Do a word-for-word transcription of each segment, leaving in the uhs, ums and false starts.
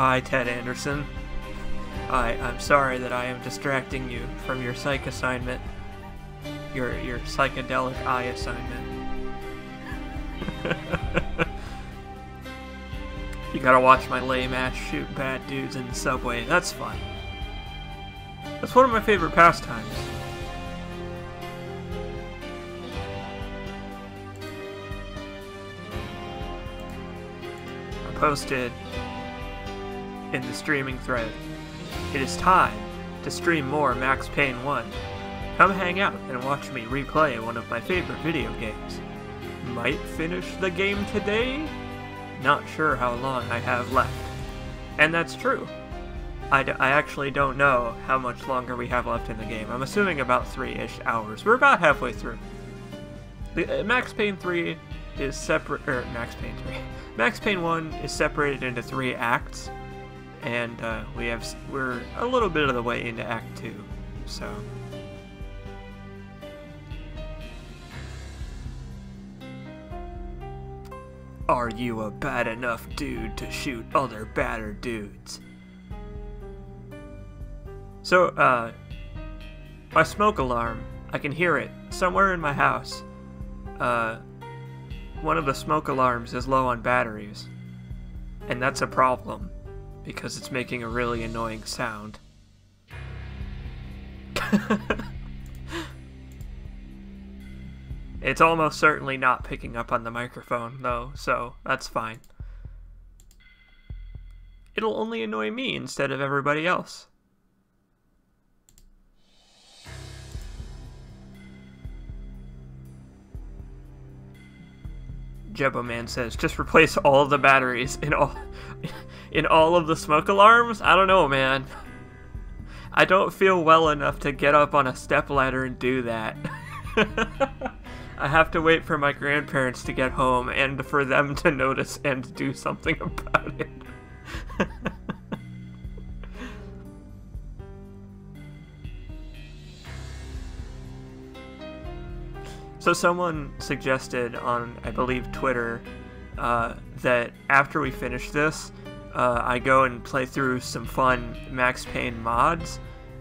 Hi, Ted Anderson. I, I'm sorry that I am distracting you from your psych assignment. Your, your psychedelic eye assignment. You gotta watch my lame ass shoot bad dudes in the subway. That's fun. That's one of my favorite pastimes. I posted in the streaming thread, "It is time to stream more Max Payne one. Come hang out and watch me replay one of my favorite video games. Might finish the game today? Not sure how long I have left." And that's true. I, d I actually don't know how much longer we have left in the game. I'm assuming about three-ish hours. We're about halfway through. The, uh, Max Payne three is separate... Er, Max Payne three. Max Payne one is separated into three acts. And uh, we have, we're a little bit of the way into Act two, so... Are you a bad enough dude to shoot other badder dudes? So, uh, my smoke alarm, I can hear it somewhere in my house. Uh, one of the smoke alarms is low on batteries. And that's a problem, because it's making a really annoying sound. It's almost certainly not picking up on the microphone, though, so that's fine. It'll only annoy me instead of everybody else. Jeboman says, just replace all the batteries in all, in all of the smoke alarms? I don't know, man. I don't feel well enough to get up on a stepladder and do that. I have to wait for my grandparents to get home and for them to notice and do something about it. So someone suggested on, I believe, Twitter, uh, that after we finish this, uh, I go and play through some fun Max Payne mods,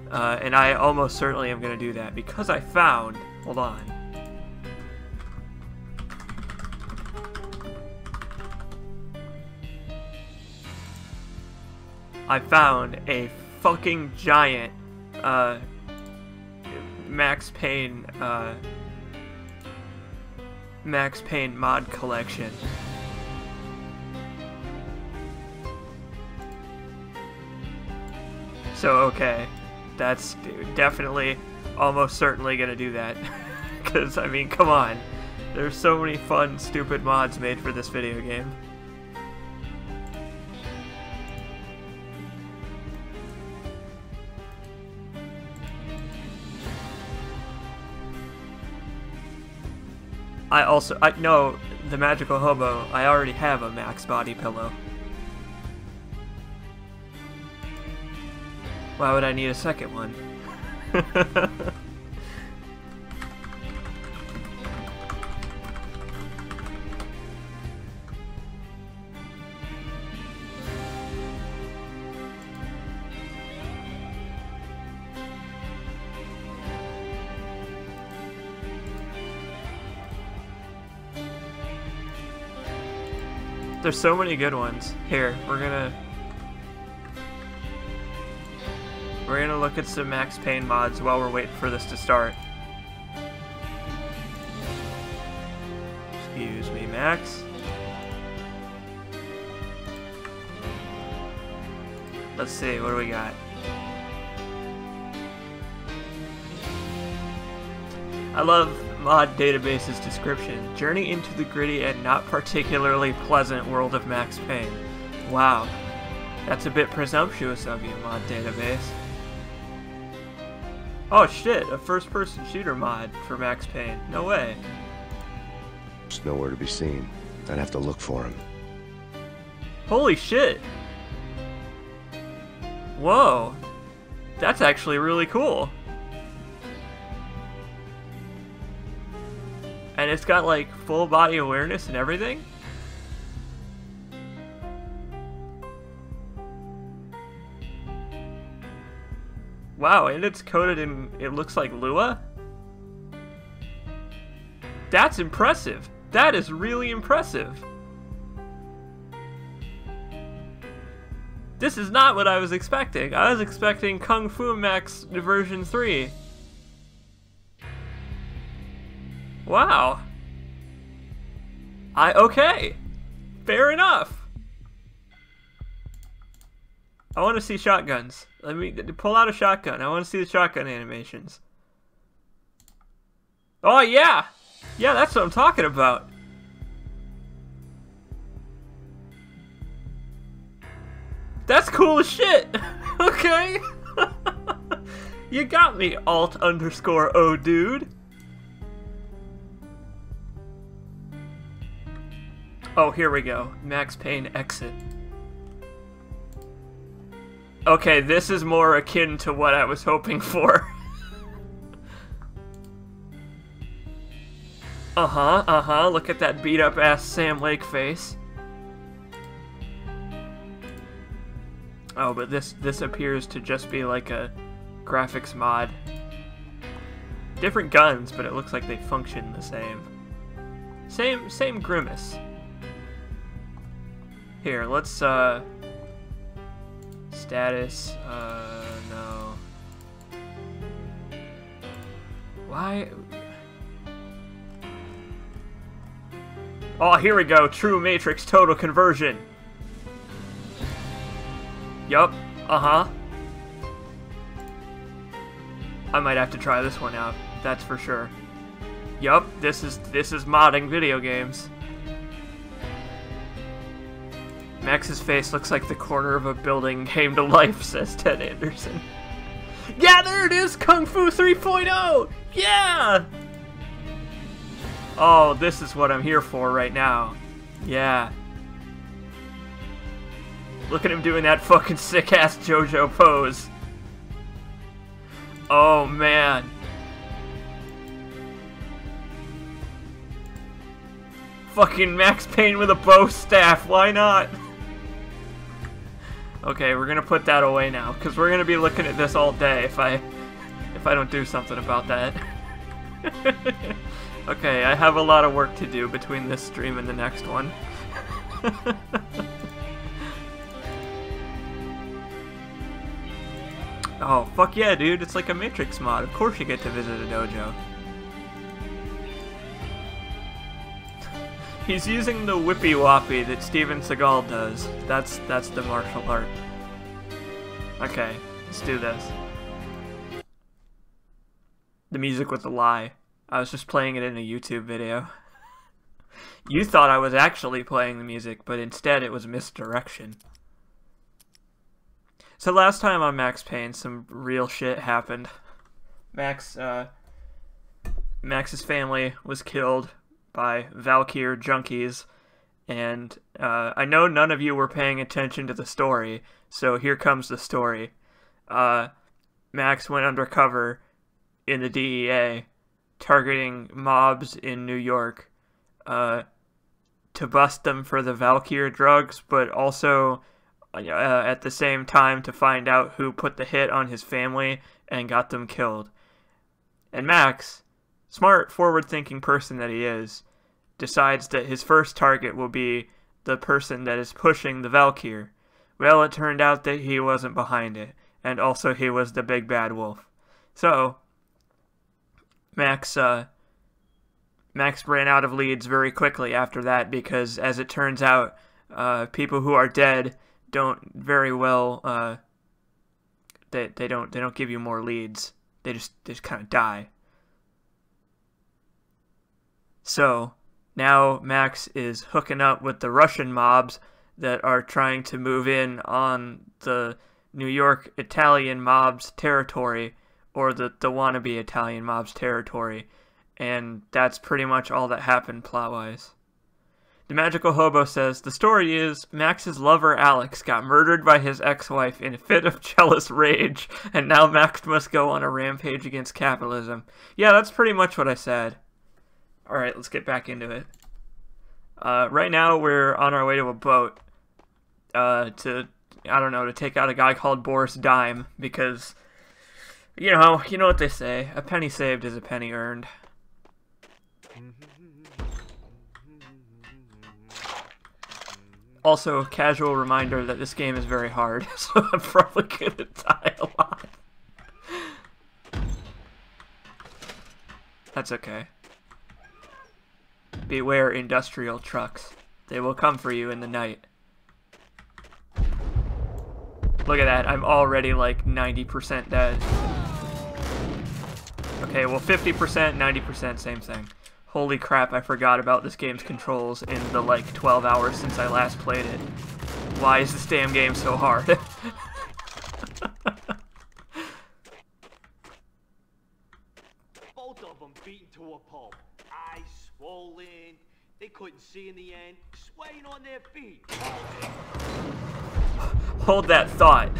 uh, and I almost certainly am going to do that because I found... Hold on. I found a fucking giant uh, Max Payne uh, Max Payne mod collection. So okay, that's definitely almost certainly gonna do that, because I mean, come on, there's so many fun stupid mods made for this video game. I also, I no, the Magical Hobo, I already have a Max body pillow. Why would I need a second one? There's so many good ones. Here, we're gonna we're gonna look at some Max Payne mods while we're waiting for this to start. Excuse me, Max. Let's see, what do we got? I love Mod Database's description. Journey into the gritty and not particularly pleasant world of Max Payne. Wow. That's a bit presumptuous of you, Mod Database. Oh shit, a first-person shooter mod for Max Payne. No way. There's nowhere to be seen. I'd have to look for him. Holy shit. Whoa. That's actually really cool. And it's got like full body awareness and everything. Wow, and it's coated in, it looks like Lua? That's impressive! That is really impressive! This is not what I was expecting. I was expecting Kung Fu Max version three. Wow. I, okay. Fair enough. I want to see shotguns. Let me pull out a shotgun. I want to see the shotgun animations. Oh yeah. Yeah, that's what I'm talking about. That's cool as shit! Okay! You got me, alt underscore O dude! Oh, here we go. Max Payne exit. Okay, this is more akin to what I was hoping for. Uh-huh, uh-huh, look at that beat-up-ass Sam Lake face. Oh, but this this appears to just be like a graphics mod. Different guns, but it looks like they function the same. Same same grimace. Here, let's uh status uh no. Why? Oh, here we go. True Matrix total conversion. Yup, uh-huh. I might have to try this one out, that's for sure. Yup, this is this is modding video games. Max's face looks like the corner of a building came to life, says Ted Anderson. Yeah, there it is! Kung Fu three point oh! Yeah! Oh, this is what I'm here for right now. Yeah. Look at him doing that fucking sick-ass JoJo pose. Oh, man. Fucking Max Payne with a bow staff, why not? Okay, we're gonna put that away now, because we're gonna be looking at this all day if I... if I don't do something about that. Okay, I have a lot of work to do between this stream and the next one. Oh, fuck yeah, dude. It's like a Matrix mod. Of course you get to visit a dojo. He's using the whippy-woppy that Steven Seagal does. That's, that's the martial art. Okay, let's do this. The music was a lie. I was just playing it in a YouTube video. You thought I was actually playing the music, but instead it was misdirection. So last time on Max Payne, some real shit happened. Max, uh... Max's family was killed by Valkyr junkies, and uh, I know none of you were paying attention to the story, so here comes the story. Uh, Max went undercover in the D E A, targeting mobs in New York, uh, to bust them for the Valkyr drugs, but also... Uh, at the same time to find out who put the hit on his family and got them killed. And Max, smart, forward-thinking person that he is, decides that his first target will be the person that is pushing the Valkyr. Well, it turned out that he wasn't behind it, and also he was the big bad wolf. So, Max, uh, Max ran out of leads very quickly after that because, as it turns out, uh, people who are dead don't very well uh they they don't they don't give you more leads. They just they just kinda die. So now Max is hooking up with the Russian mobs that are trying to move in on the New York Italian mobs territory, or the, the wannabe Italian mobs territory, and that's pretty much all that happened plot wise. The Magical Hobo says, the story is, Max's lover Alex got murdered by his ex-wife in a fit of jealous rage, and now Max must go on a rampage against capitalism. Yeah, that's pretty much what I said. Alright, let's get back into it. Uh, right now, we're on our way to a boat uh, to, I don't know, to take out a guy called Boris Dime, because You know, you know what they say. A penny saved is a penny earned. Also, a casual reminder that this game is very hard, so I'm probably gonna die a lot. That's okay. Beware industrial trucks. They will come for you in the night. Look at that, I'm already like ninety percent dead. Okay, well fifty percent, ninety percent, same thing. Holy crap, I forgot about this game's controls in the like twelve hours since I last played it. Why is this damn game so hard? Both of them beaten to a pulp. Eyes swollen. They couldn't see in the end. Swaying on their feet. Hold that thought.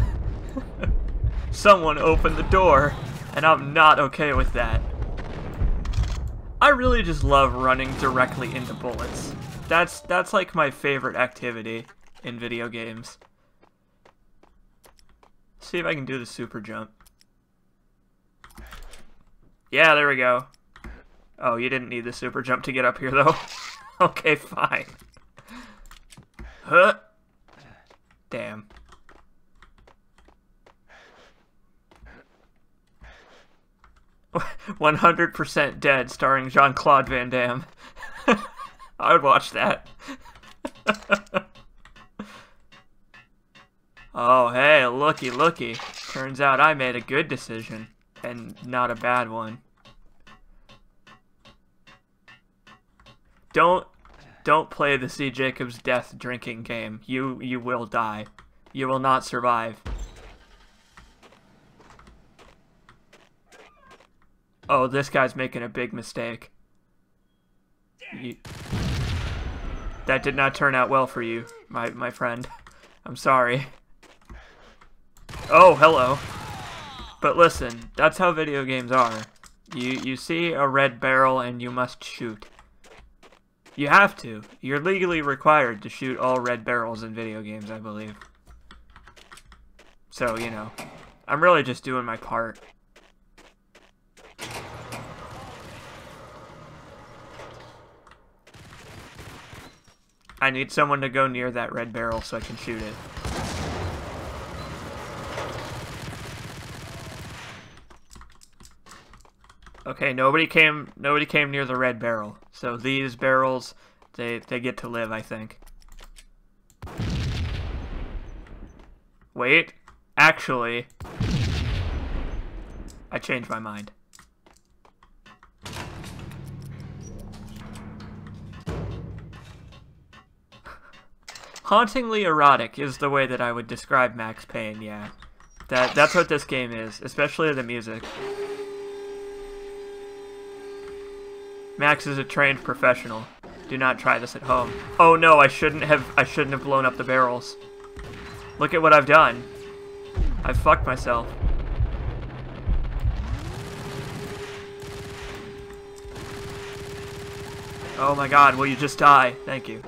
Someone opened the door, and I'm not okay with that. I really just love running directly into bullets. That's that's like my favorite activity in video games. See if I can do the super jump. Yeah, there we go. Oh, you didn't need the super jump to get up here though. Okay, fine. Huh. Damn. one hundred percent Dead, starring Jean-Claude Van Damme. I would watch that. Oh, hey, looky, looky. Turns out I made a good decision, and not a bad one. Don't... Don't play the C. Jacobs death drinking game. You you will die. You will not survive. Oh, this guy's making a big mistake. You... That did not turn out well for you, my my friend. I'm sorry. Oh, hello. But listen, that's how video games are. You you see a red barrel and you must shoot. You have to. You're legally required to shoot all red barrels in video games, I believe. So, you know, I'm really just doing my part. I need someone to go near that red barrel so I can shoot it. Okay, nobody came nobody came near the red barrel. So these barrels, they they get to live, I think. Wait, actually I changed my mind. Hauntingly erotic is the way that I would describe Max Payne, yeah. That that's what this game is, especially the music. Max is a trained professional. Do not try this at home. Oh no, I shouldn't have I shouldn't have blown up the barrels. Look at what I've done. I've fucked myself. Oh my god, will you just die? Thank you.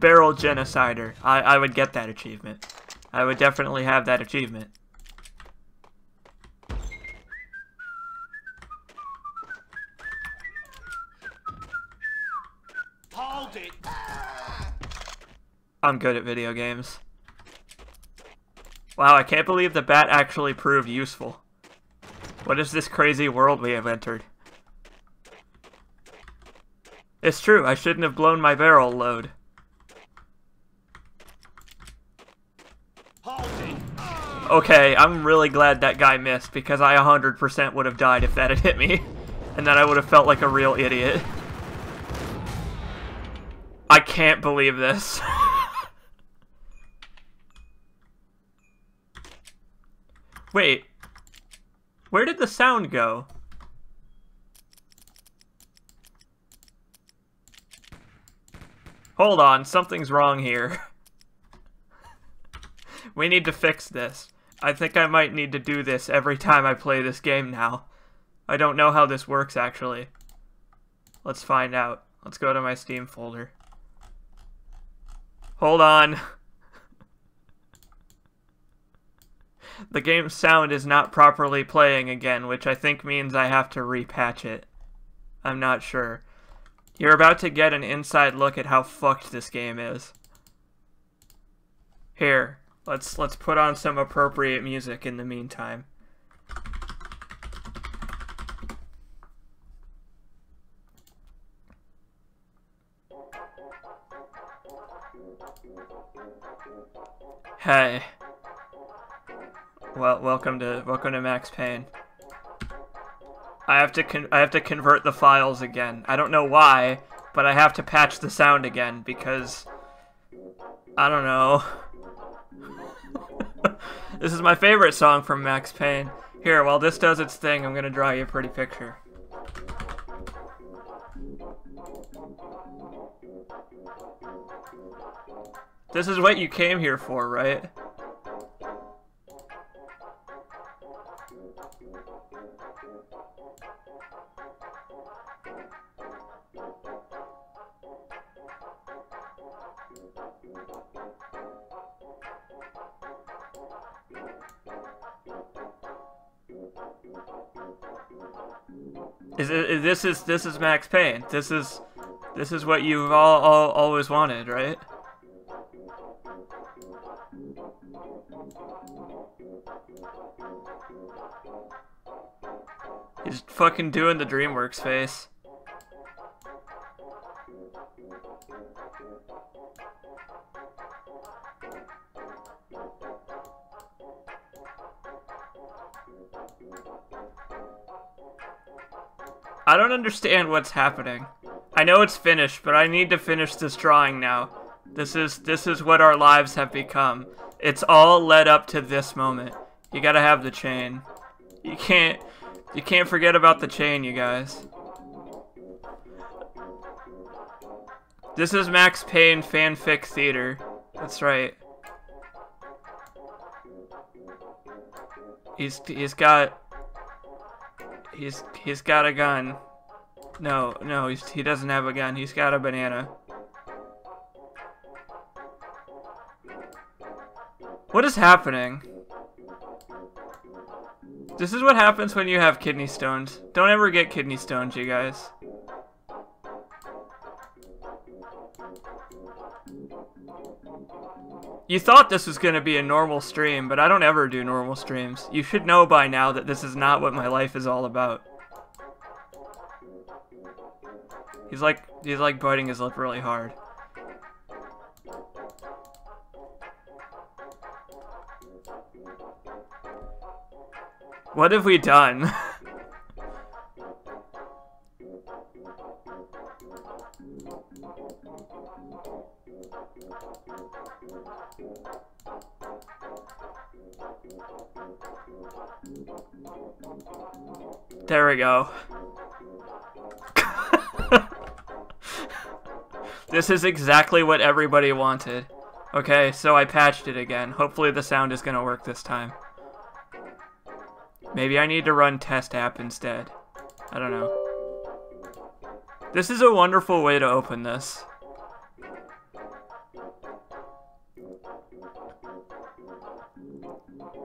Barrel genocider. I, I would get that achievement. I would definitely have that achievement. I'm good at video games. Wow, I can't believe the bat actually proved useful. What is this crazy world we have entered? It's true, I shouldn't have blown my barrel load. Okay, I'm really glad that guy missed, because I one hundred percent would have died if that had hit me. And then I would have felt like a real idiot. I can't believe this. Wait, where did the sound go? Hold on, something's wrong here. We need to fix this. I think I might need to do this every time I play this game now. I don't know how this works, actually. Let's find out. Let's go to my Steam folder. Hold on. the game's sound is not properly playing again, which I think means I have to repatch it. I'm not sure. You're about to get an inside look at how fucked this game is. Here, let's let's put on some appropriate music in the meantime. Hey. Well, welcome to welcome to Max Payne. I have to con I have to convert the files again. I don't know why, but I have to patch the sound again because I don't know. This is my favorite song from Max Payne. Here, while this does its thing, I'm going to draw you a pretty picture. This is what you came here for, right? Is it, this is this is Max Payne. This is this is what you've all, all always wanted, right? He's fucking doing the DreamWorks face. I don't understand what's happening. I know it's finished, but I need to finish this drawing now. This is this is what our lives have become. It's all led up to this moment. You gotta have the chain. You can't you can't forget about the chain, you guys. This is Max Payne fanfic theater. That's right. He's he's got He's he's got a gun. No, no, he's, he doesn't have a gun. He's got a banana. What is happening? This is what happens when you have kidney stones. Don't ever get kidney stones, you guys. You thought this was going to be a normal stream, but I don't ever do normal streams. You should know by now that this is not what my life is all about. He's like, he's like biting his lip really hard. What have we done? There we go. This is exactly what everybody wanted. Okay, so I patched it again. Hopefully the sound is gonna work this time. Maybe I need to run test app instead. I don't know. This is a wonderful way to open this.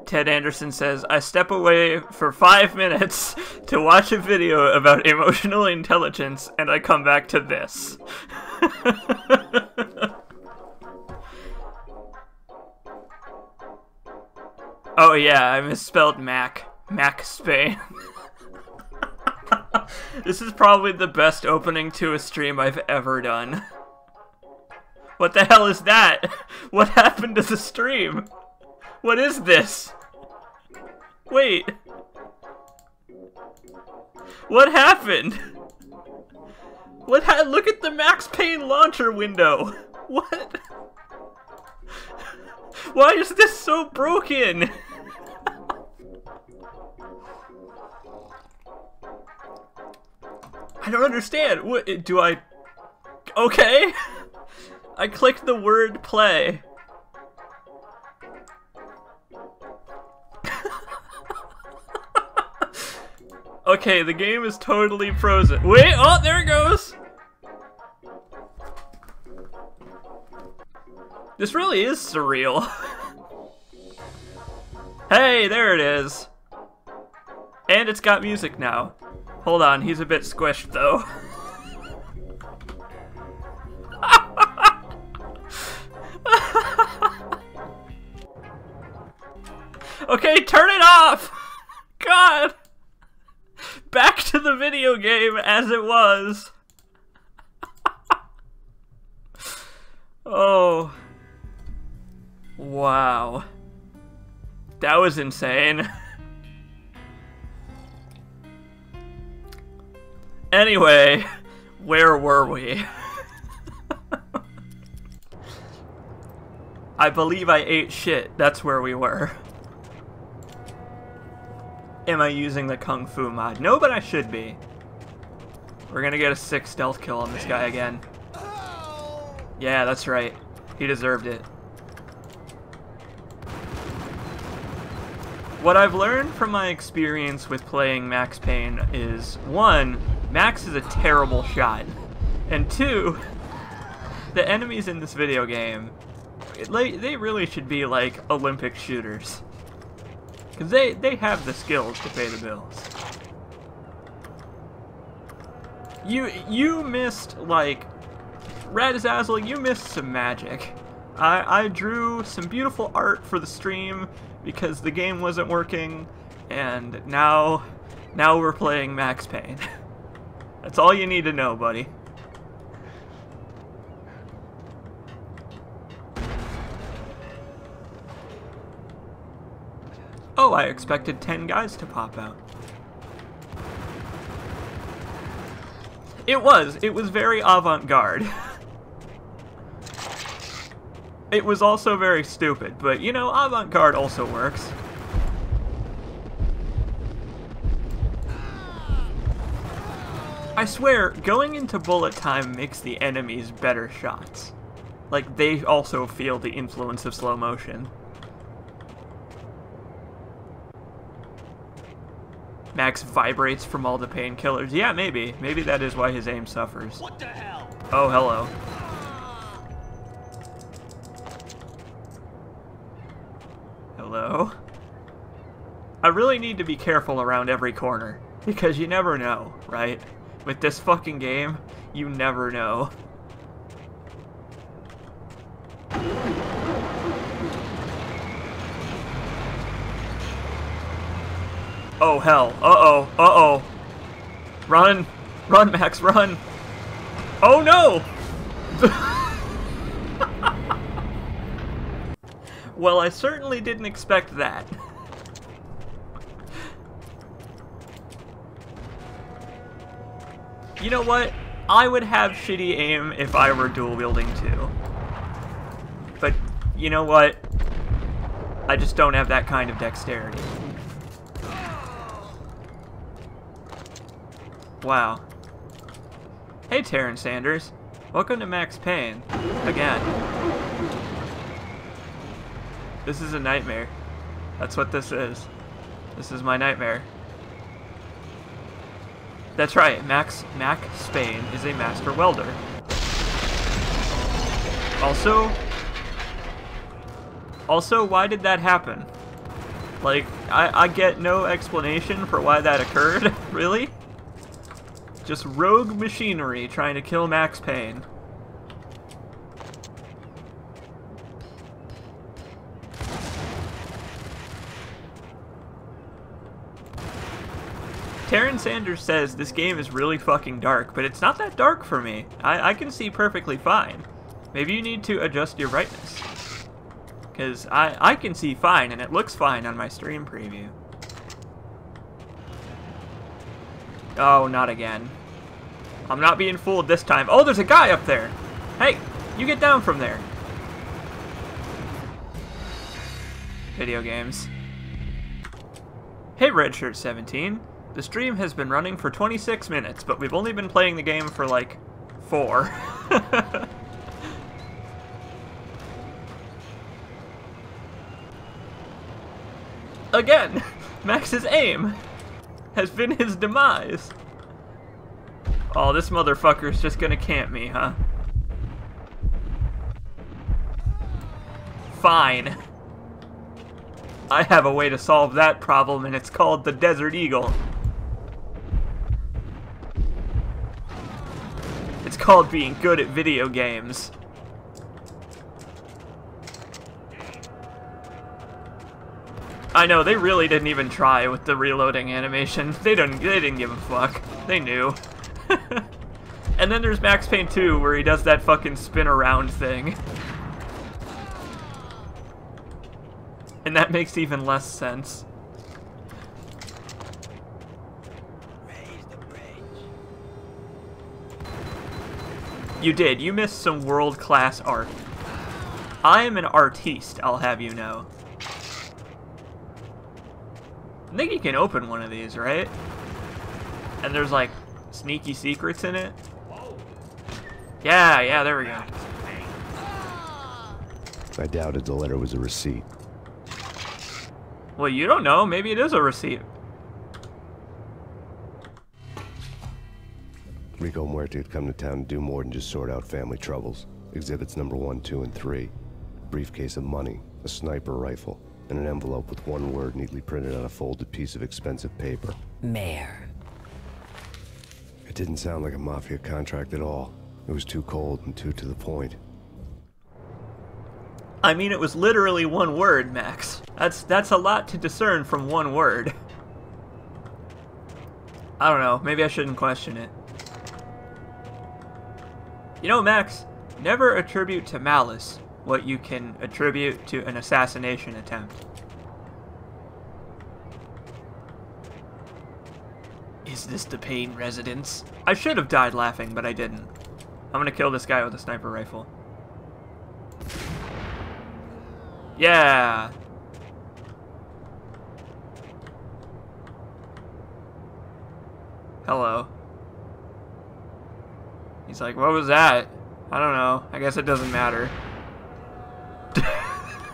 Ted Anderson says, I step away for five minutes to watch a video about emotional intelligence, and I come back to this. Oh yeah, I misspelled Mac. Mac Spain. This is probably the best opening to a stream I've ever done. What the hell is that? What happened to the stream? What is this? Wait. What happened? What ha- look at the Max Payne launcher window. What? Why is this so broken? I don't understand. What do I? Okay. I clicked the word play. Okay, the game is totally frozen. Wait, oh, there it goes! This really is surreal. Hey, there it is. And it's got music now. Hold on, he's a bit squished though. Okay, turn it off! God! Back to the video game as it was. Oh. Wow. That was insane. Anyway, where were we? I believe I ate shit. That's where we were. Am I using the Kung Fu mod? No, but I should be. We're gonna get a six stealth kill on this guy again. Yeah, that's right. He deserved it. What I've learned from my experience with playing Max Payne is, one, Max is a terrible shot, and two, the enemies in this video game, it, like, they really should be like Olympic shooters. Because they, they have the skills to pay the bills. You, you missed, like, Rad-A-Zazzle, you missed some magic. I, I drew some beautiful art for the stream because the game wasn't working, and now now we're playing Max Payne. That's all you need to know, buddy. Oh, I expected ten guys to pop out. It was. It was very avant-garde. It was also very stupid, but you know, avant-garde also works. I swear, going into bullet time makes the enemies better shots. Like, they also feel the influence of slow motion. Max vibrates from all the painkillers. Yeah, maybe. Maybe that is why his aim suffers. What the hell? Oh, hello. Hello? I really need to be careful around every corner, because you never know, right? With this fucking game, you never know. Oh hell, uh-oh, uh-oh. Run, run Max, run. Oh no! Well, I certainly didn't expect that. You know what? I would have shitty aim if I were dual wielding too. But, you know what? I just don't have that kind of dexterity. Wow. Hey Terrence Sanders. Welcome to Max Payne. Again. This is a nightmare. That's what this is. This is my nightmare. That's right, Max Max Payne is a master welder. Also Also, why did that happen? Like, I, I get no explanation for why that occurred, really? Just rogue machinery trying to kill Max Payne. Terrence Sanders says this game is really fucking dark, but it's not that dark for me. I, I can see perfectly fine. Maybe you need to adjust your brightness. Because I, I can see fine, and it looks fine on my stream preview. Oh, not again. I'm not being fooled this time. Oh, there's a guy up there! Hey, you get down from there. Video games. Hey, Redshirt seventeen. The stream has been running for twenty-six minutes, but we've only been playing the game for, like, four. Again! Max's aim has been his demise. Oh, this motherfucker's just gonna camp me, huh? Fine. I have a way to solve that problem, and it's called the Desert Eagle. It's called being good at video games. I know, they really didn't even try with the reloading animation. They didn't, they didn't give a fuck. They knew. And then there's Max Payne two, where he does that fucking spin around thing. And that makes even less sense. Raise the bridge. You did. You missed some world-class art. I am an artiste, I'll have you know. I think you can open one of these, right? And there's, like, sneaky secrets in it. Yeah, yeah, there we go. I doubted the letter was a receipt. Well, you don't know. Maybe it is a receipt. Rico Muerte had come to town to do more than just sort out family troubles. Exhibits number one, two, and three. A briefcase of money, a sniper rifle, and an envelope with one word neatly printed on a folded piece of expensive paper. Mayor. It didn't sound like a mafia contract at all. It was too cold and too to the point. I mean, it was literally one word, Max. That's that's a lot to discern from one word. I don't know. Maybe I shouldn't question it. You know, Max, never attribute to malice what you can attribute to an assassination attempt. Is this the Payne residence? I should have died laughing, but I didn't. I'm gonna kill this guy with a sniper rifle. Yeah! Hello. He's like, what was that? I don't know. I guess it doesn't matter. I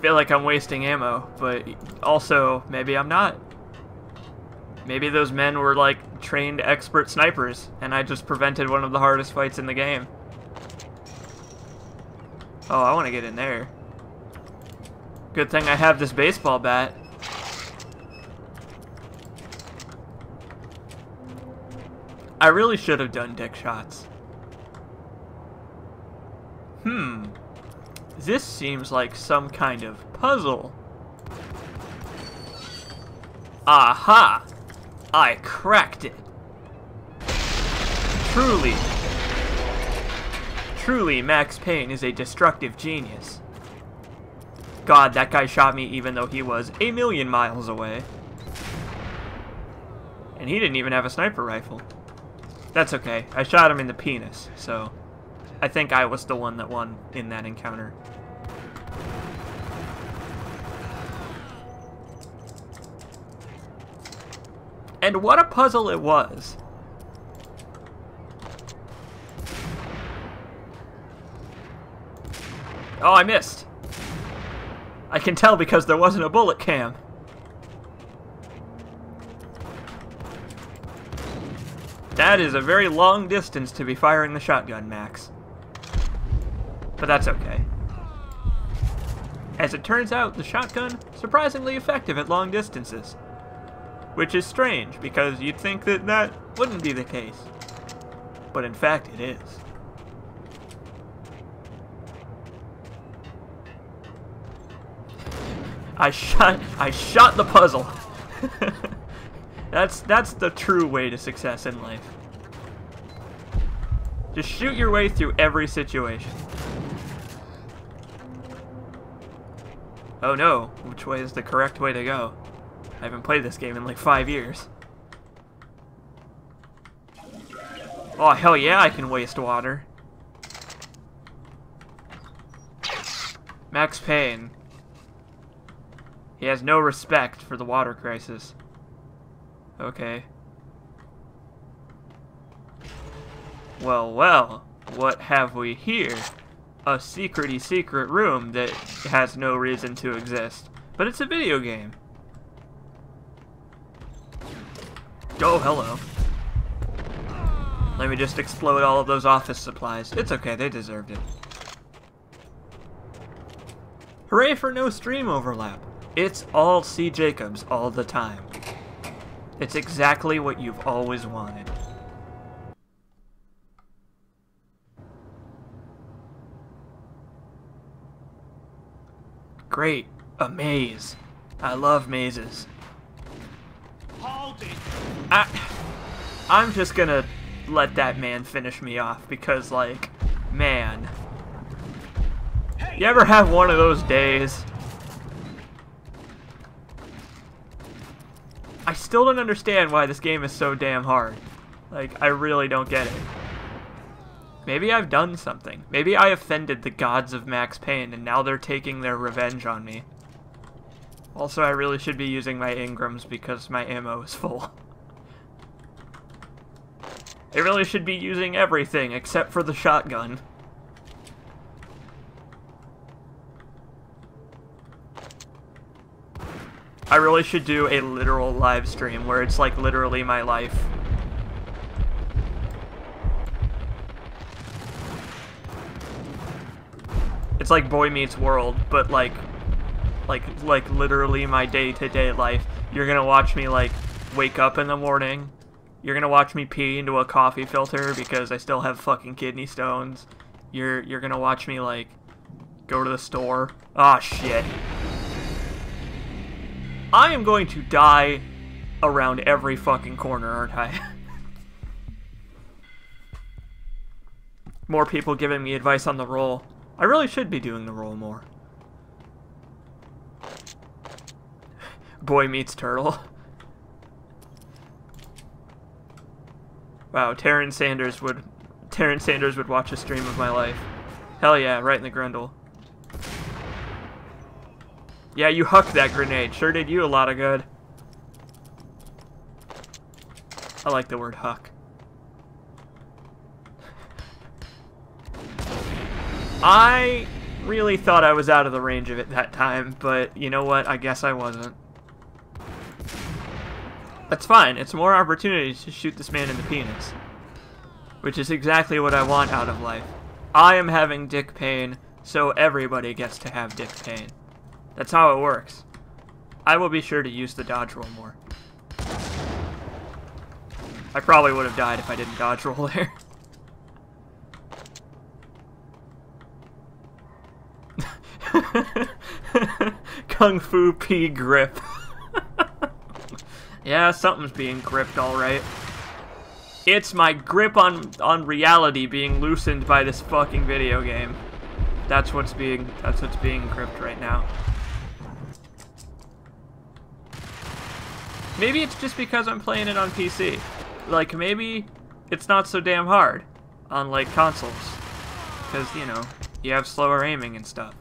feel like I'm wasting ammo, but also, maybe I'm not. Maybe those men were, like, trained expert snipers, and I just prevented one of the hardest fights in the game. Oh, I want to get in there. Good thing I have this baseball bat. I really should have done dick shots. Hmm. This seems like some kind of puzzle. Aha! I cracked it. Truly. Truly, Max Payne is a destructive genius. God, that guy shot me even though he was a million miles away. And he didn't even have a sniper rifle. That's okay. I shot him in the penis, so I think I was the one that won in that encounter. And what a puzzle it was. Oh, I missed. I can tell because there wasn't a bullet cam. That is a very long distance to be firing the shotgun, Max. But that's okay. As it turns out, the shotgun is surprisingly effective at long distances. Which is strange, because you'd think that that wouldn't be the case. But in fact, it is. I shot I shot the puzzle. That's that's the true way to success in life. Just shoot your way through every situation. Oh no, which way is the correct way to go? I haven't played this game in like five years. Oh, hell yeah, I can waste water. Max Payne. He has no respect for the water crisis. Okay. Well, well, what have we here? A secrety secret room that has no reason to exist. But it's a video game. Oh, hello. Let me just explode all of those office supplies. It's okay, they deserved it. Hooray for no stream overlap. It's all C. Jacobs all the time. It's exactly what you've always wanted. Great. A maze. I love mazes. Hold it. I, I'm just gonna let that man finish me off because, like, man. You ever have one of those days? I still don't understand why this game is so damn hard. Like, I really don't get it. Maybe I've done something. Maybe I offended the gods of Max Payne, and now they're taking their revenge on me. Also, I really should be using my Ingrams because my ammo is full. I really should be using everything except for the shotgun. I really should do a literal live stream where it's like literally my life. It's like Boy Meets World, but like, like, like literally my day-to-day life. You're gonna watch me like wake up in the morning. You're gonna watch me pee into a coffee filter because I still have fucking kidney stones. You're you're gonna watch me like go to the store. Ah, shit. I am going to die around every fucking corner, aren't I? More people giving me advice on the roll. I really should be doing the roll more. Boy Meets Turtle. Wow, Terrence Sanders would Terrence Sanders would watch a stream of my life. Hell yeah, right in the grundle. Yeah, you hucked that grenade. Sure did you a lot of good. I like the word huck. I really thought I was out of the range of it that time, but you know what? I guess I wasn't. That's fine. It's more opportunities to shoot this man in the penis, which is exactly what I want out of life. I am having dick pain, so everybody gets to have dick pain. That's how it works. I will be sure to use the dodge roll more. I probably would have died if I didn't dodge roll there. Kung Fu P grip. Yeah, something's being gripped, all right. It's my grip on on reality being loosened by this fucking video game. That's what's being that's what's being gripped right now. Maybe it's just because I'm playing it on P C. Like, maybe it's not so damn hard on, like, consoles. Because, you know, you have slower aiming and stuff.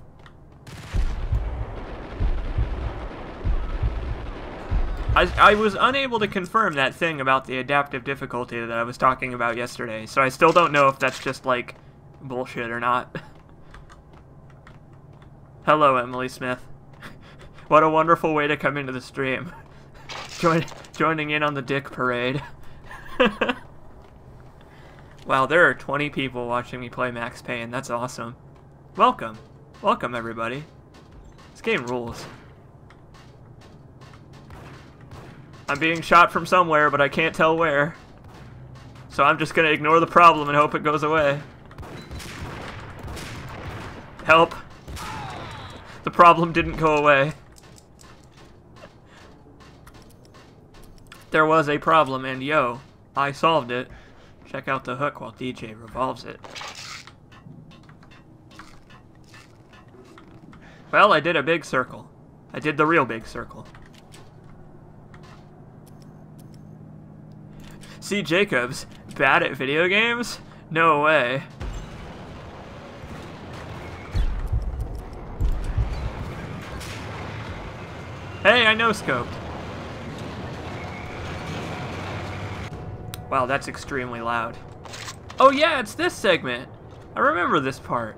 I, I was unable to confirm that thing about the adaptive difficulty that I was talking about yesterday, so I still don't know if that's just, like, bullshit or not. Hello, Emily Smith. What a wonderful way to come into the stream. Join, joining in on the dick parade. Wow, there are twenty people watching me play Max Payne. That's awesome. Welcome. Welcome, everybody. This game rules. I'm being shot from somewhere, but I can't tell where. So I'm just gonna ignore the problem and hope it goes away. Help. The problem didn't go away. There was a problem, and yo, I solved it. Check out the hook while D J revolves it. Well, I did a big circle. I did the real big circle. C. Jacobs, bad at video games? No way. Hey, I no-scoped. Wow, that's extremely loud. Oh yeah, it's this segment. I remember this part.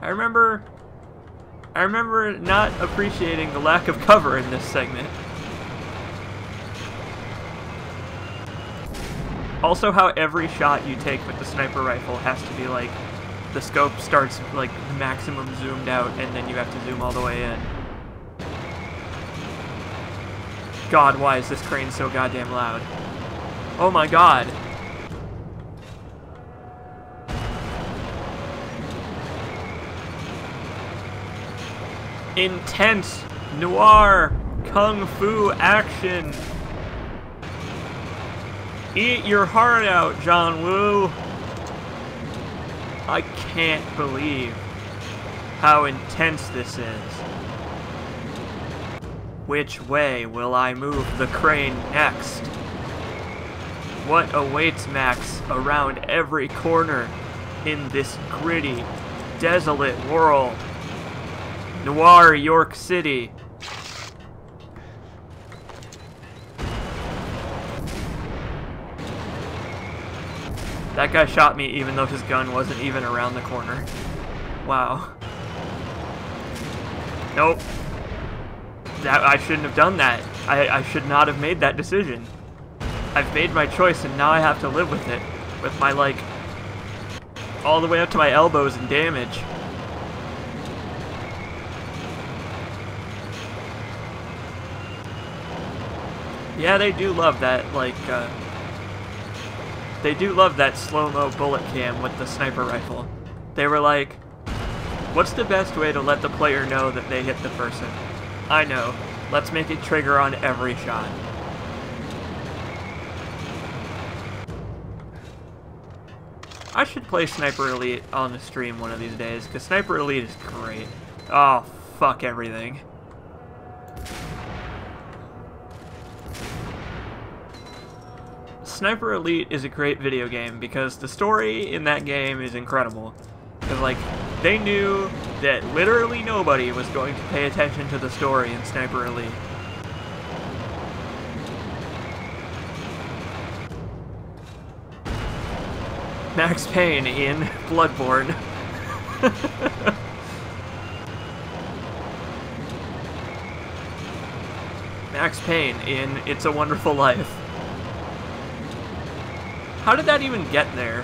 I remember... I remember not appreciating the lack of cover in this segment. Also how every shot you take with the sniper rifle has to be like the scope starts like maximum zoomed out, and then you have to zoom all the way in. God, why is this crane so goddamn loud? Oh my god! Intense noir kung fu action! Eat your heart out, John Woo! I can't believe how intense this is. Which way will I move the crane next? What awaits Max around every corner in this gritty, desolate world? Noir York City. That guy shot me even though his gun wasn't even around the corner. Wow. Nope. That, I shouldn't have done that. I, I should not have made that decision. I've made my choice and now I have to live with it. With my, like, all the way up to my elbows in damage. Yeah, they do love that, like, uh... they do love that slow-mo bullet cam with the sniper rifle. They were like, what's the best way to let the player know that they hit the person? I know. Let's make it trigger on every shot. I should play Sniper Elite on the stream one of these days, because Sniper Elite is great. Oh, fuck everything. Sniper Elite is a great video game because the story in that game is incredible. Because, like, they knew that literally nobody was going to pay attention to the story in Sniper Elite. Max Payne in Bloodborne. Max Payne in It's a Wonderful Life. How did that even get there?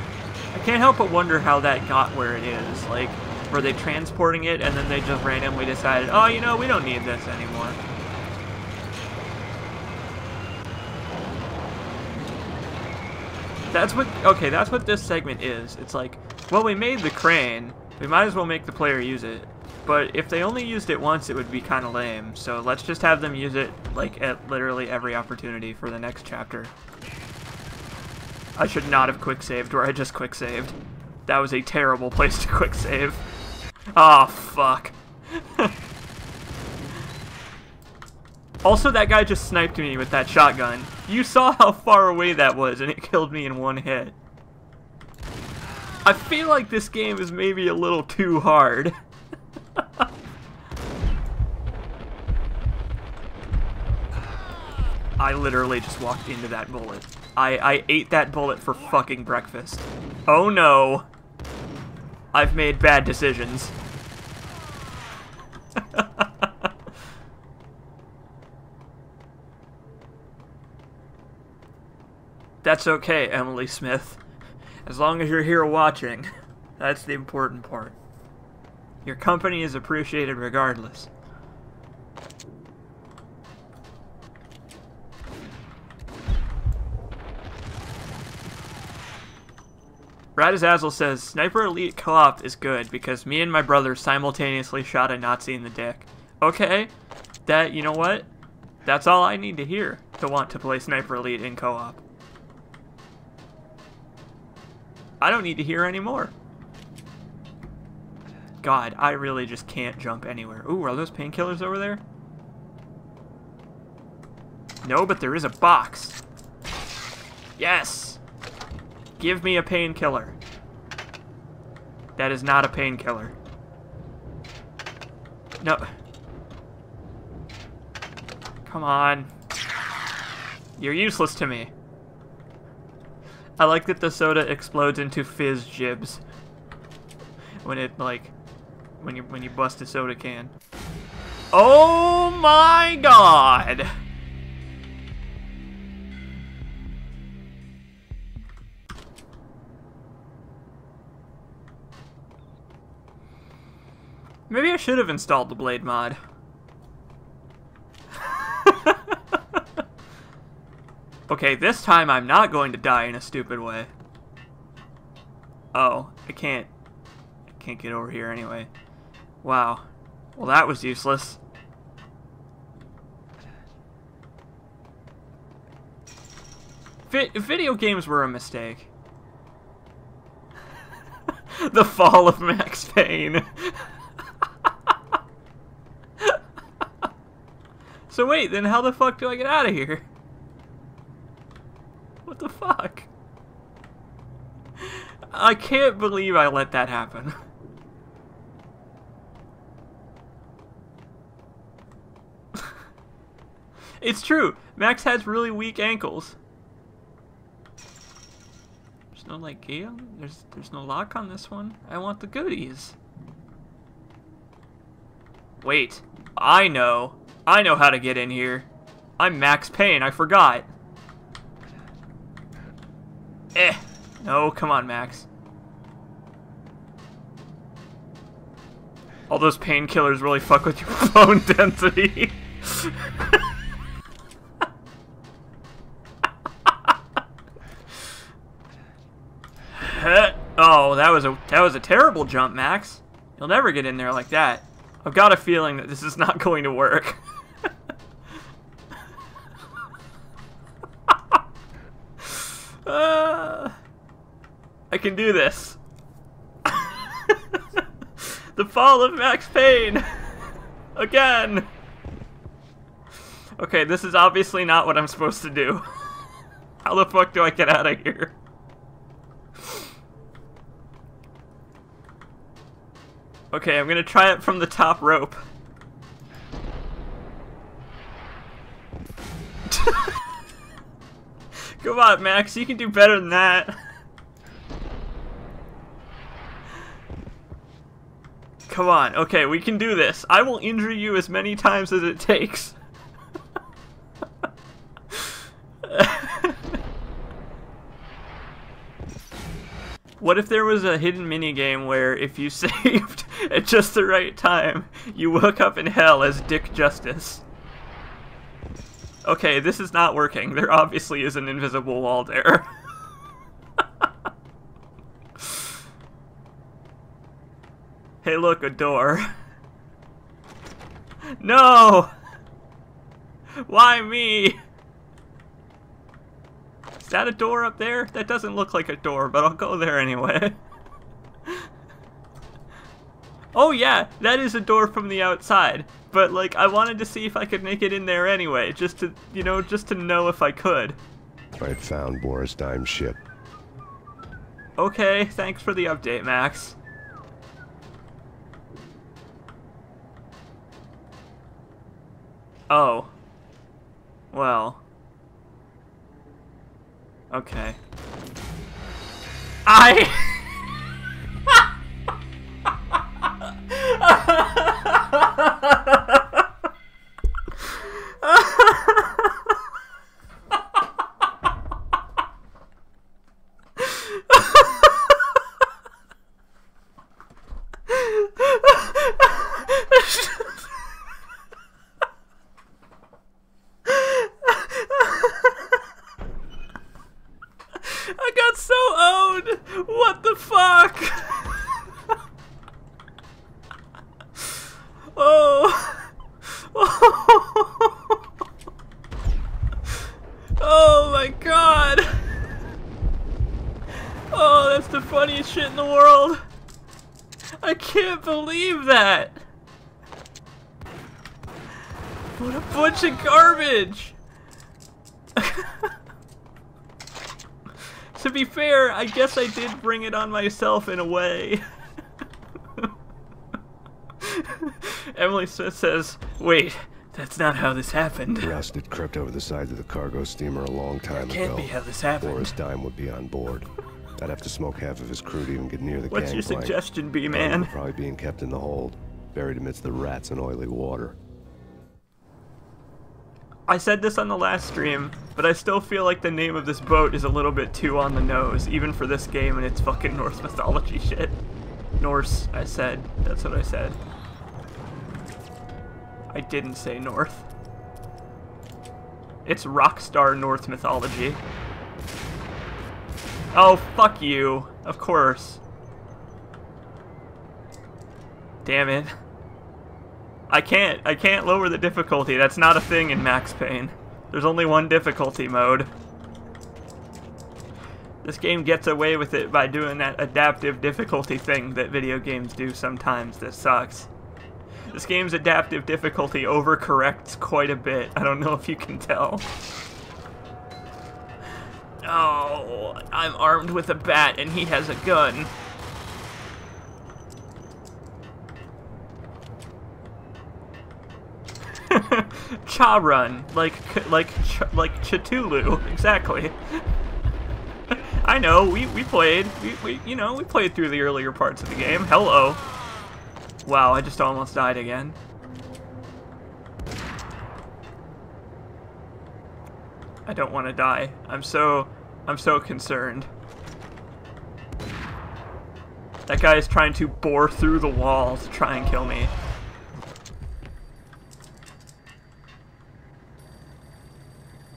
I can't help but wonder how that got where it is. Like, were they transporting it and then they just randomly decided, oh, you know, we don't need this anymore. That's what, okay, that's what this segment is. It's like, well, we made the crane. We might as well make the player use it. But if they only used it once, it would be kind of lame. So let's just have them use it, like, at literally every opportunity for the next chapter. I should not have quick-saved where I just quick-saved. That was a terrible place to quick-save. Oh, fuck. Also, that guy just sniped me with that shotgun. You saw how far away that was, and it killed me in one hit. I feel like this game is maybe a little too hard. I literally just walked into that bullet. I, I ate that bullet for fucking breakfast. Oh no. I've made bad decisions. That's okay, Emily Smith. As long as you're here watching, that's the important part. Your company is appreciated regardless. Rad-A-Zazzle says, Sniper Elite co-op is good because me and my brother simultaneously shot a Nazi in the dick. Okay, that, you know what? That's all I need to hear to want to play Sniper Elite in co-op. I don't need to hear anymore. God, I really just can't jump anywhere. Ooh, are those painkillers over there? No, but there is a box. Yes! Give me a painkiller. That is not a painkiller. No. Come on. You're useless to me. I like that the soda explodes into fizz jibs. When it, like, when you, when you bust a soda can. Oh my god! Maybe I should have installed the blade mod. Okay, this time I'm not going to die in a stupid way. Oh, I can't... I can't get over here anyway. Wow. Well, that was useless. Vi- video games were a mistake. The fall of Max Payne. So wait, then how the fuck do I get out of here? What the fuck? I can't believe I let that happen. It's true. Max has really weak ankles. There's no like key on it. There's there's no lock on this one. I want the goodies. Wait. I know. I know how to get in here. I'm Max Payne. I forgot. Eh. No, come on, Max. All those painkillers really fuck with your bone density. Oh, that was a that was a terrible jump, Max. You'll never get in there like that. I've got a feeling that this is not going to work. Uh, I can do this. The fall of Max Payne. Again. Okay, this is obviously not what I'm supposed to do. How the fuck do I get out of here? Okay, I'm gonna try it from the top rope. Come on, Max, you can do better than that. Come on, okay, we can do this. I will injure you as many times as it takes. What if there was a hidden minigame where if you saved at just the right time, you woke up in hell as Dick Justice? Okay, this is not working. There obviously is an invisible wall there. Hey, look, a door. No! Why me? Is that a door up there? That doesn't look like a door, but I'll go there anyway. Oh yeah, that is a door from the outside. But like, I wanted to see if I could make it in there anyway, just to, you know, just to know if I could. I found Boris Dime's ship. Okay, thanks for the update, Max. Oh. Well. Okay. I... To be fair, I guess I did bring it on myself in a way. Emily Smith says, wait, that's not how this happened. Rust had crept over the side of the cargo steamer a long time that can't ago. Can't be how this happened. Boris Dime would be on board. I'd have to smoke half of his crew to even get near the What's gang. What's your plank. Suggestion, B-Man? Probably being kept in the hold, buried amidst the rats and oily water. I said this on the last stream, but I still feel like the name of this boat is a little bit too on the nose, even for this game and its fucking Norse mythology shit. Norse, I said. That's what I said. I didn't say North. It's Rockstar North mythology. Oh, fuck you. Of course. Damn it. I can't, I can't lower the difficulty. That's not a thing in Max Payne. There's only one difficulty mode. This game gets away with it by doing that adaptive difficulty thing that video games do sometimes that sucks. This game's adaptive difficulty overcorrects quite a bit. I don't know if you can tell. Oh, I'm armed with a bat and he has a gun. Cha run, like like like Cthulhu, exactly. I know we we played we, we you know we played through the earlier parts of the game. Hello. Wow, I just almost died again. I don't want to die. I'm so I'm so concerned. That guy is trying to bore through the wall to try and kill me.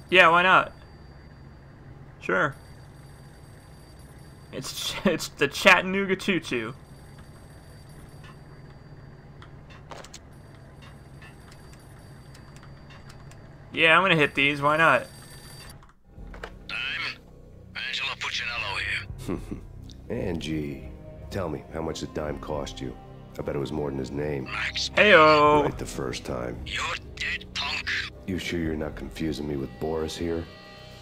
Yeah, why not? Sure. It's ch it's the Chattanooga Choo Choo. Yeah, I'm gonna hit these. Why not? I'm Angelo Punchinello here. Angie, tell me, how much did Dime cost you? I bet it was more than his name. Max. Heyo. Right the first time. You're dead, punk. You sure you're not confusing me with Boris here?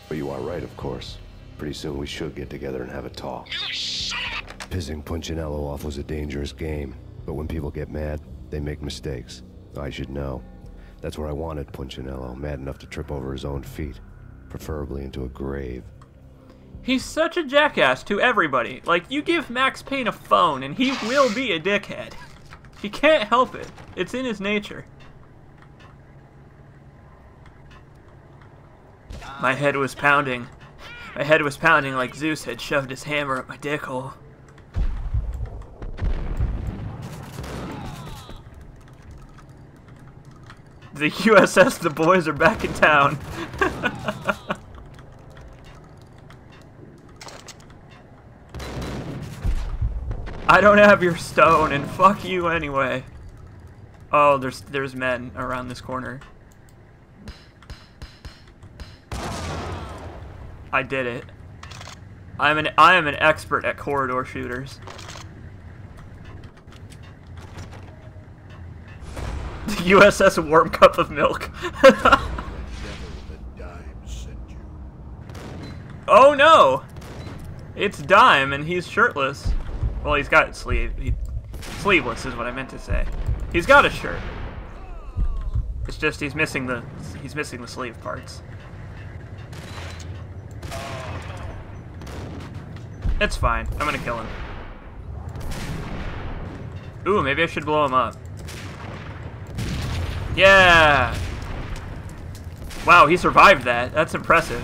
But you are right, of course. Pretty soon we should get together and have a talk. You son of a... Pissing Punchinello off was a dangerous game. But when people get mad, they make mistakes. I should know. That's where I wanted Punchinello, mad enough to trip over his own feet. Preferably into a grave. He's such a jackass to everybody. Like, you give Max Payne a phone and he will be a dickhead. He can't help it. It's in his nature. My head was pounding. My head was pounding like Zeus had shoved his hammer at my dick hole. The U S S, the boys are back in town. I don't have your stone, and fuck you anyway. Oh, there's there's men around this corner. I did it. I'm an I am an expert at corridor shooters. The U S S warm cup of milk. Oh no! It's Dime and he's shirtless. Well, he's got sleeve. He, sleeveless is what I meant to say. He's got a shirt. It's just he's missing the he's missing the sleeve parts. It's fine. I'm gonna kill him. Ooh, maybe I should blow him up. Yeah! Wow, he survived that. That's impressive.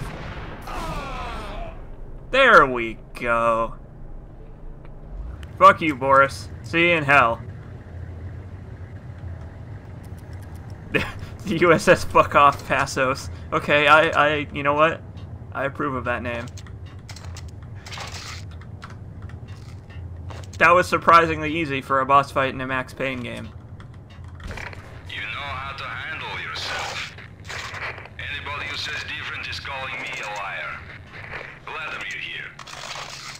There we go. Fuck you, Boris. See you in hell. The U S S fuck off, Passos. Okay, I, I, you know what? I approve of that name. That was surprisingly easy for a boss fight in a Max Payne game. You know how to handle yourself. Anybody who says different is calling me a liar. Glad I'm here.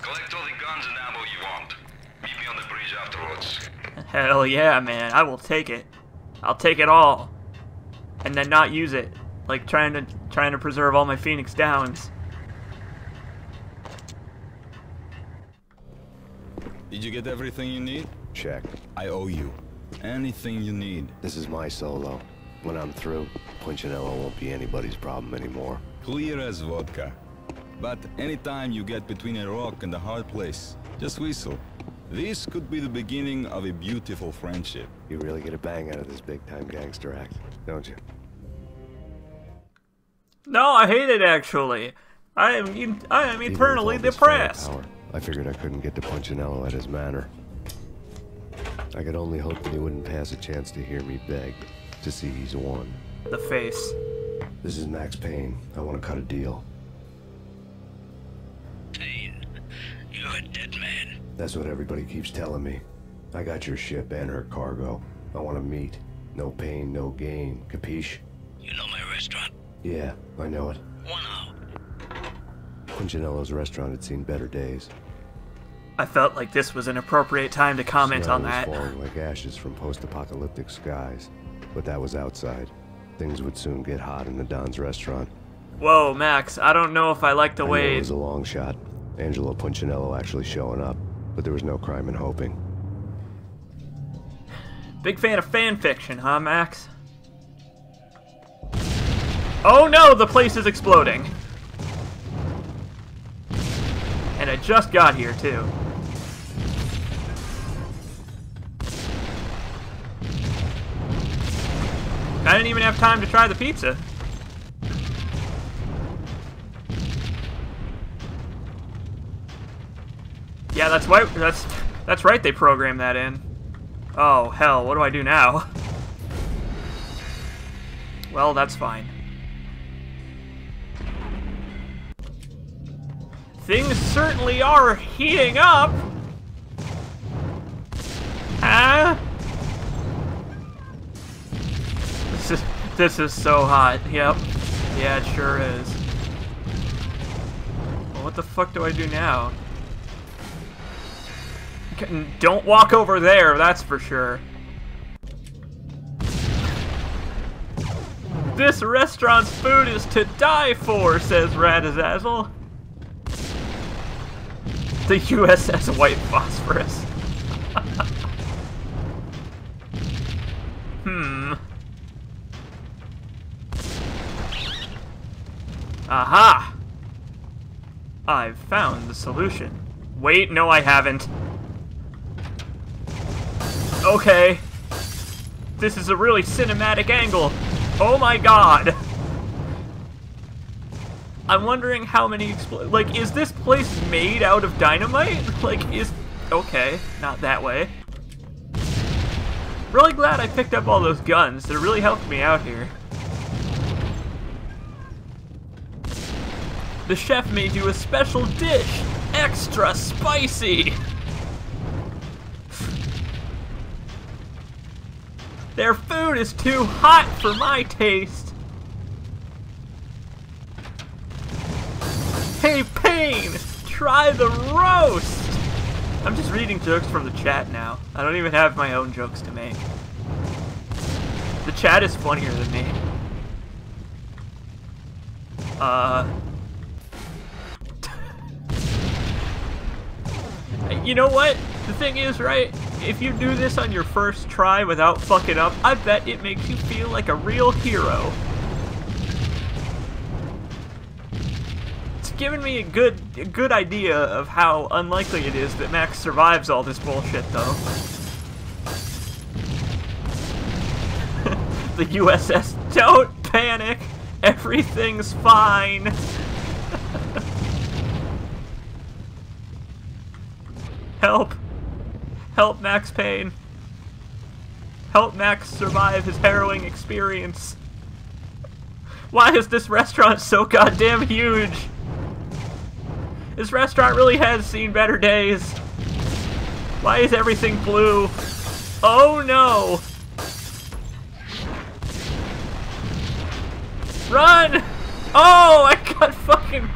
Collect all the guns and ammo you want. Meet me on the bridge afterwards. Hell yeah, man. I will take it. I'll take it all. And then not use it. Like trying to trying to preserve all my Phoenix Downs. Did you get everything you need? Check. I owe you. Anything you need. This is my solo. When I'm through, Punchinello won't be anybody's problem anymore. Clear as vodka. But anytime you get between a rock and a hard place, just whistle. This could be the beginning of a beautiful friendship. You really get a bang out of this big-time gangster act, don't you? No, I hate it, actually. I am, I am eternally depressed. I figured I couldn't get to Punchinello at his manor. I could only hope that he wouldn't pass a chance to hear me beg. to see he's won. The face. This is Max Payne. I want to cut a deal. Payne, you're a dead man. That's what everybody keeps telling me. I got your ship and her cargo. I want to meet. No pain, no gain. Capiche? You know my restaurant? Yeah, I know it. One out. Punchinello's restaurant had seen better days. I felt like this was an appropriate time to comment on that. Snow was falling like ashes from post-apocalyptic skies, but that was outside. Things would soon get hot in the Don's restaurant. Whoa, Max, I don't know if I like the way... It was a long shot. Angelo Punchinello actually showing up, but there was no crime in hoping. Big fan of fan fiction, huh, Max? Oh no, the place is exploding! And I just got here, too. I didn't even have time to try the pizza. Yeah, that's why, that's, that's right, they programmed that in. Oh, hell, what do I do now? Well, that's fine. Things certainly are heating up! Huh? This is, this is so hot, yep. Yeah, it sure is. Well, what the fuck do I do now? Don't walk over there, that's for sure. This restaurant's food is to die for, says Rad-A-Zazzle. The U S S White Phosphorus. Hmm. Aha! I've found the solution. Wait, no I haven't. Okay. This is a really cinematic angle. Oh my god. I'm wondering how many expl- like, is this place made out of dynamite? Like, is- okay, not that way. Really glad I picked up all those guns. They really helped me out here. The chef made you a special dish. Extra spicy. Their food is too hot for my taste! Hey, Payne! Try the roast! I'm just reading jokes from the chat now. I don't even have my own jokes to make. The chat is funnier than me. Uh... You know what? The thing is, right? If you do this on your first try without fucking up, I bet it makes you feel like a real hero. It's given me a good a good idea of how unlikely it is that Max survives all this bullshit, though. The U S S, don't panic! Everything's fine! Help! Help Max Payne. Help Max survive his harrowing experience. Why is this restaurant so goddamn huge? This restaurant really has seen better days. Why is everything blue? Oh no! Run! Oh, I got fucking...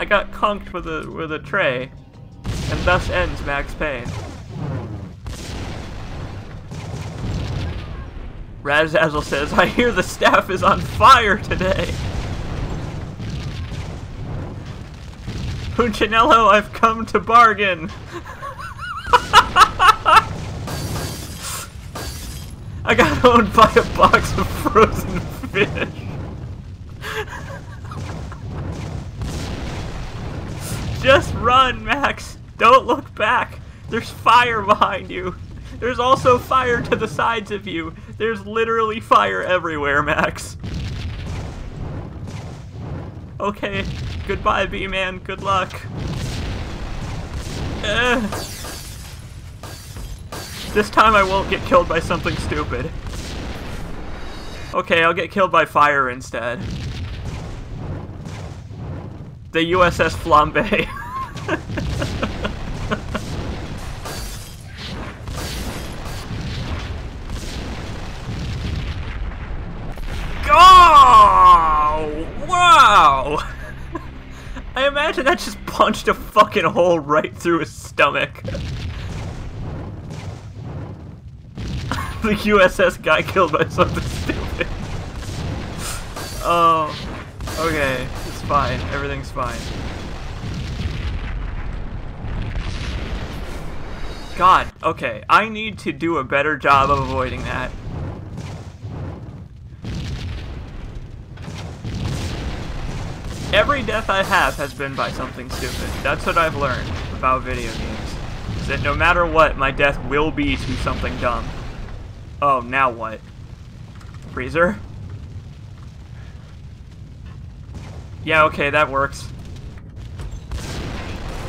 I got conked with a, with a tray. And thus ends Max Payne. Rad-A-Zazzle says, I hear the staff is on fire today. Punchinello, I've come to bargain. I got owned by a box of frozen fish. Just run, Max. Don't look back! There's fire behind you! There's also fire to the sides of you! There's literally fire everywhere, Max! Okay, goodbye, B-Man, good luck. Uh. This time I won't get killed by something stupid. Okay, I'll get killed by fire instead. The U S S Flambe. Oh! Wow! I imagine that just punched a fucking hole right through his stomach. The U S S got killed by something stupid. Oh, okay, it's fine. Everything's fine. God, okay, I need to do a better job of avoiding that. Every death I have has been by something stupid. That's what I've learned about video games. Is that no matter what, my death will be to something dumb. Oh, now what? Freezer? Yeah, okay, that works.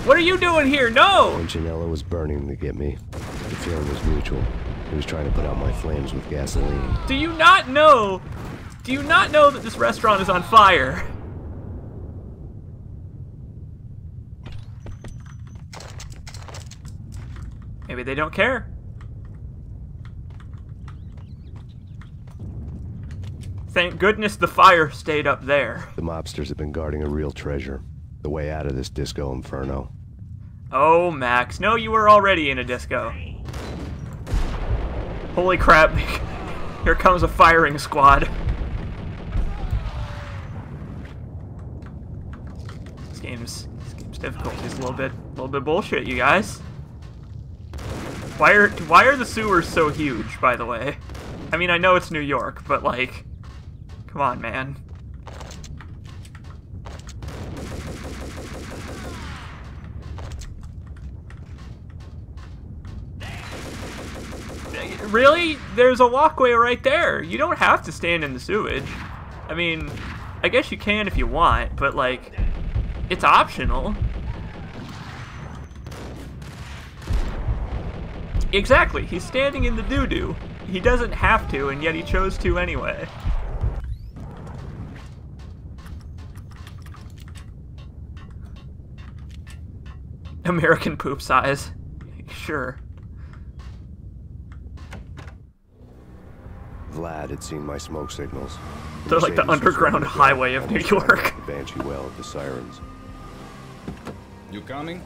What are you doing here? No! Punchinello was burning to get me. The feeling was mutual. He was trying to put out my flames with gasoline. Do you not know? Do you not know that this restaurant is on fire? Maybe they don't care. Thank goodness the fire stayed up there. The mobsters have been guarding a real treasure. The way out of this disco inferno. Oh, Max. No, you were already in a disco. Holy crap. Here comes a firing squad. This game's, this game's difficult. It's a little bit, a little bit bullshit, you guys. Why are, why are the sewers so huge, by the way? I mean, I know it's New York, but like... Come on, man. Really? There's a walkway right there. You don't have to stand in the sewage. I mean, I guess you can if you want, but like, it's optional. Exactly, he's standing in the doo-doo. He doesn't have to, and yet he chose to anyway. American poop size. Sure. Vlad had seen my smoke signals. They're like the underground highway of New York. The Banshee Well of the Sirens. You coming?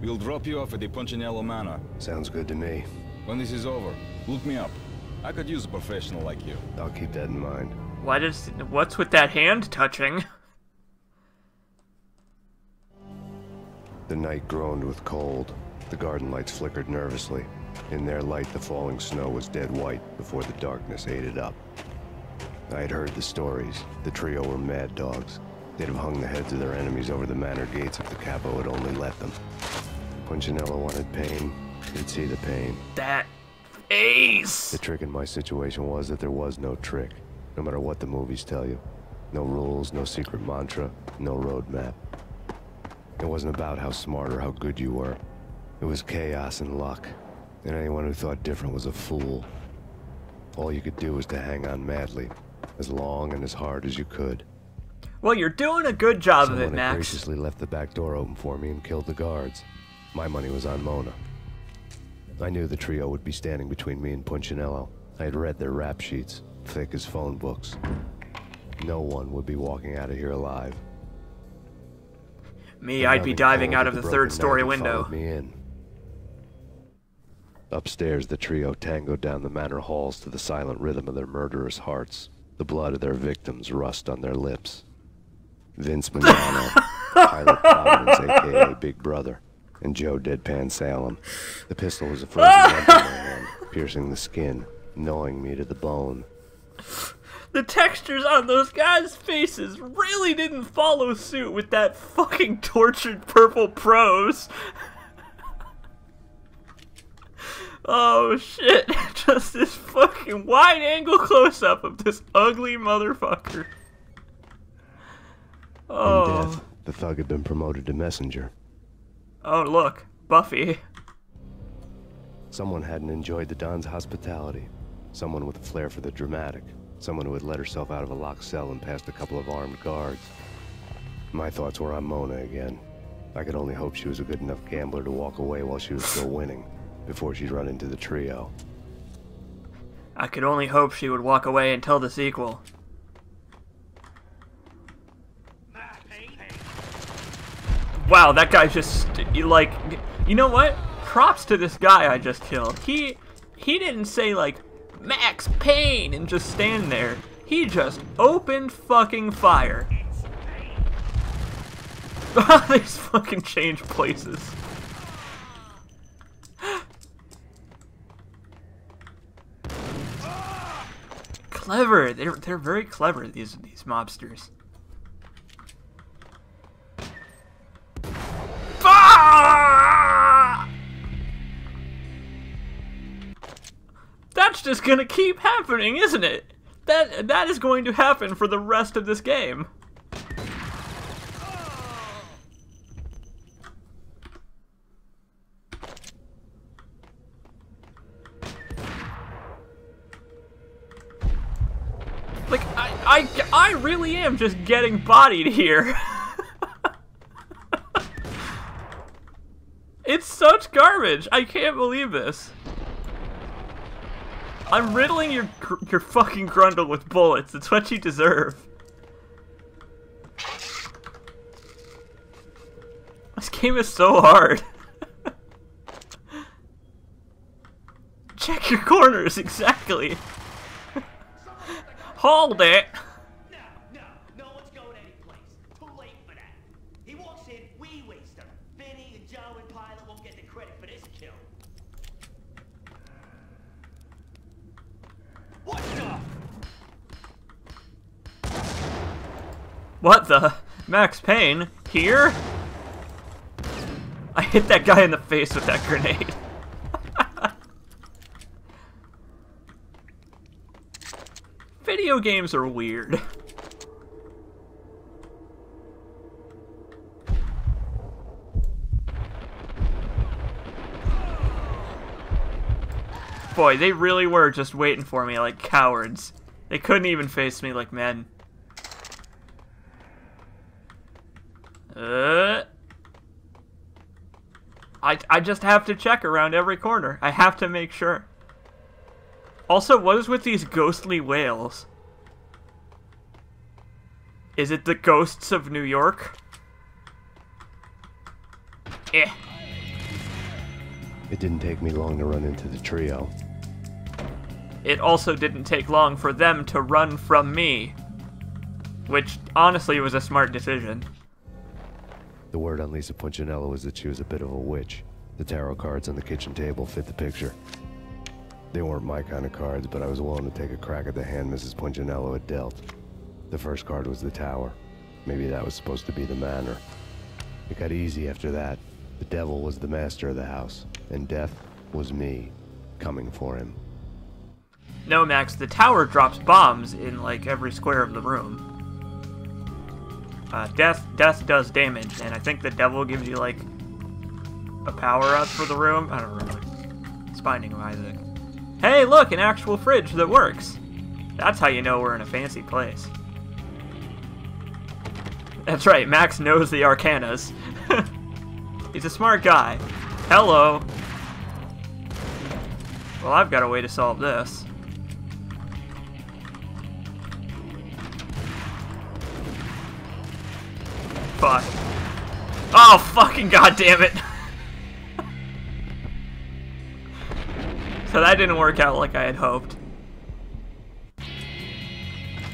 We'll drop you off at the Punchinello Manor. Sounds good to me. When this is over, look me up. I could use a professional like you. I'll keep that in mind. Why does... What's with that hand touching? The night groaned with cold. The garden lights flickered nervously. In their light, the falling snow was dead white before the darkness ate it up. I had heard the stories. The trio were mad dogs. They'd have hung the heads of their enemies over the manor gates if the capo had only let them. Punchinello wanted pain. He'd see the pain. That ace! The trick in my situation was that there was no trick, no matter what the movies tell you. No rules, no secret mantra, no roadmap. It wasn't about how smart or how good you were. It was chaos and luck, and anyone who thought different was a fool. All you could do was to hang on madly, as long and as hard as you could. Well, you're doing a good job of it, Max. Someone graciously left the back door open for me and killed the guards. My money was on Mona. I knew the trio would be standing between me and Punchinello. I had read their rap sheets, thick as phone books. No one would be walking out of here alive. Me, I'd be diving out of the third-story window. Me in. Upstairs, the trio tangoed down the manor halls to the silent rhythm of their murderous hearts. The blood of their victims rushed on their lips. Vince Manano, Pilot Providence, a k a. Big Brother, and Joe Deadpan Salem. The pistol was a frozen lump in my hand, piercing the skin, gnawing me to the bone. The textures on those guys' faces really didn't follow suit with that fucking tortured purple prose. Oh shit, just this fucking wide angle close up of this ugly motherfucker. Oh. In death, the thug had been promoted to messenger. Oh look, Buffy. Someone hadn't enjoyed the Don's hospitality. Someone with a flair for the dramatic. Someone who had let herself out of a locked cell and passed a couple of armed guards. My thoughts were on Mona again. I could only hope she was a good enough gambler to walk away while she was still winning, before she'd run into the trio. I could only hope she would walk away until the sequel. Wow, that guy's just, like, you know what? Props to this guy I just killed. He, he didn't say, like, Max Payne and just stand there. He just opened fucking fire. They just fucking changed places. Clever. They're they're very clever, these these mobsters. Ah! That's just gonna keep happening, isn't it? That that is going to happen for the rest of this game. I, I really am just getting bodied here. It's such garbage. I can't believe this. I'm riddling your your fucking grundle with bullets. It's what you deserve. This game is so hard. Check your corners, exactly. Hold it! No, no, no one's going anyplace. Too late for that. He walks in, we waste him. Vinny and Joe and Pilot won't get the credit for this kill. What the? What the? Max Payne? Here? I hit that guy in the face with that grenade. Video games are weird. Boy, they really were just waiting for me like cowards. They couldn't even face me like men. Uh, I, I just have to check around every corner. I have to make sure. Also, what is with these ghostly whales? Is it the ghosts of New York? Eh. It didn't take me long to run into the trio. It also didn't take long for them to run from me. Which, honestly, was a smart decision. The word on Lisa Punchinello was that she was a bit of a witch. The tarot cards on the kitchen table fit the picture. They weren't my kind of cards, but I was willing to take a crack at the hand Missus Punchinello had dealt. The first card was the tower. Maybe that was supposed to be the manor. It got easy after that. The devil was the master of the house, and death was me, coming for him. No, Max, the tower drops bombs in, like, every square of the room. Uh, death, death does damage, and I think the devil gives you, like, a power-up for the room. I don't remember. It's Binding of Isaac. Hey, look, an actual fridge that works. That's how you know we're in a fancy place. That's right, Max knows the arcanas. He's a smart guy. Hello. Well, I've got a way to solve this. Fuck. Oh, fucking goddammit. So that didn't work out like I had hoped.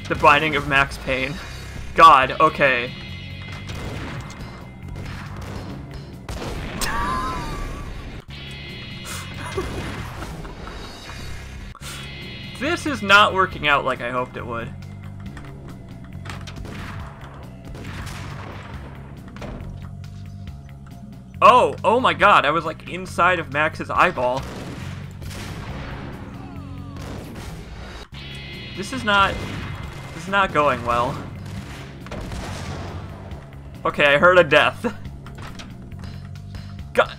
The Binding of Max Payne. God, okay. This is not working out like I hoped it would. Oh, oh my god, I was like inside of Max's eyeball. This is not, this is not going well. Okay, I heard a death. God.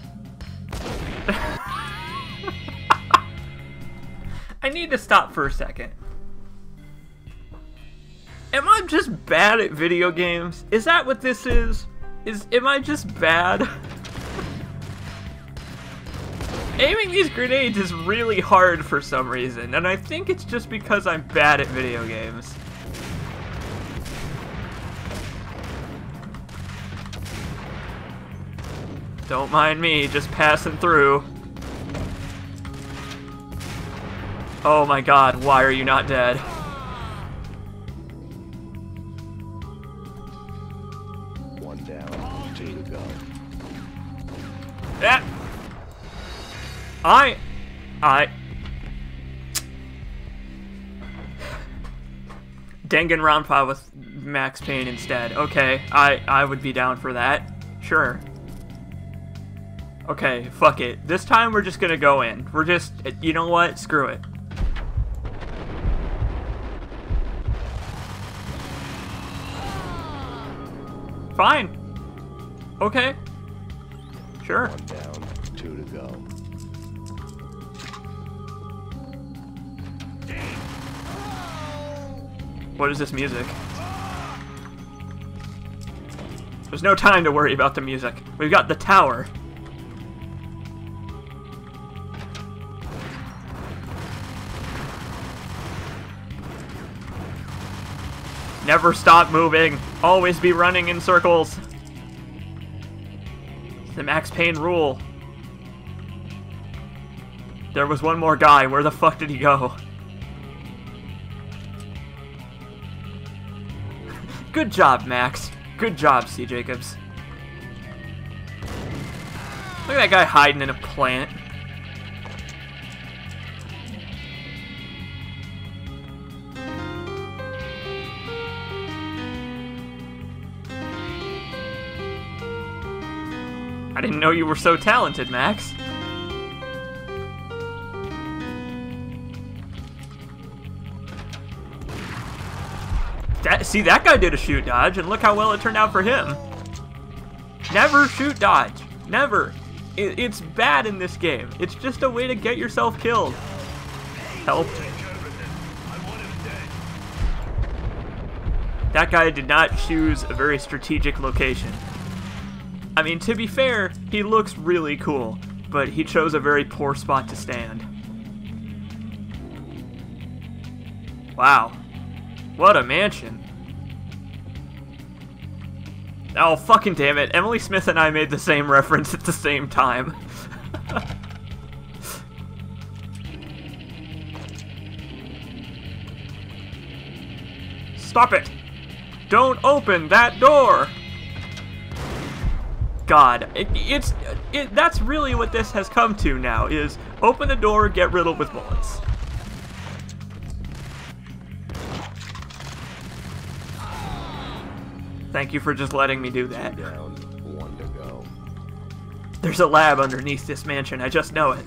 I need to stop for a second. Am I just bad at video games? Is that what this is? Is am I just bad? Aiming these grenades is really hard for some reason, and I think it's just because I'm bad at video games. Don't mind me, just passing through. Oh my god, why are you not dead? One down, two to go. Ah! I... I... Danganronpa with Max Payne instead. Okay, I, I would be down for that. Sure. Okay, fuck it. This time we're just gonna go in. We're just... You know what? Screw it. Fine. Okay. Sure. One down, two to go. What is this music? There's no time to worry about the music. We've got the tower. Never stop moving. Always be running in circles. It's the Max Payne rule. There was one more guy. Where the fuck did he go? Good job, Max. Good job, C. Jacobs. Look at that guy hiding in a plant. I didn't know you were so talented, Max. That, see, that guy did a shoot dodge, and look how well it turned out for him. Never shoot dodge. Never. It, it's bad in this game. It's just a way to get yourself killed. Help. That guy did not choose a very strategic location. I mean, to be fair, he looks really cool, but he chose a very poor spot to stand. Wow. What a mansion. Oh, fucking damn it. Emily Smith and I made the same reference at the same time. Stop it! Don't open that door! God, it, it's... It, that's really what this has come to now, is open the door, get riddled with bullets. Thank you for just letting me do that. Down, one to go. There's a lab underneath this mansion, I just know it.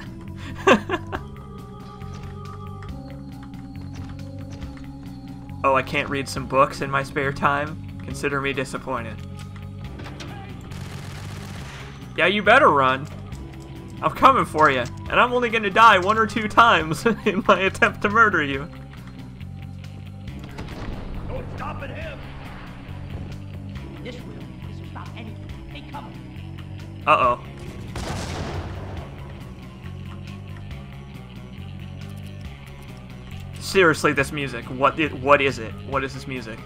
Oh, I can't read some books in my spare time? Consider me disappointed. Yeah, you better run. I'm coming for you, and I'm only gonna die one or two times in my attempt to murder you. Don't stop at him! This will isn't about anything. They come. Uh oh. Seriously, this music. What? It, what is it? What is this music?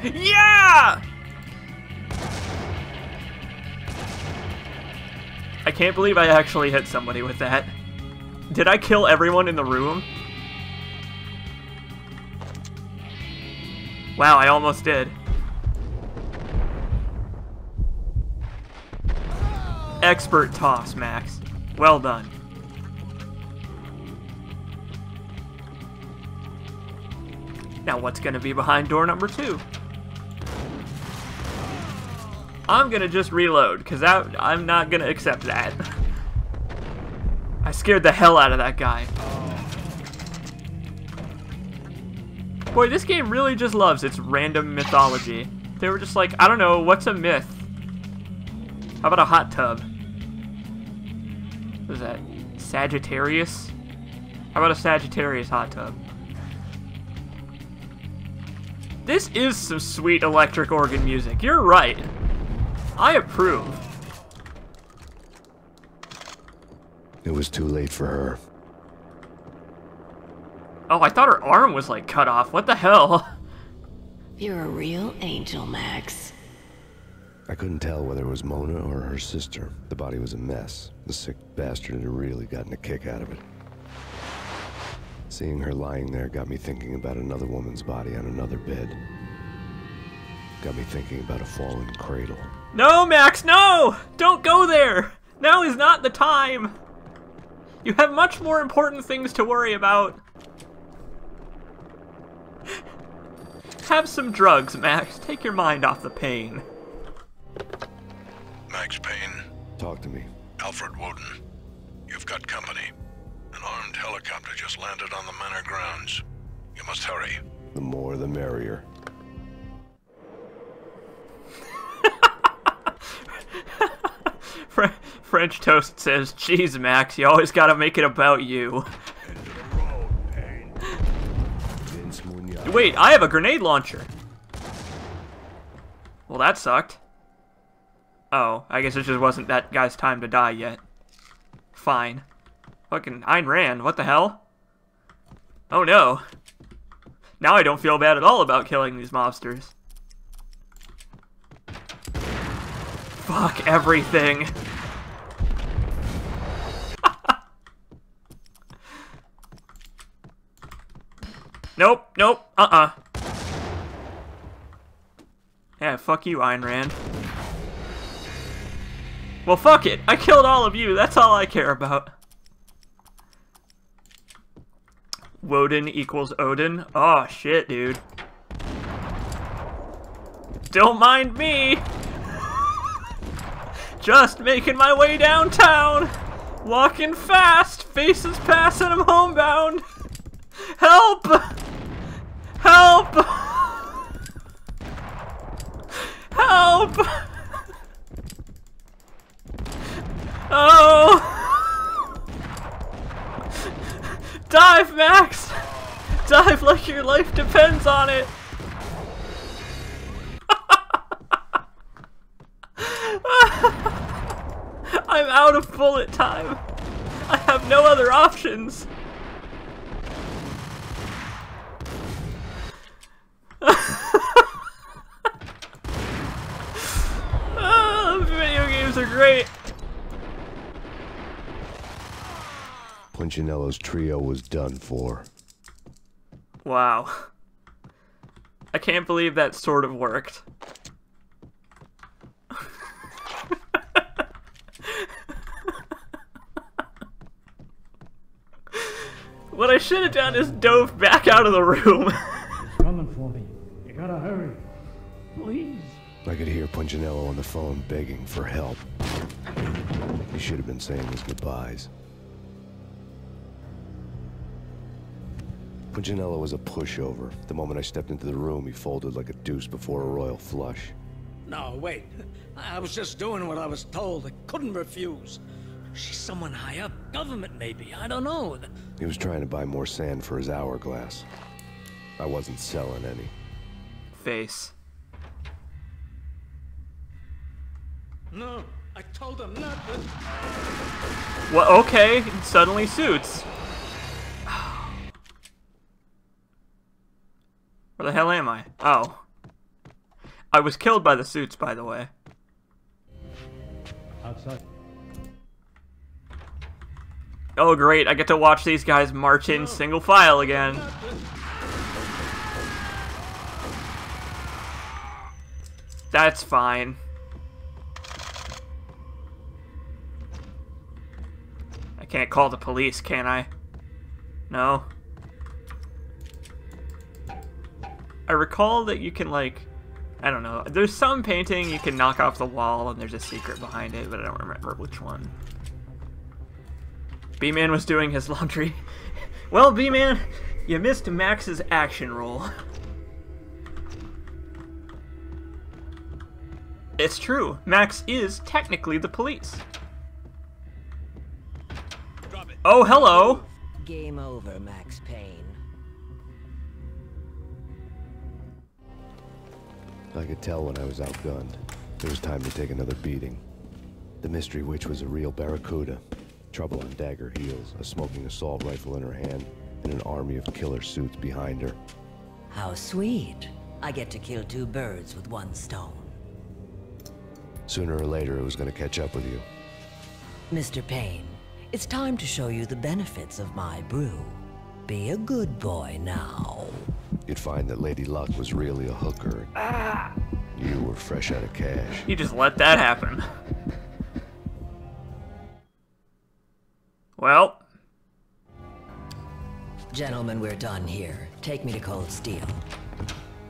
Yeah! I can't believe I actually hit somebody with that. Did I kill everyone in the room? Wow, I almost did. Expert toss, Max. Well done. Now what's gonna be behind door number two? I'm gonna just reload, because that I'm not gonna accept that. I scared the hell out of that guy. Boy, this game really just loves its random mythology. They were just like, I don't know, what's a myth? How about a hot tub? What is that? Sagittarius? How about a Sagittarius hot tub? This is some sweet electric organ music. You're right. I approve. It was too late for her. Oh, I thought her arm was, like, cut off. What the hell? You're a real angel, Max. I couldn't tell whether it was Mona or her sister. The body was a mess. The sick bastard had really gotten a kick out of it. Seeing her lying there got me thinking about another woman's body on another bed. Got me thinking about a fallen cradle. No, Max, no! Don't go there! Now is not the time! You have much more important things to worry about. Have some drugs, Max. Take your mind off the pain. Max Payne. Talk to me. Alfred Woden. You've got company. An armed helicopter just landed on the manor grounds. You must hurry. The more the merrier. French Toast says, "Geez, Max, you always gotta make it about you." Wait, I have a grenade launcher. Well, that sucked. Oh, I guess it just wasn't that guy's time to die yet. Fine. Fucking Ayn Rand, what the hell? Oh no. Now I don't feel bad at all about killing these mobsters. Fuck everything. Nope, nope, uh-uh. Yeah, fuck you, Ayn Rand. Well, fuck it. I killed all of you. That's all I care about. Woden equals Odin. Oh, shit, dude. Don't mind me. Just making my way downtown. Walking fast. Faces passing. I'm homebound. Help! Help! Help! Oh! Dive, Max! Dive like your life depends on it! I'm out of bullet time. I have no other options. Oh, video games are great. Punchinello's trio was done for. Wow. I can't believe that sort of worked. What I should have done is dove back out of the room. Coming for me. You gotta hurry. Please. I could hear Punchinello on the phone begging for help. He should have been saying his goodbyes. Punchinello was a pushover. The moment I stepped into the room, he folded like a deuce before a royal flush. No, wait. I was just doing what I was told. I couldn't refuse. She's someone high up. Government, maybe. I don't know. He was trying to buy more sand for his hourglass. I wasn't selling any. Face. No, I told him nothing. Well, okay. It suddenly suits. Where the hell am I? Oh. I was killed by the suits, by the way. Outside. Oh, great. I get to watch these guys march in single file again. That's fine. I can't call the police, can I? No? I recall that you can, like, I don't know. There's some painting you can knock off the wall and there's a secret behind it, but I don't remember which one. B-Man was doing his laundry. Well, B-Man, you missed Max's action role. It's true. Max is technically the police. Oh, hello. Game over, Max Payne. I could tell when I was outgunned. It was time to take another beating. The mystery witch was a real barracuda. Trouble on dagger heels, a smoking assault rifle in her hand, and an army of killer suits behind her. How sweet. I get to kill two birds with one stone. Sooner or later, it was going to catch up with you. Mister Payne, it's time to show you the benefits of my brew. Be a good boy now. You'd find that Lady Luck was really a hooker. Ah. You were fresh out of cash. You just let that happen. Well. Gentlemen, we're done here. Take me to Cold Steel.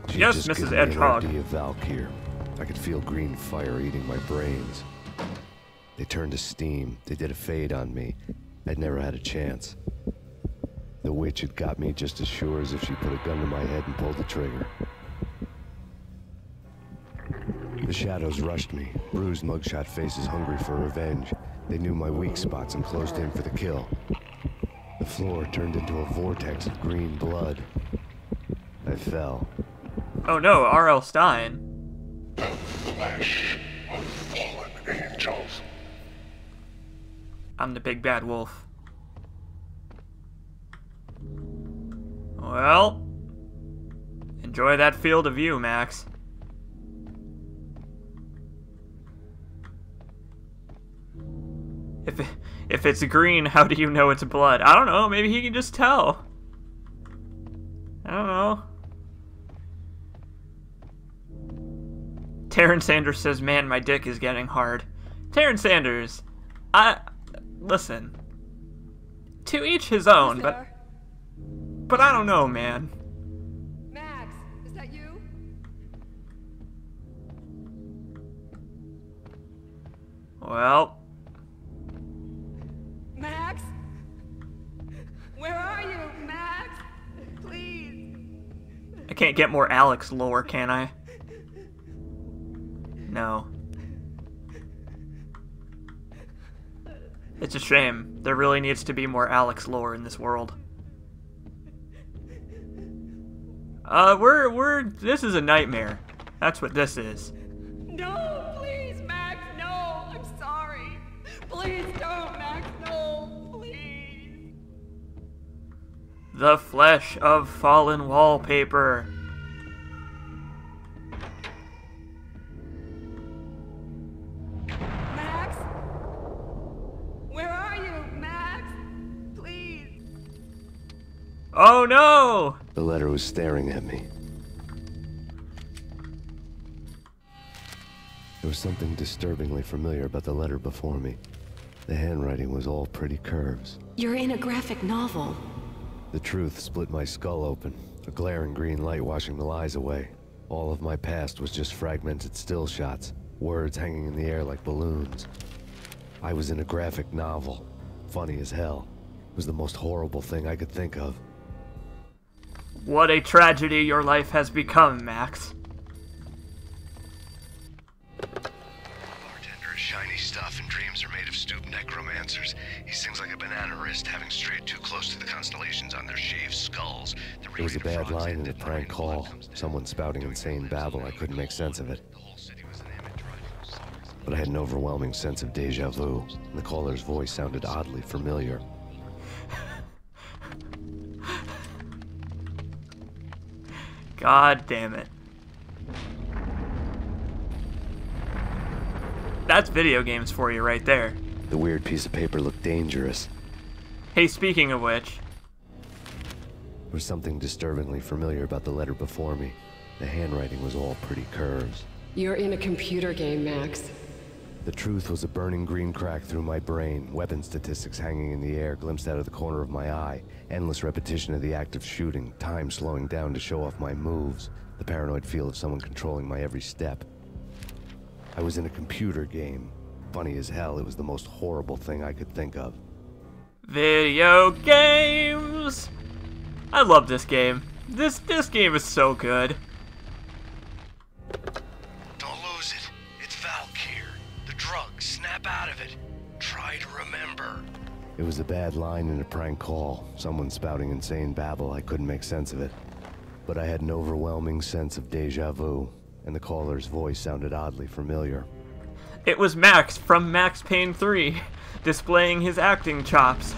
She yes, Missus Edgehog. An idea of Valkyr. I could feel green fire eating my brains. They turned to steam. They did a fade on me. I'd never had a chance. The witch had got me just as sure as if she put a gun to my head and pulled the trigger. The shadows rushed me. Bruised mugshot faces hungry for revenge. They knew my weak spots and closed in for the kill. The floor turned into a vortex of green blood. I fell. Oh no, R L Stein. The flesh of fallen angels. I'm the big bad wolf. Well, enjoy that field of view, Max. If, if it's green, how do you know it's blood? I don't know, maybe he can just tell. I don't know. Terrence Sanders says, man, my dick is getting hard. Terrence Sanders, I... Listen. To each his own, but... But I don't know, man. Max, is that you? Well. Max? Where are you, Max? Please. I can't get more Alex lore, can I? No. It's a shame. There really needs to be more Alex lore in this world. Uh, we're, we're, this is a nightmare. That's what this is. No, please, Max, no. I'm sorry. Please don't, Max, no, please. The flesh of fallen wallpaper. Max? Where are you, Max? Please. Oh, no! The letter was staring at me. There was something disturbingly familiar about the letter before me. The handwriting was all pretty curves. You're in a graphic novel. The truth split my skull open, a glaring green light washing the lies away. All of my past was just fragmented still shots, words hanging in the air like balloons. I was in a graphic novel. Funny as hell. It was the most horrible thing I could think of. What a tragedy your life has become, Max. Bartender is shiny stuff, and dreams are made of stupid necromancers. He sings like a banana wrist, having strayed too close to the constellations on their shaved skulls. The there was a bad line in a prank call. Someone spouting insane babble. I couldn't make sense of it. But I had an overwhelming sense of deja vu, and the caller's voice sounded oddly familiar. God damn it. That's video games for you right there. The weird piece of paper looked dangerous. Hey, speaking of which... There was something disturbingly familiar about the letter before me. The handwriting was all pretty curves. You're in a computer game, Max. The truth was a burning green crack through my brain, weapon statistics hanging in the air, glimpsed out of the corner of my eye, endless repetition of the act of shooting, time slowing down to show off my moves, the paranoid feel of someone controlling my every step. I was in a computer game. Funny as hell, it was the most horrible thing I could think of. Video games! I love this game. This, this game is so good. Out of it. Try to remember. It was a bad line in a prank call, someone spouting insane babble. I couldn't make sense of it. But I had an overwhelming sense of deja vu, and the caller's voice sounded oddly familiar. It was Max from Max Payne three, displaying his acting chops.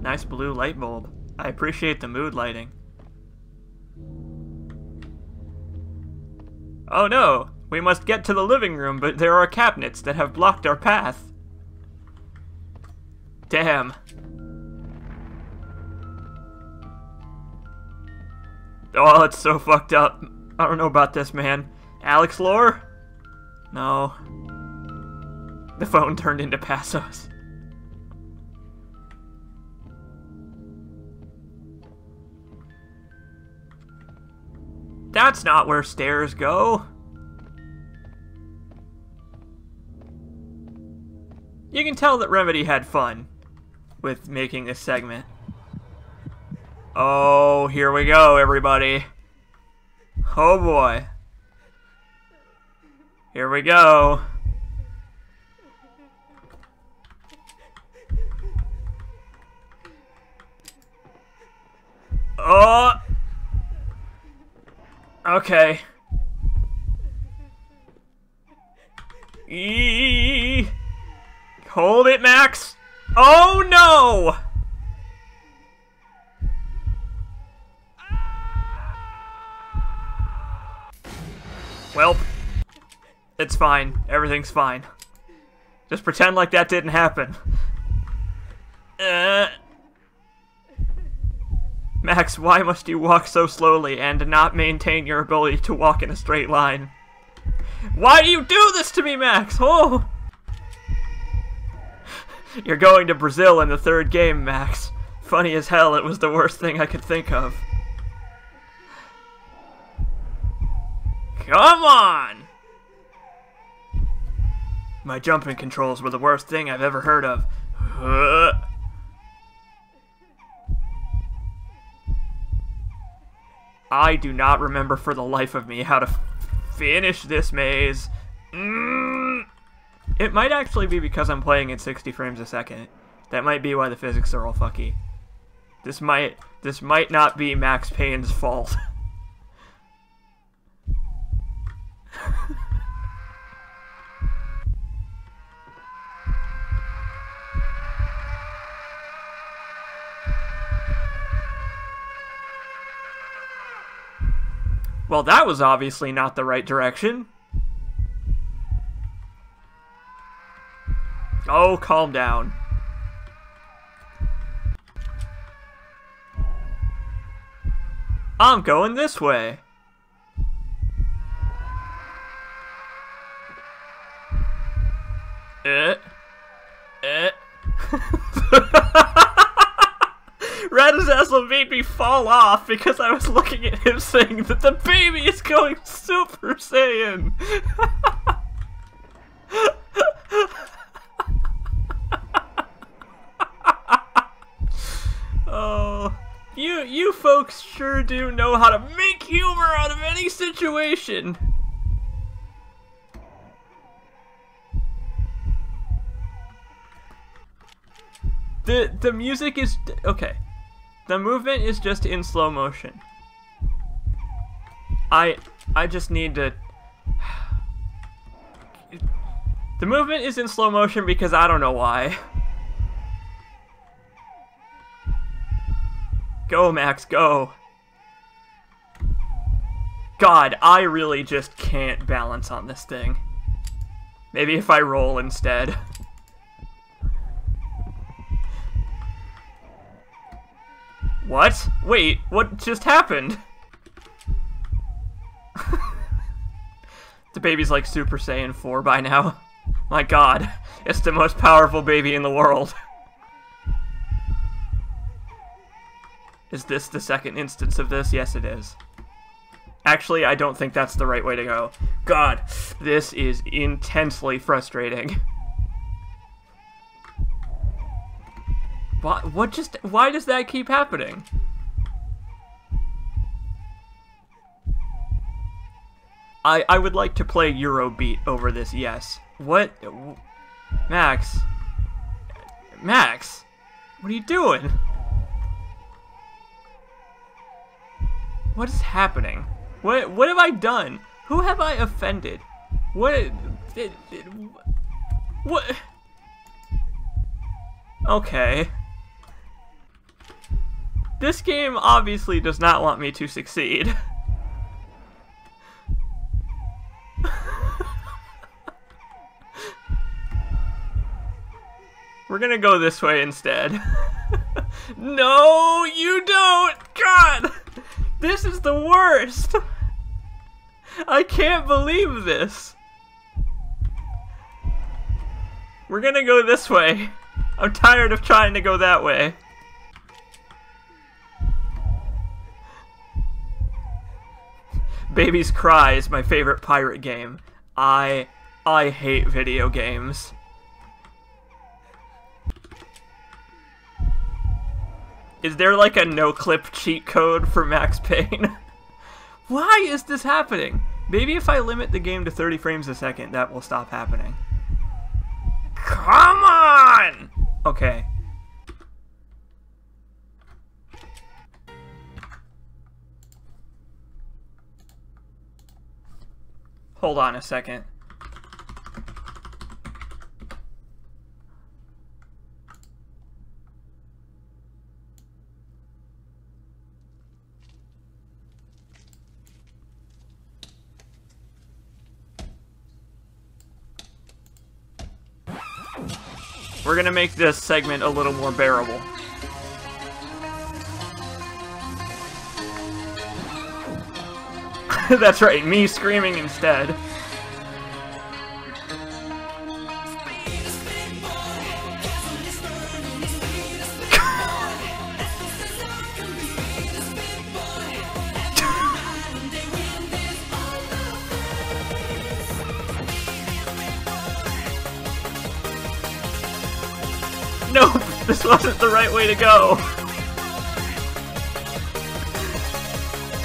Nice blue light bulb. I appreciate the mood lighting. Oh no! We must get to the living room, but there are cabinets that have blocked our path. Damn. Oh, it's so fucked up. I don't know about this, man. Alex lore? No. The phone turned into Passos. That's not where stairs go. You can tell that Remedy had fun with making this segment. Oh, here we go, everybody. Oh boy. Here we go. Oh. Okay. Eee. Hold it, Max. Oh no. Well, it's fine. Everything's fine. Just pretend like that didn't happen. Uh, Max, why must you walk so slowly and not maintain your ability to walk in a straight line? Why do you do this to me, Max? Oh! You're going to Brazil in the third game, Max. Funny as hell, it was the worst thing I could think of. Come on! My jumping controls were the worst thing I've ever heard of. Uh. I do not remember for the life of me how to f finish this maze. Mm. It might actually be because I'm playing at sixty frames a second. That might be why the physics are all fucky. This might, this might not be Max Payne's fault. Well, that was obviously not the right direction. Oh, calm down. I'm going this way. Eh. Eh. Rad-A-Zazzle made me fall off because I was looking at him saying that the baby is going Super Saiyan. Oh, you you folks sure do know how to make humor out of any situation. The, the music is... okay. The movement is just in slow motion. I... I just need to... The movement is in slow motion because I don't know why. Go, Max, go. God, I really just can't balance on this thing. Maybe if I roll instead. What? Wait, what just happened? The baby's like Super Saiyan four by now. My god, it's the most powerful baby in the world. Is this the second instance of this? Yes, it is. Actually, I don't think that's the right way to go. God, this is intensely frustrating. Why, what just, why does that keep happening? I, I would like to play Eurobeat over this, yes. What? Max. Max! What are you doing? What is happening? What what have I done? Who have I offended? What? It, it, what? Okay. This game obviously does not want me to succeed. We're gonna go this way instead. No, you don't! God! This is the worst! I can't believe this! We're gonna go this way. I'm tired of trying to go that way. Baby's Cry is my favorite pirate game. I... I hate video games. Is there like a no-clip cheat code for Max Payne? Why is this happening? Maybe if I limit the game to thirty frames a second, that will stop happening. Come on! Okay. Hold on a second. We're gonna make this segment a little more bearable. That's right, me screaming instead. Nope, this wasn't the right way to go.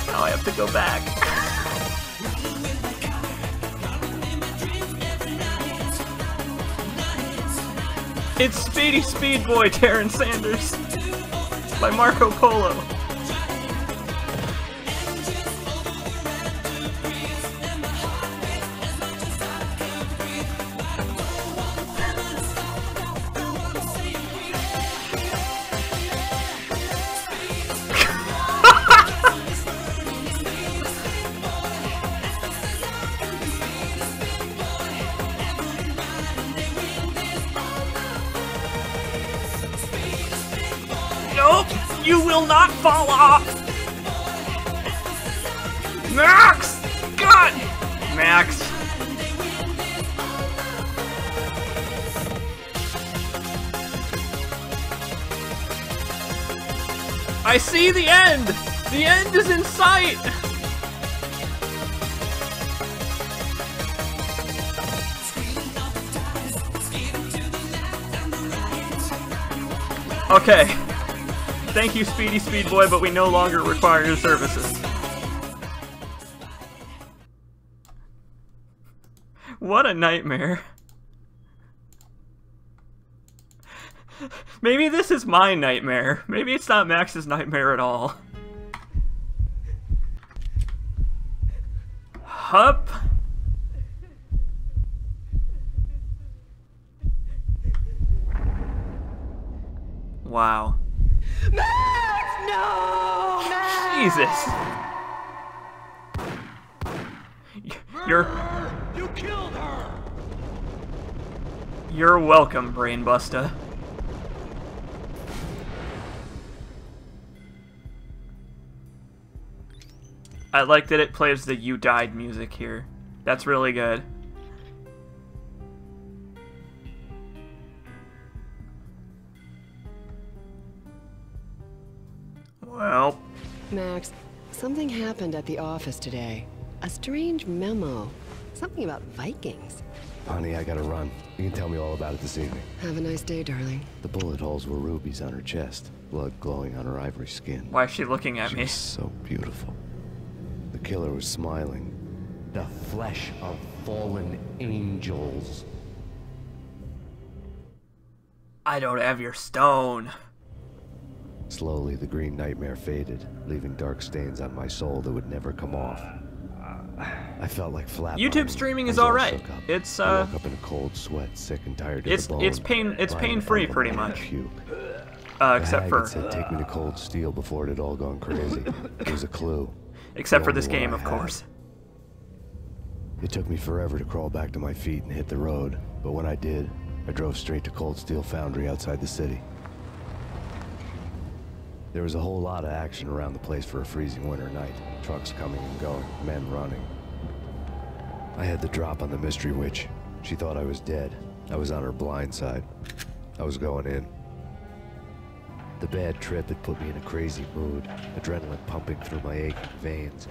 Now I have to go back. It's Speedy Speed Boy, Terrence Sanders, by Marco Polo. You will not fall off! Max! God! Max! I see the end! The end is in sight! Okay. Thank you, Speedy Speed Boy, but we no longer require your services. What a nightmare. Maybe this is my nightmare. Maybe it's not Max's nightmare at all. Hup. Wow. Max! No! Max! Jesus. You're... You killed her! You're welcome, Brainbusta. I like that it plays the You Died music here. That's really good. Well... Max, something happened at the office today. A strange memo. Something about Vikings. Honey, I gotta run. You can tell me all about it this evening. Have a nice day, darling. The bullet holes were rubies on her chest, blood glowing on her ivory skin. Why is she looking at me? She's so beautiful. The killer was smiling, the flesh of fallen angels. I don't have your stone. Slowly, the green nightmare faded, leaving dark stains on my soul that would never come off. I felt like flat. YouTube streaming is all right. It's uh. I woke up in a cold sweat, sick and tired of the bone. It's it's pain it's pain free pretty much. Uh, except for. It said take me to cold steel before it had all gone crazy. It was a clue. Except for this game, of course. It took me forever to crawl back to my feet and hit the road, but when I did, I drove straight to Cold Steel Foundry outside the city. There was a whole lot of action around the place for a freezing winter night. Trucks coming and going, men running. I had the drop on the mystery witch. She thought I was dead. I was on her blind side. I was going in. The bad trip had put me in a crazy mood, adrenaline pumping through my aching veins.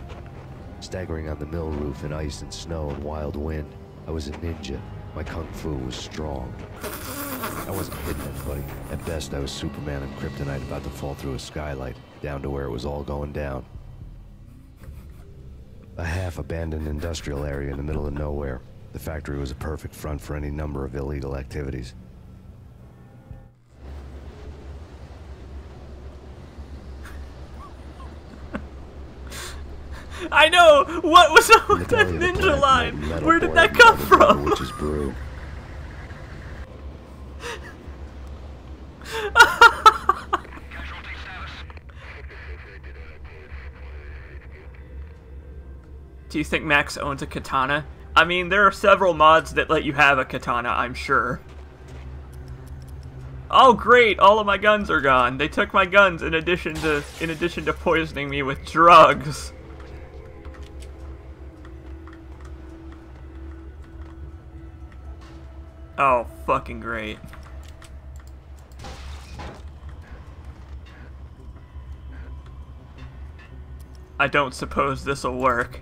Staggering on the mill roof in ice and snow and wild wind, I was a ninja. My kung fu was strong. I wasn't hitting anybody. At best, I was Superman and Kryptonite about to fall through a skylight, down to where it was all going down. A half-abandoned industrial area in the middle of nowhere. The factory was a perfect front for any number of illegal activities. I know! What was up with that ninja line? Where did that come from? Which is brew. Do you think Max owns a katana? I mean, there are several mods that let you have a katana, I'm sure. Oh great, all of my guns are gone. They took my guns in addition to in addition to poisoning me with drugs. Oh, fucking great. I don't suppose this'll work.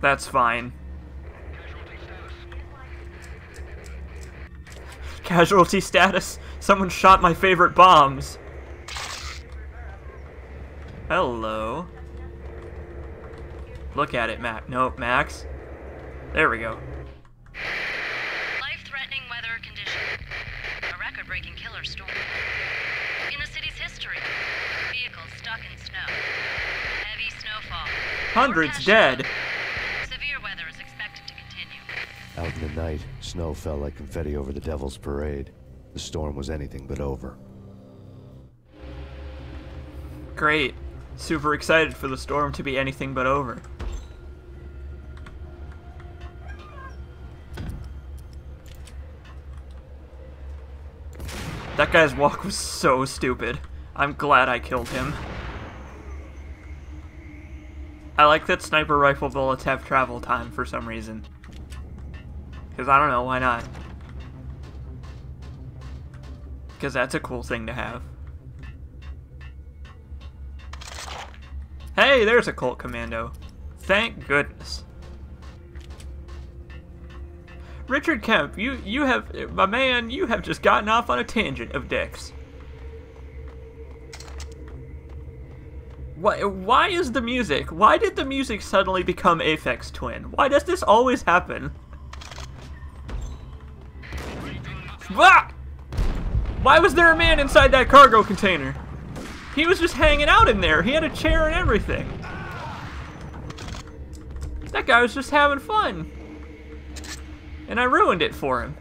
That's fine. Casualty status? Someone shot my favorite bombs. Hello. Look at it, Mac. Nope, Max. There we go. Life-threatening weather condition. A record-breaking killer storm. In the city's history, vehicles stuck in snow. Heavy snowfall. Hundreds dead. Severe weather is expected to continue. Out in the night, snow fell like confetti over the Devil's Parade. The storm was anything but over. Great. Super excited for the storm to be anything but over. That guy's walk was so stupid. I'm glad I killed him. I like that sniper rifle bullets have travel time for some reason. Because I don't know, why not? Because that's a cool thing to have. Hey, there's a Colt Commando. Thank goodness. Richard Kemp, you, you have, my man, you have just gotten off on a tangent of dicks. Why, why is the music, why did the music suddenly become Aphex Twin? Why does this always happen? Ah! Why was there a man inside that cargo container? He was just hanging out in there. He had a chair and everything. That guy was just having fun. And I ruined it for him.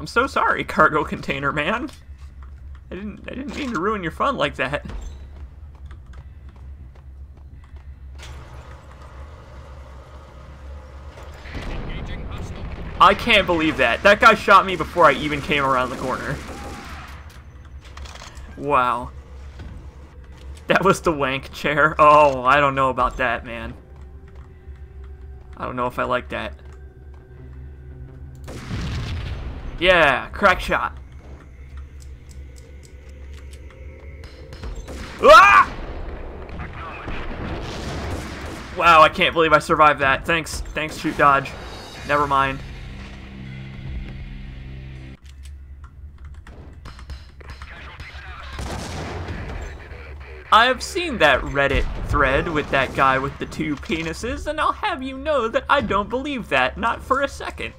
I'm so sorry, cargo container man. I didn't I didn't mean to ruin your fun like that. I can't believe that. That guy shot me before I even came around the corner. Wow. That was the wank chair. Oh, I don't know about that, man. I don't know if I like that. Yeah, crack shot. Ah! Wow, I can't believe I survived that. Thanks, thanks, shoot dodge. Never mind. I've seen that Reddit thread with that guy with the two penises, and I'll have you know that I don't believe that, not for a second.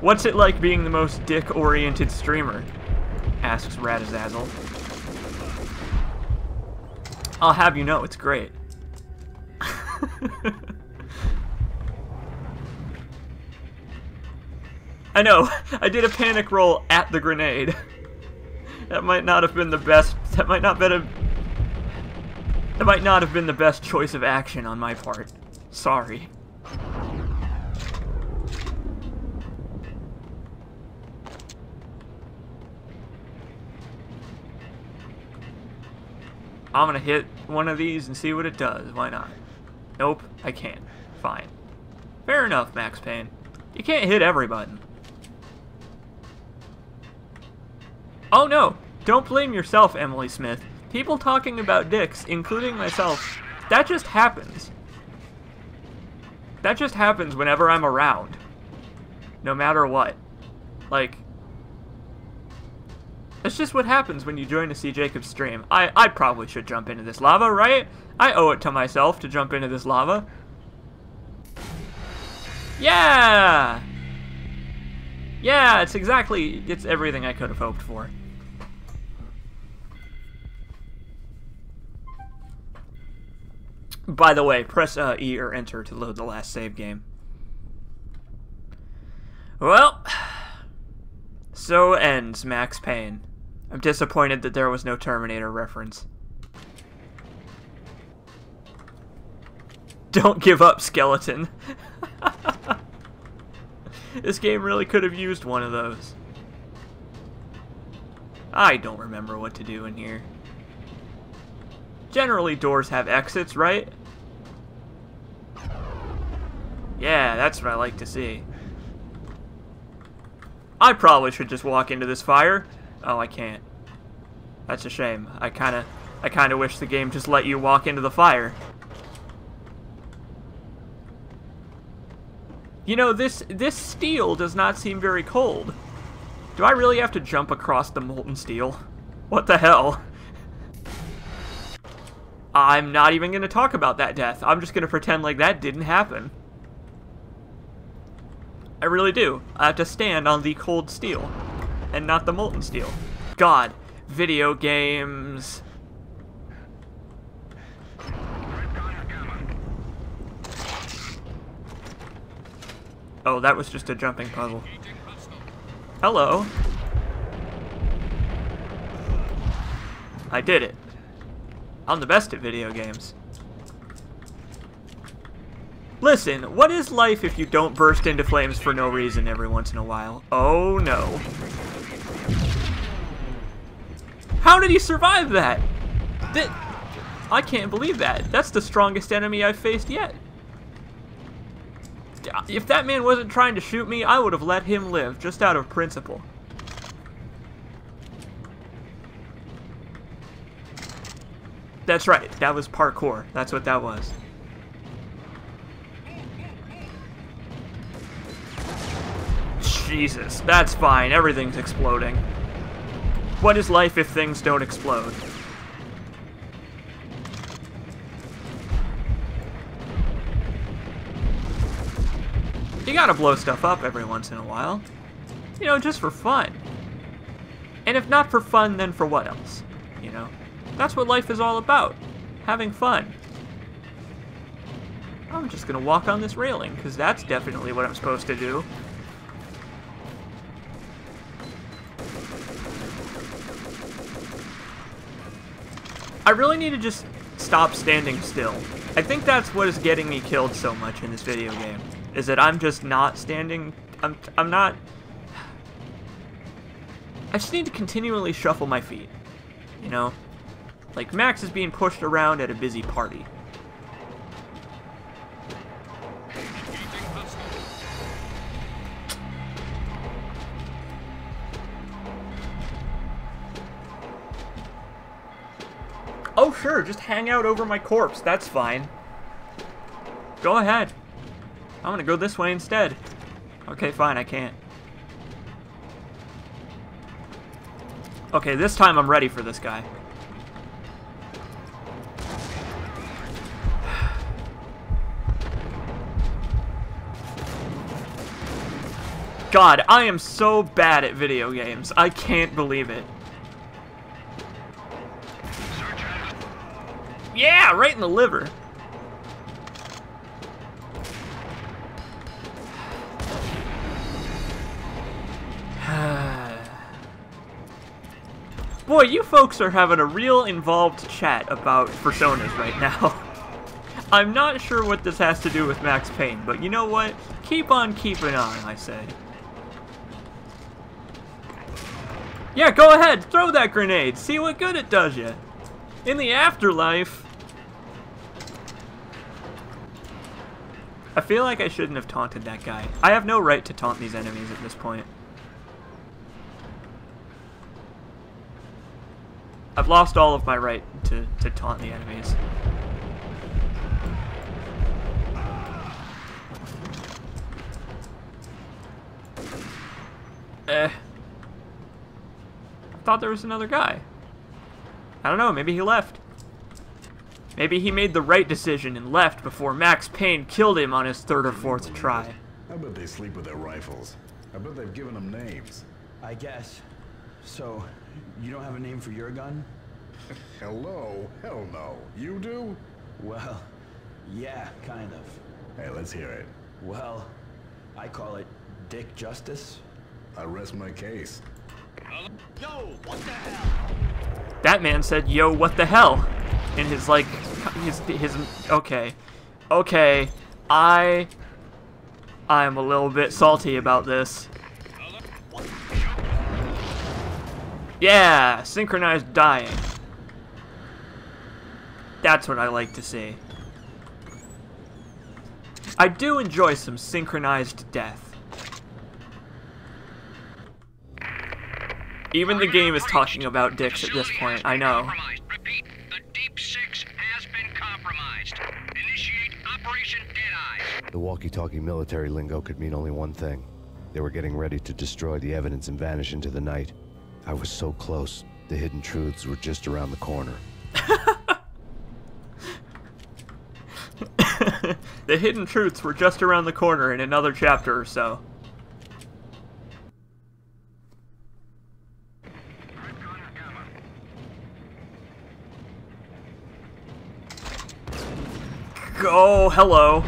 What's it like being the most dick-oriented streamer? Asks Rad-A-Zazzle. I'll have you know, it's great. I know, I did a panic roll at the grenade. That might not have been the best, that might not been a, that might not have been the best choice of action on my part. Sorry. I'm gonna hit one of these and see what it does. Why not? Nope, I can't. Fine. Fair enough, Max Payne. You can't hit every button. Oh no! Don't blame yourself, Emily Smith. People talking about dicks, including myself, that just happens. That just happens whenever I'm around. No matter what. Like, that's just what happens when you join a C. Jacobs stream. I, I probably should jump into this lava, right? I owe it to myself to jump into this lava. Yeah! Yeah, it's exactly, it's everything I could have hoped for. By the way, press uh, E or enter to load the last save game. Well, so ends Max Payne. I'm disappointed that there was no Terminator reference. Don't give up, skeleton. This game really could have used one of those. I don't remember what to do in here. Generally, doors have exits, right? Yeah, that's what I like to see. I probably should just walk into this fire. Oh, I can't. That's a shame. I kind of I kind of wish the game just let you walk into the fire. You know, this this steel does not seem very cold. Do I really have to jump across the molten steel? What the hell? I'm not even going to talk about that death. I'm just going to pretend like that didn't happen. I really do. I have to stand on the cold steel and not the molten steel. God, video games. Oh, that was just a jumping puzzle. Hello. I did it. I'm the best at video games. Listen, what is life if you don't burst into flames for no reason every once in a while? Oh no. How did he survive that? That I can't believe that. That's the strongest enemy I've faced yet. If that man wasn't trying to shoot me, I would have let him live, just out of principle. That's right, that was parkour. That's what that was. Jesus, that's fine. Everything's exploding. What is life if things don't explode? You gotta blow stuff up every once in a while. You know, just for fun. And if not for fun, then for what else? You know? That's what life is all about. Having fun. I'm just gonna walk on this railing, because that's definitely what I'm supposed to do. I really need to just stop standing still. I think that's what is getting me killed so much in this video game. Is that I'm just not standing, I'm, I'm not, I just need to continually shuffle my feet, you know? Like, Max is being pushed around at a busy party. Oh sure, just hang out over my corpse, that's fine. Go ahead. I'm gonna go this way instead. Okay, fine, I can't. Okay, this time I'm ready for this guy. God, I am so bad at video games. I can't believe it. Yeah, right in the liver. Boy, you folks are having a real involved chat about personas right now. I'm not sure what this has to do with Max Payne, but you know what? Keep on keeping on, I say. Yeah, go ahead, throw that grenade. See what good it does you. In the afterlife. I feel like I shouldn't have taunted that guy. I have no right to taunt these enemies at this point. I've lost all of my right to, to taunt the enemies. Eh. I thought there was another guy. I don't know, maybe he left. Maybe he made the right decision and left before Max Payne killed him on his third or fourth try. I bet they sleep with their rifles. I bet they've given them names. I guess. So, you don't have a name for your gun? Hello? Hell no. You do? Well, yeah, kind of. Hey, let's hear it. Well, I call it Dick Justice. I rest my case. Yo, what the hell? That man said, yo, what the hell? In his, like, his, his, okay. Okay, I, I'm a little bit salty about this. Yeah, synchronized dying. That's what I like to see. I do enjoy some synchronized death. Even the game is talking about dicks at this point, I know. Repeat, the Deep Six has been compromised. Initiate Operation Deadeye. The walkie-talkie military lingo could mean only one thing. They were getting ready to destroy the evidence and vanish into the night. I was so close. The hidden truths were just around the corner. The hidden truths were just around the corner in another chapter or so. Oh, hello.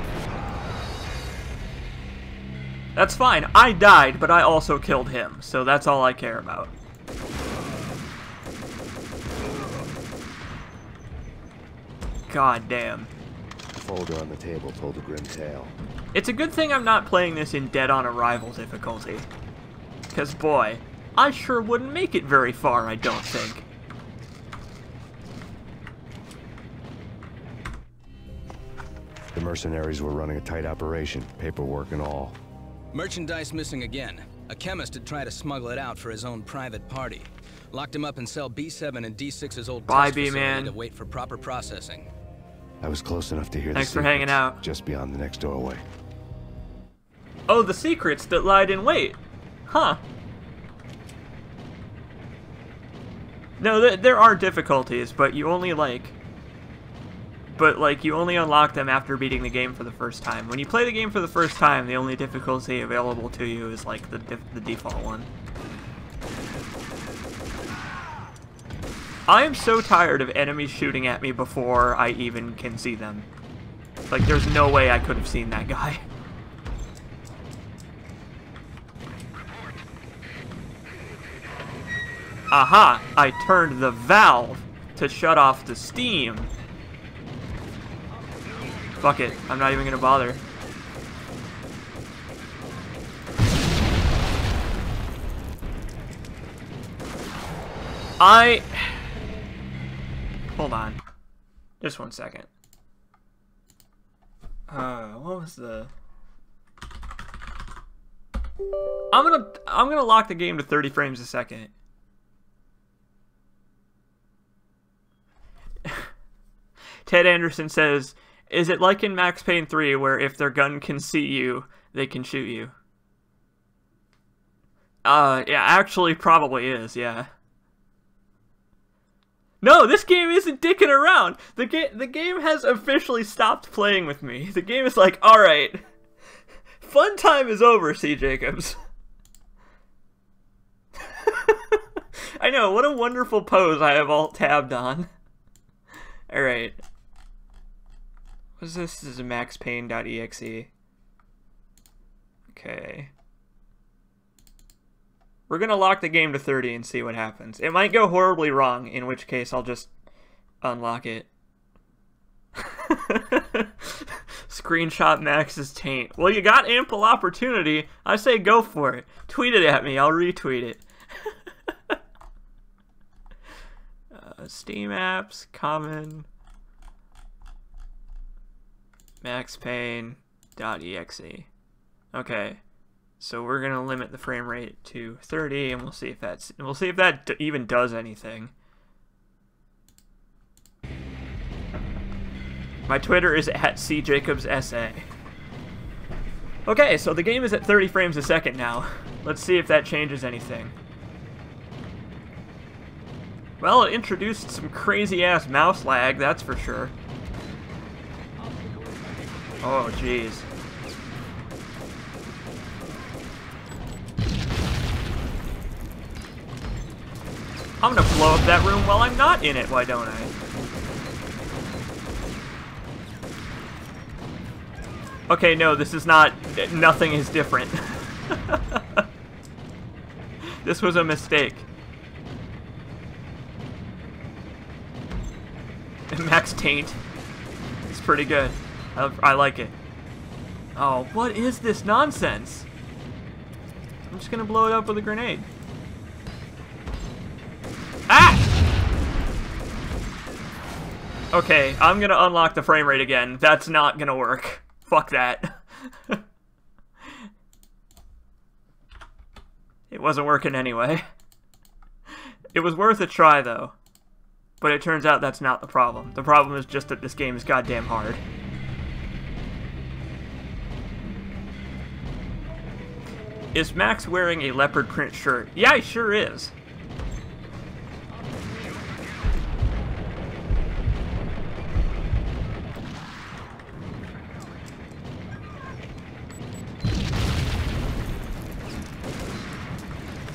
That's fine. I died, but I also killed him, so that's all I care about. God damn. The folder on the table told a grim tale. It's a good thing I'm not playing this in Dead on Arrival difficulty. Because, boy, I sure wouldn't make it very far, I don't think. The mercenaries were running a tight operation, paperwork and all. Merchandise missing again. A chemist had tried to smuggle it out for his own private party. Locked him up in cell B seven and D six's old test facility to wait for proper processing. I was close enough to hear the secrets. Thanks for hanging out. Just beyond the next doorway. Oh, the secrets that lied in wait. Huh. No, th there are difficulties, but you only like... But, like, you only unlock them after beating the game for the first time. When you play the game for the first time, the only difficulty available to you is, like, the, dif the default one. I am so tired of enemies shooting at me before I even can see them. Like, there's no way I could have seen that guy. Aha! I turned the valve to shut off the steam. Fuck it, I'm not even gonna bother. I... Hold on. Just one second. Uh, what was the... I'm gonna, I'm gonna lock the game to thirty frames a second. Ted Anderson says... Is it like in Max Payne three where if their gun can see you, they can shoot you? Uh, yeah, actually probably is, yeah. No, this game isn't dicking around. The game the game has officially stopped playing with me. The game is like, all right, fun time is over, C. Jacobs. I know, what a wonderful pose I have alt tabbed on. All right. What is this? This is a max payne dot E X E. Okay. We're gonna lock the game to thirty and see what happens. It might go horribly wrong, in which case I'll just unlock it. Screenshot Max's taint. Well, you got ample opportunity. I say go for it. Tweet it at me. I'll retweet it. uh, Steam apps, common, max payne dot E X E. Okay. So we're gonna limit the frame rate to thirty, and we'll see if that's we'll see if that d even does anything. My Twitter is at C Jacobs S A. Okay, so the game is at thirty frames a second now. Let's see if that changes anything. Well, it introduced some crazy-ass mouse lag, that's for sure. Oh, jeez. I'm gonna blow up that room while I'm not in it, why don't I? Okay, no, this is not... nothing is different. This was a mistake. Max Taint. It's pretty good. I, I like it. Oh, what is this nonsense? I'm just gonna blow it up with a grenade. Okay, I'm gonna unlock the frame rate again. That's not gonna work. Fuck that. It wasn't working anyway. It was worth a try though. But it turns out that's not the problem. The problem is just that this game is goddamn hard. Is Max wearing a leopard print shirt? Yeah, he sure is.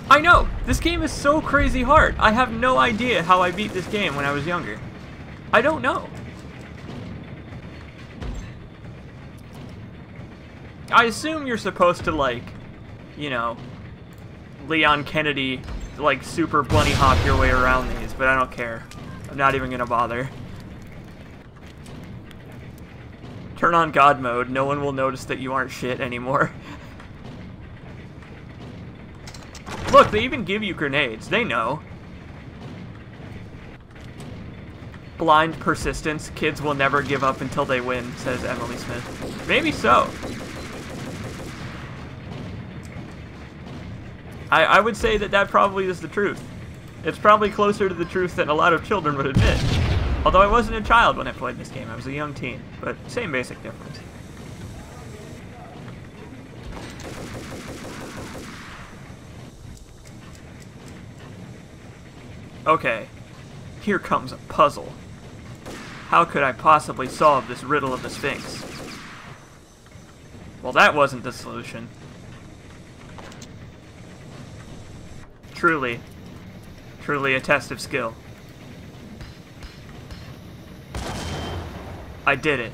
I know! This game is so crazy hard! I have no idea how I beat this game when I was younger. I don't know. I assume you're supposed to, like, you know, Leon Kennedy, like, super bunny hop your way around these, but I don't care. I'm not even gonna bother. Turn on God mode, no one will notice that you aren't shit anymore. Look, they even give you grenades. They know. Blind persistence. Kids will never give up until they win, says Emily Smith. Maybe so. I, I would say that that probably is the truth. It's probably closer to the truth than a lot of children would admit. Although I wasn't a child when I played this game. I was a young teen. But same basic difference. Okay, here comes a puzzle. How could I possibly solve this riddle of the Sphinx? Well, that wasn't the solution. Truly, truly a test of skill. I did it.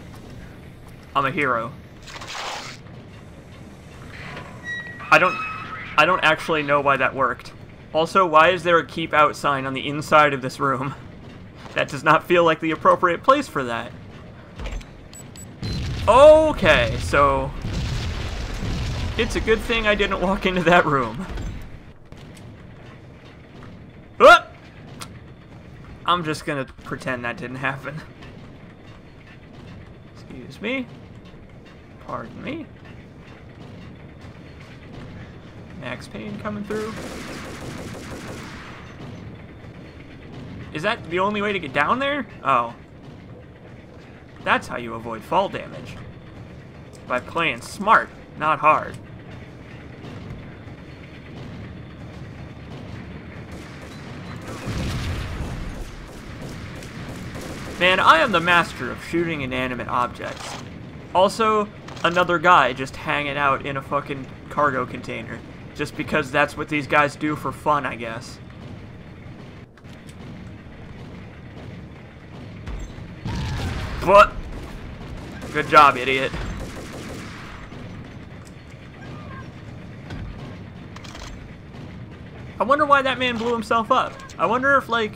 I'm a hero. I don't, I don't actually know why that worked. Also, why is there a keep out sign on the inside of this room? That does not feel like the appropriate place for that. Okay, so... it's a good thing I didn't walk into that room. Oh! I'm just gonna pretend that didn't happen. Excuse me. Pardon me. Max Payne coming through. Is that the only way to get down there? Oh. That's how you avoid fall damage. By playing smart, not hard. Man, I am the master of shooting inanimate objects. Also, another guy just hanging out in a fucking cargo container. Just because that's what these guys do for fun, I guess. But, good job, idiot. I wonder why that man blew himself up. I wonder if, like,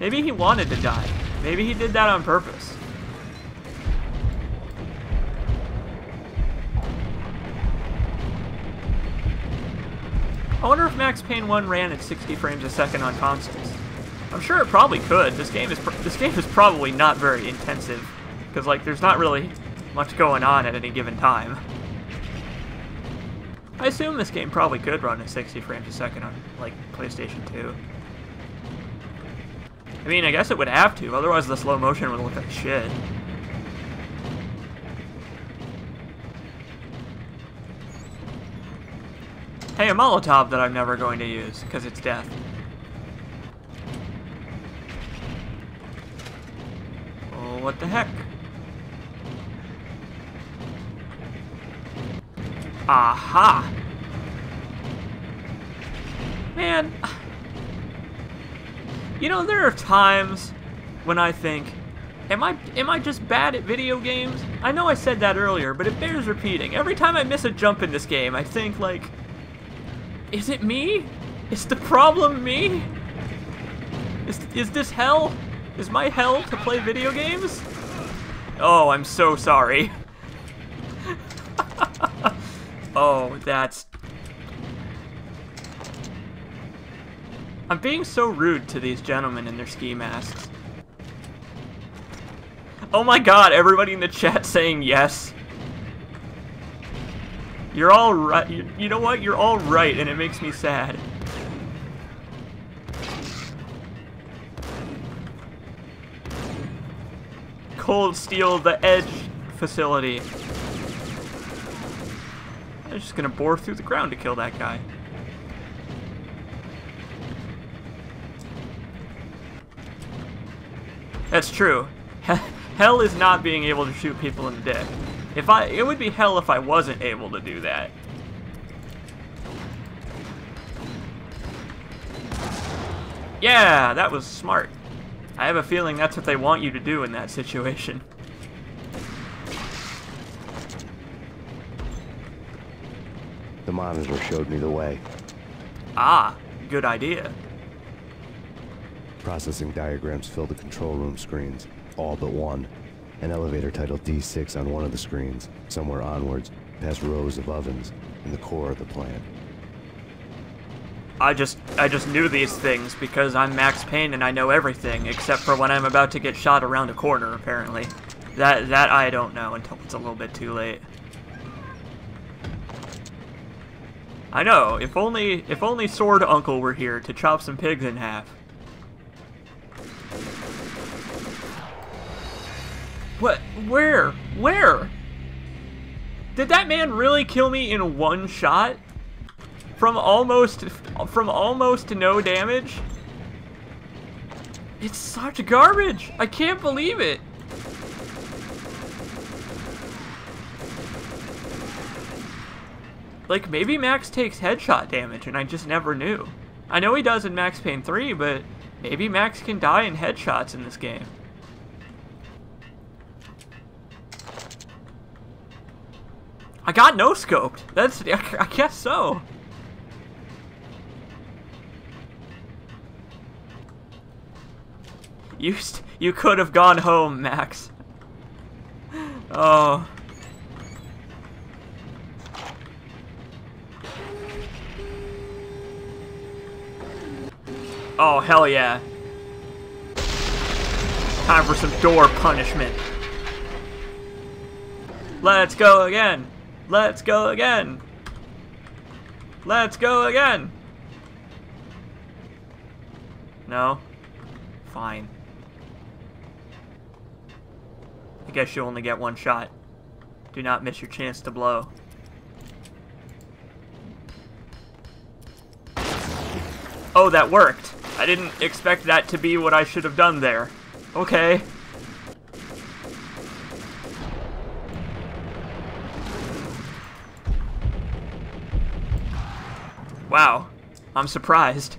maybe he wanted to die. Maybe he did that on purpose. I wonder if Max Payne one ran at sixty frames a second on consoles. I'm sure it probably could. This game is pr this game is probably not very intensive, because like there's not really much going on at any given time. I assume this game probably could run at sixty frames a second on like PlayStation two. I mean, I guess it would have to, otherwise the slow motion would look like shit. Hey, a Molotov that I'm never going to use, because it's death. Oh, what the heck? Aha! Man, you know, there are times when I think, am I am I just bad at video games? I know I said that earlier, but it bears repeating. Every time I miss a jump in this game, I think, like, is it me? Is the problem me? Is, is this hell? Is my hell to play video games? Oh, I'm so sorry. Oh, that's... I'm being so rude to these gentlemen in their ski masks. Oh my god, everybody in the chat saying yes. You're all right. You, you know what? You're all right, and it makes me sad. Cold Steel the Edge facility. I'm just gonna bore through the ground to kill that guy. That's true. Hell is not being able to shoot people in the dick. If I, it would be hell if I wasn't able to do that. Yeah, that was smart. I have a feeling that's what they want you to do in that situation. The monitor showed me the way. Ah, good idea. Processing diagrams fill the control room screens, all but one. An elevator titled D six on one of the screens, somewhere onwards, past rows of ovens, in the core of the plant. I just, I just knew these things because I'm Max Payne and I know everything, except for when I'm about to get shot around a corner, apparently. That, that I don't know until it's a little bit too late. I know, if only, if only Sword Uncle were here to chop some pigs in half. What? Where? Where? Did that man really kill me in one shot? From almost, from almost no damage? It's such garbage! I can't believe it! Like, maybe Max takes headshot damage and I just never knew. I know he does in Max Payne three, but maybe Max can die in headshots in this game. I got no-scoped. That's, I guess so. You, st you could have gone home, Max. Oh. Oh, hell yeah. Time for some door punishment. Let's go again. Let's go again. Let's go again. No? Fine. I guess you only get one shot. Do not miss your chance to blow. Oh, that worked. I didn't expect that to be what I should have done there. Okay. Wow, I'm surprised.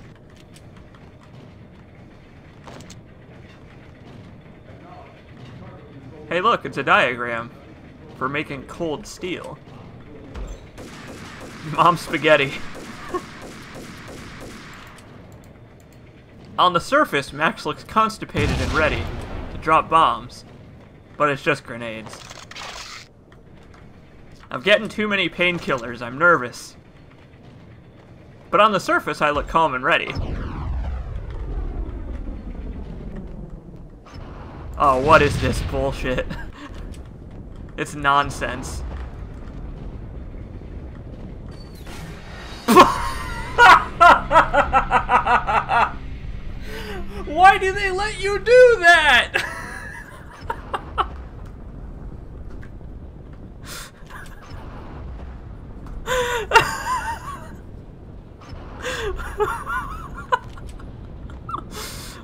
Hey look, it's a diagram for making cold steel. Mom spaghetti. On the surface, Max looks constipated and ready to drop bombs, but it's just grenades. I'm getting too many painkillers, I'm nervous. But on the surface, I look calm and ready. Oh, what is this bullshit? It's nonsense. Why do they let you do that?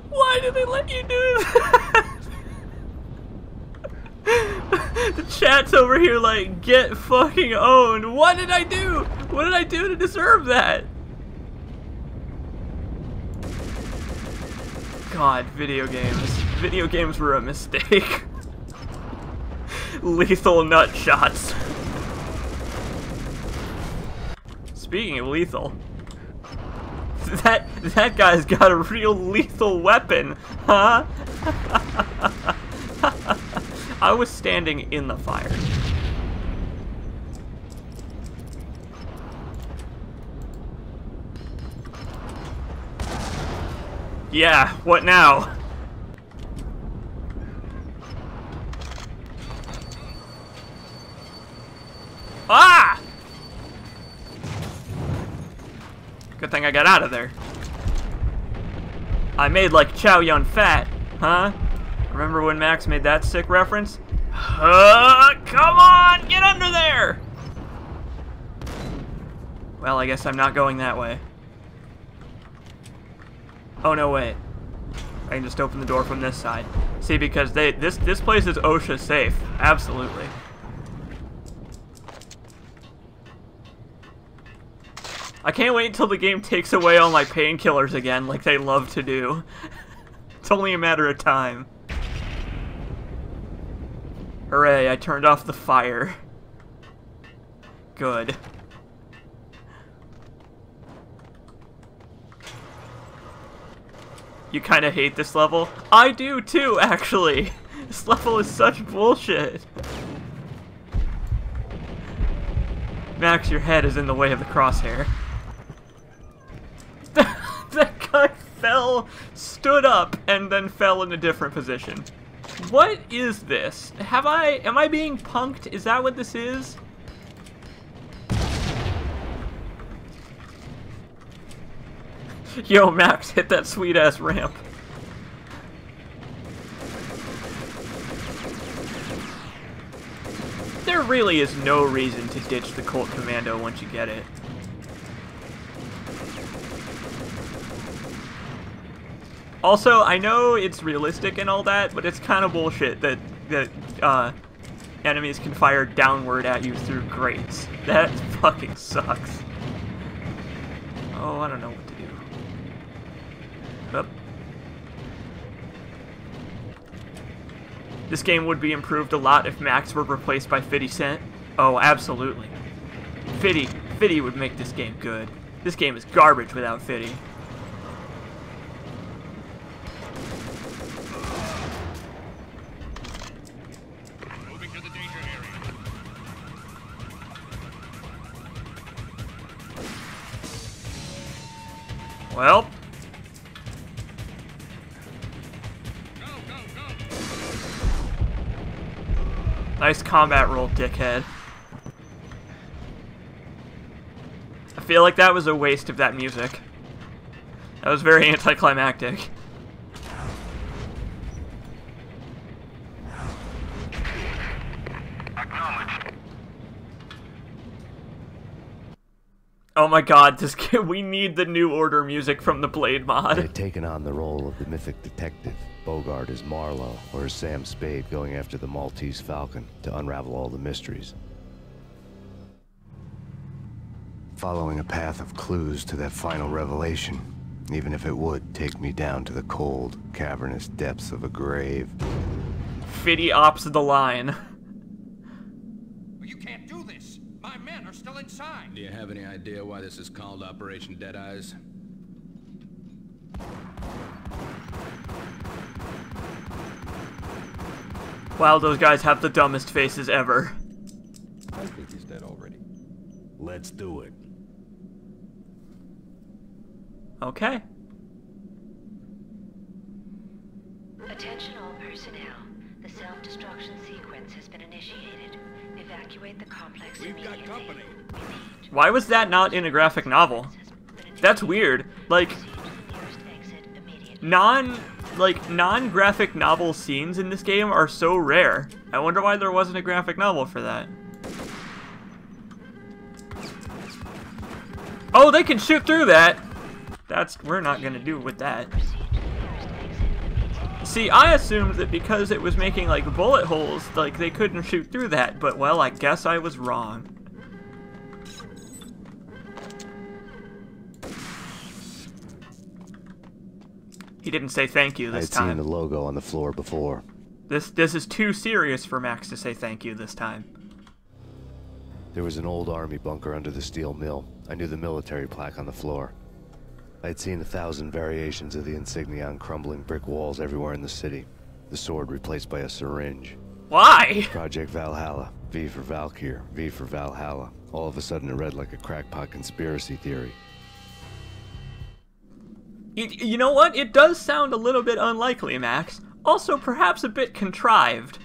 Why do they let you do that? The chat's over here like, get fucking owned. What did I do? What did I do to deserve that? God, video games. Video games were a mistake. Lethal nut shots. Speaking of lethal, that that guy's got a real lethal weapon, huh? I was standing in the fire. Yeah, what now? Ah! Good thing I got out of there. I made like Chow Yun Fat, huh? Remember when Max made that sick reference? Uh, come on, get under there! Well, I guess I'm not going that way. Oh no, wait. I can just open the door from this side. See, because they this this place is OSHA safe. Absolutely. I can't wait until the game takes away all my painkillers again, like they love to do. It's only a matter of time. Hooray, I turned off the fire. Good. You kind of hate this level? I do too, actually! This level is such bullshit! Max, your head is in the way of the crosshair. That guy fell, stood up, and then fell in a different position. What is this? Have I... am I being punked? Is that what this is? Yo, Max, hit that sweet-ass ramp. There really is no reason to ditch the Colt Commando once you get it. Also, I know it's realistic and all that, but it's kind of bullshit that, that uh, enemies can fire downward at you through grates. That fucking sucks. Oh, I don't know what to do. Up. This game would be improved a lot if Max were replaced by fifty cent. Oh, absolutely. fifty, fifty would make this game good. This game is garbage without fifty. Moving to the danger area. Well. Nice combat roll, dickhead. I feel like that was a waste of that music. That was very anticlimactic. Oh my god, this kid, we need the New Order music from the Blade mod. They've taken on the role of the mythic detective. Bogart is Marlowe, or is Sam Spade going after the Maltese Falcon to unravel all the mysteries? following a path of clues to that final revelation, even if it would take me down to the cold, cavernous depths of a grave. Fiddy opts the line. You can't do this! My men are still inside! Do you have any idea why this is called Operation Dead Eyes? Wow, those guys have the dumbest faces ever. I think he's dead already. Let's do it. Okay. Attention all personnel. The self-destruction sequence has been initiated. Evacuate the complex immediately. We've got company. Why was that not in a graphic novel? That's weird. Like, non... Like, non-graphic novel scenes in this game are so rare. I wonder why there wasn't a graphic novel for that. Oh, they can shoot through that! That's... we're not gonna do with that. See, I assumed that because it was making, like, bullet holes, like, they couldn't shoot through that, but, well, I guess I was wrong. He didn't say thank you this time. I had seen the logo on the floor before. This this is too serious for Max to say thank you this time. There was an old army bunker under the steel mill. I knew the military plaque on the floor. I had seen a thousand variations of the insignia on crumbling brick walls everywhere in the city. The sword replaced by a syringe. Why? Project Valhalla. V for Valkyr. V for Valhalla. All of a sudden it read like a crackpot conspiracy theory. You know what? It does sound a little bit unlikely, Max. Also, perhaps a bit contrived.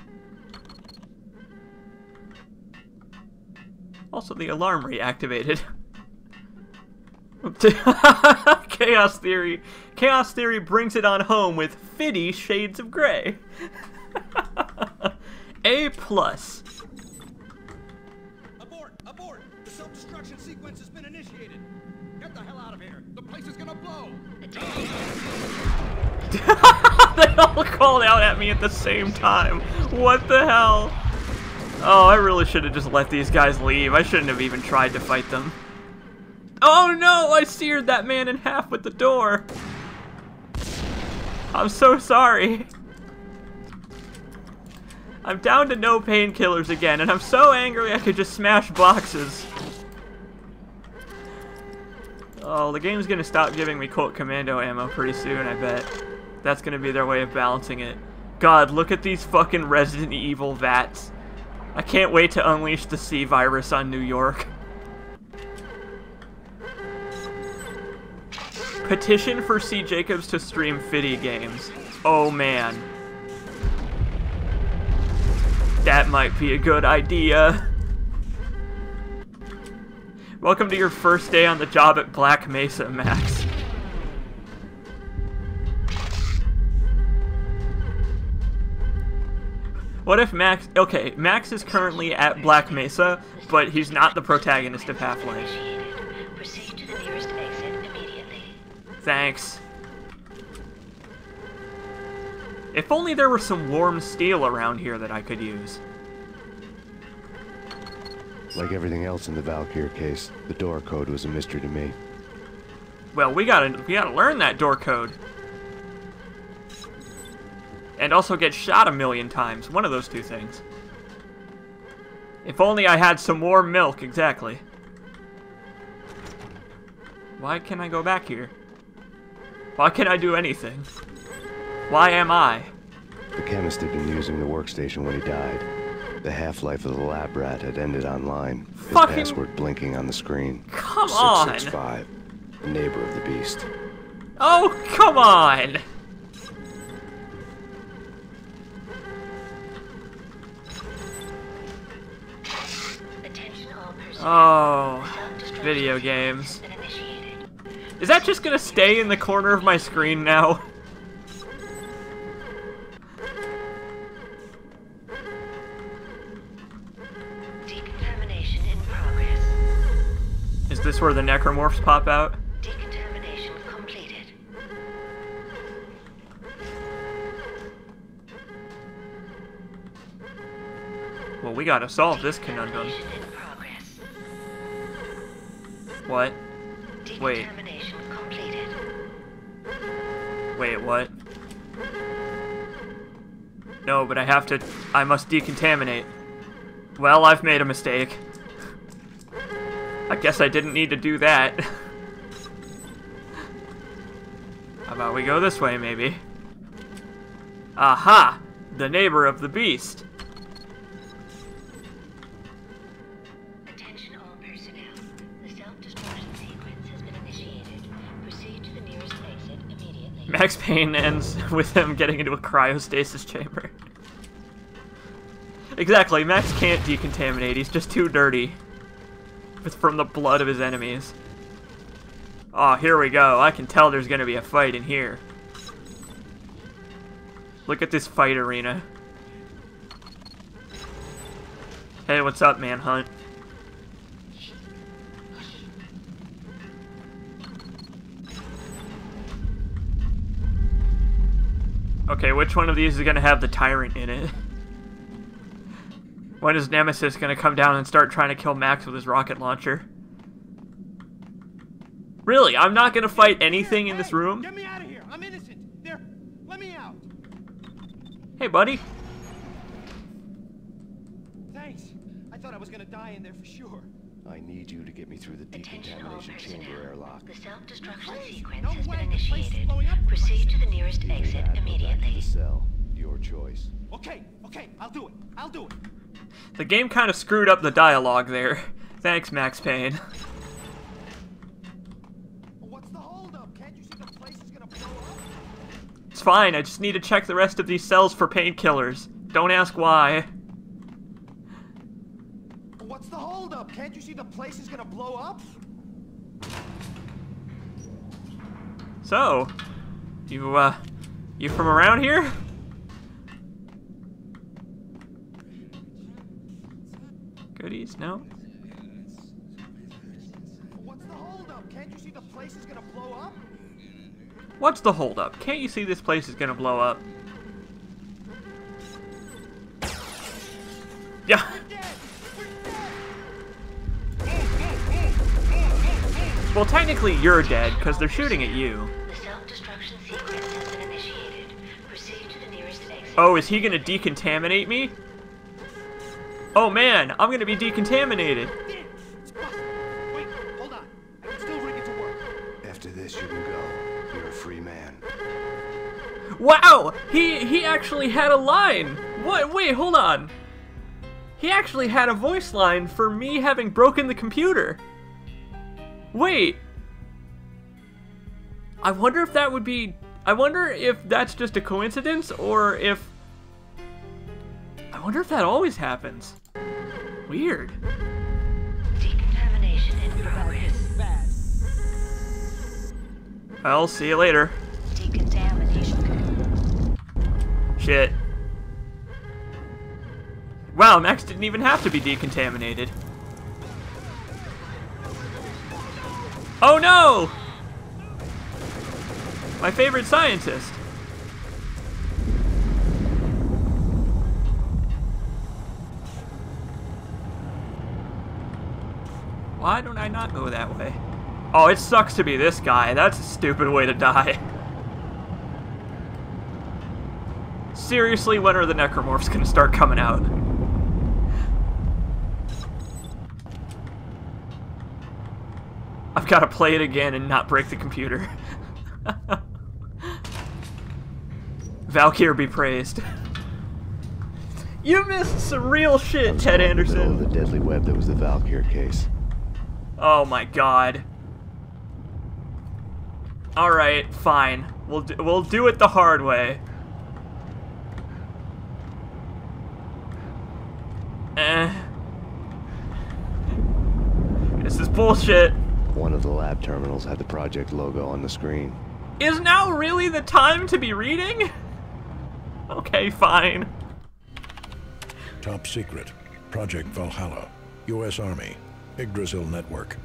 Also, the alarm reactivated. Chaos Theory. Chaos Theory brings it on home with fifty shades of gray. A plus. Abort! Abort! The self-destruction sequence has been initiated. Get the hell out of here. The place is gonna blow. They all called out at me at the same time. What the hell? Oh, I really should have just let these guys leave. I shouldn't have even tried to fight them. Oh no, I seared that man in half with the door. I'm so sorry. I'm down to no painkillers again, and I'm so angry I could just smash boxes. Oh, the game's gonna stop giving me Colt Commando ammo pretty soon, I bet. That's gonna be their way of balancing it. God, look at these fucking Resident Evil vats. I can't wait to unleash the C-Virus on New York. Petition for C. Jacobs to stream Fiddy games. Oh man. That might be a good idea. Welcome to your first day on the job at Black Mesa, Max. What if Max... Okay, Max is currently at Black Mesa, but he's not the protagonist of Half-Life. Thanks. If only there were some warm steel around here that I could use. Like everything else in the Valkyr case, the door code was a mystery to me. Well, we gotta we gotta learn that door code, and also get shot a million times. One of those two things. If only I had some warm milk. Exactly. Why can I go back here? Why can't I do anything? Why am I? The chemist had been using the workstation when he died. The half-life of the lab rat had ended online. His Fucking... password blinking on the screen. Come on! six six five, the neighbor of the beast. Oh, come on! Oh, video games. Is that just gonna stay in the corner of my screen now? Is this where the Necromorphs pop out? Decontamination completed. Well, we gotta solve this conundrum. What? Wait. Completed. Wait, what? No, but I have to... I must decontaminate. Well, I've made a mistake. I guess I didn't need to do that. How about we go this way, maybe? Aha! The neighbor of the beast! Attention all personnel. The self-destruction sequence has been initiated. Proceed to the nearest exit immediately. Max Payne ends with him getting into a cryostasis chamber. Exactly, Max can't decontaminate, he's just too dirty. It's from the blood of his enemies. Oh, here we go. I can tell there's gonna be a fight in here. Look at this fight arena. Hey, what's up, Manhunt? Okay, which one of these is gonna have the tyrant in it? When is Nemesis gonna come down and start trying to kill Max with his rocket launcher? Really, I'm not gonna fight anything in this room? Get me out of here! I'm innocent! There, let me out! Hey, buddy. Thanks. I thought I was gonna die in there for sure. I need you to get me through the decontamination chamber airlock. The self-destruction sequence no has way. been initiated. Proceed to the nearest exit immediately. The cell. Your choice. Okay, okay, I'll do it. I'll do it. The game kind of screwed up the dialogue there. Thanks, Max Payne. It's fine, I just need to check the rest of these cells for painkillers. Don't ask why. What's the hold up? Can't you see the place is gonna blow up? So, you, uh, you from around here? Goodies, no? What's the hold up? Can't you see the place is gonna blow up? What's the holdup? Can't you see this place is gonna blow up? Yeah. Well, technically you're dead because they're shooting at you. Oh, is he gonna decontaminate me? Oh man, I'm gonna be decontaminated. After this, you can go. You're a free man. Wow! He he actually had a line! What? Wait, hold on. He actually had a voice line for me having broken the computer. Wait. I wonder if that would be... I wonder if that's just a coincidence, or if... I wonder if that always happens. Weird. Decontamination in progress. Well, see you later. Decontamination. Shit. Wow, Max didn't even have to be decontaminated. Oh no! My favorite scientist. Why don't I not go that way? Oh, it sucks to be this guy. That's a stupid way to die. Seriously, when are the Necromorphs gonna start coming out? I've gotta play it again and not break the computer. Valkyr be praised. You missed some real shit, I'm Ted Anderson. The deadly web that was the Valkyr case. Oh my god. All right, fine. We'll do, we'll do it the hard way. Eh. This is bullshit. One of the lab terminals had the project logo on the screen. Is now really the time to be reading? Okay, fine. Top secret. Project Valhalla. U S Army. Yggdrasil Network.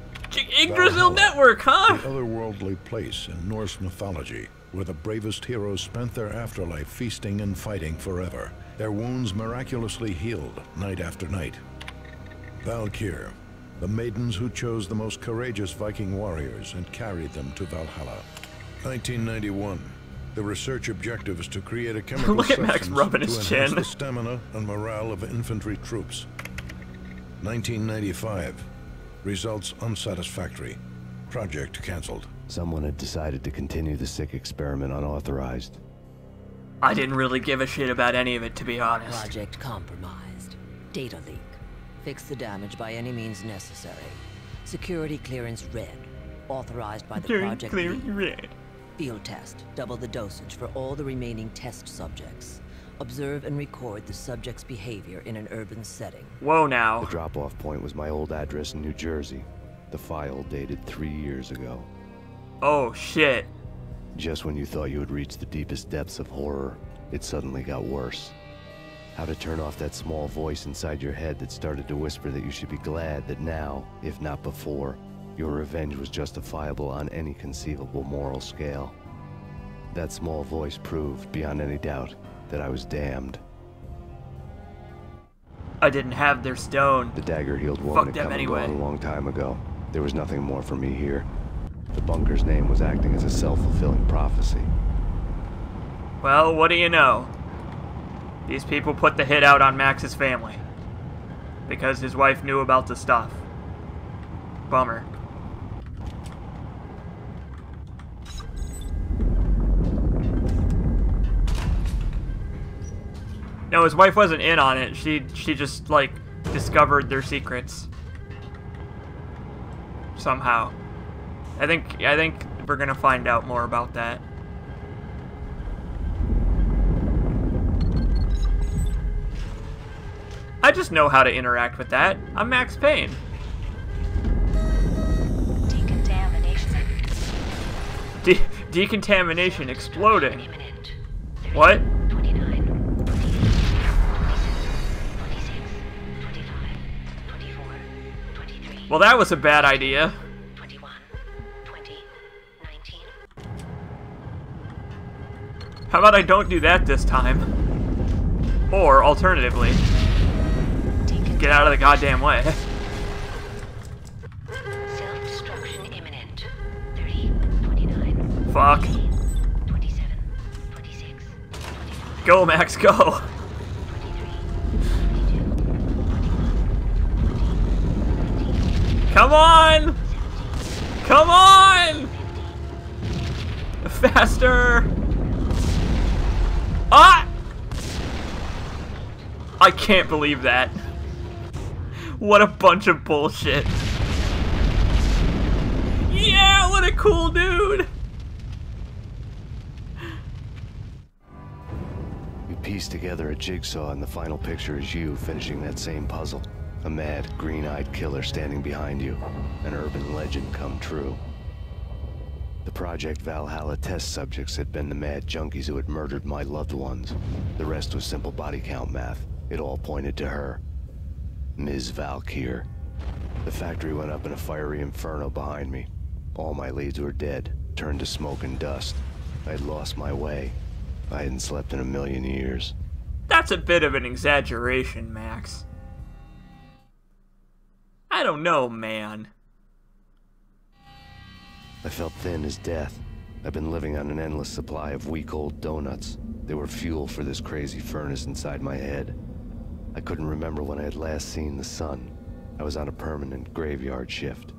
Yggdrasil Network, huh? The otherworldly place in Norse mythology, where the bravest heroes spent their afterlife feasting and fighting forever, their wounds miraculously healed night after night. Valkyr, the maidens who chose the most courageous Viking warriors and carried them to Valhalla. nineteen ninety-one. The research objective is to create a chemical Look at Max rubbing his to chin. The stamina and morale of infantry troops. nineteen ninety-five. Results unsatisfactory. Project cancelled. Someone had decided to continue the sick experiment unauthorized. I didn't really give a shit about any of it, to be honest. Project compromised. Data leak. Fix the damage by any means necessary. Security clearance red. Authorized by the Security project clearance red. Field test. Double the dosage for all the remaining test subjects. Observe and record the subject's behavior in an urban setting. Whoa now. The drop-off point was my old address in New Jersey. The file dated three years ago. Oh shit. Just when you thought you had reached the deepest depths of horror, it suddenly got worse. How to turn off that small voice inside your head that started to whisper that you should be glad that now, if not before, your revenge was justifiable on any conceivable moral scale. That small voice proved, beyond any doubt, that I was damned. I didn't have their stone. The dagger-heeled woman Fuck had come anyway. and gone a long time ago. There was nothing more for me here. The bunker's name was acting as a self-fulfilling prophecy. Well, what do you know? These people put the hit out on Max's family. Because his wife knew about the stuff. Bummer. No, his wife wasn't in on it. She she just, like, discovered their secrets. Somehow. I think I think we're gonna find out more about that. I just know how to interact with that. I'm Max Payne. Decontamination. De decontamination exploding. What? Well, that was a bad idea. How about I don't do that this time? Or, alternatively, get out of the goddamn way. Self-destruction imminent. thirty, twenty-nine, Fuck. twenty-seven, twenty-six, go, Max, go! Come on! Come on! Faster! Ah! I can't believe that. What a bunch of bullshit. Yeah, what a cool dude! You piece together a jigsaw and the final picture is you finishing that same puzzle. A mad, green-eyed killer standing behind you. An urban legend come true. The Project Valhalla test subjects had been the mad junkies who had murdered my loved ones. The rest was simple body count math. It all pointed to her. Miz Valkyr. The factory went up in a fiery inferno behind me. All my leads were dead, turned to smoke and dust. I had lost my way. I hadn't slept in a million years. That's a bit of an exaggeration, Max. I don't know, man. I felt thin as death. I've been living on an endless supply of week-old donuts. They were fuel for this crazy furnace inside my head. I couldn't remember when I had last seen the sun. I was on a permanent graveyard shift.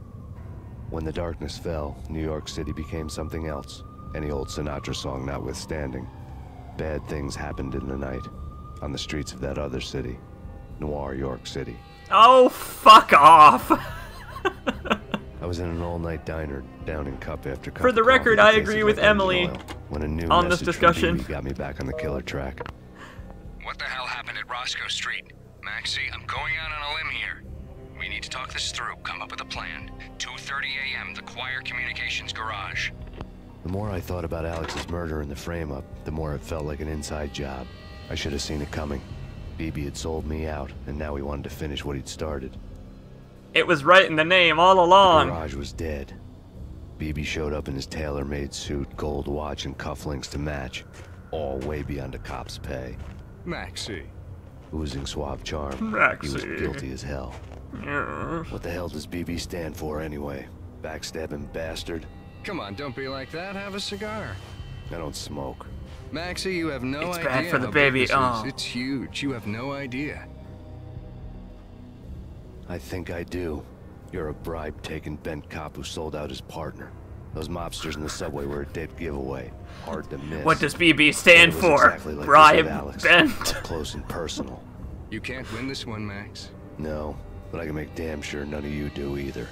When the darkness fell, New York City became something else, any old Sinatra song notwithstanding. Bad things happened in the night, on the streets of that other city, Noir York City. Oh, fuck off! I was in an all-night diner, downing cup after cup. For the record, I agree with Emily on this discussion. Got me back on the killer track. What the hell happened at Roscoe Street? Maxie, I'm going out on a limb here. We need to talk this through. Come up with a plan. two thirty a m the Choir Communications Garage. The more I thought about Alex's murder and the frame-up, the more it felt like an inside job. I should have seen it coming. B B had sold me out, and now he wanted to finish what he'd started. It was right in the name all along. The garage was dead. B B showed up in his tailor-made suit, gold watch, and cufflinks to match, all way beyond a cop's pay. Maxie. Oozing suave charm. Maxie. He was guilty as hell. What the hell does B B stand for anyway? Backstabbing bastard. Come on, don't be like that. Have a cigar. I don't smoke. Maxie, you have no it's idea. It's bad for the baby. Oh. It's huge. You have no idea. I think I do. You're a bribe-taking bent cop who sold out his partner. Those mobsters in the subway were a dead giveaway. Hard to miss. What does B B stand for? Exactly like bribe bent. Close and personal. You can't win this one, Max. No, but I can make damn sure none of you do either.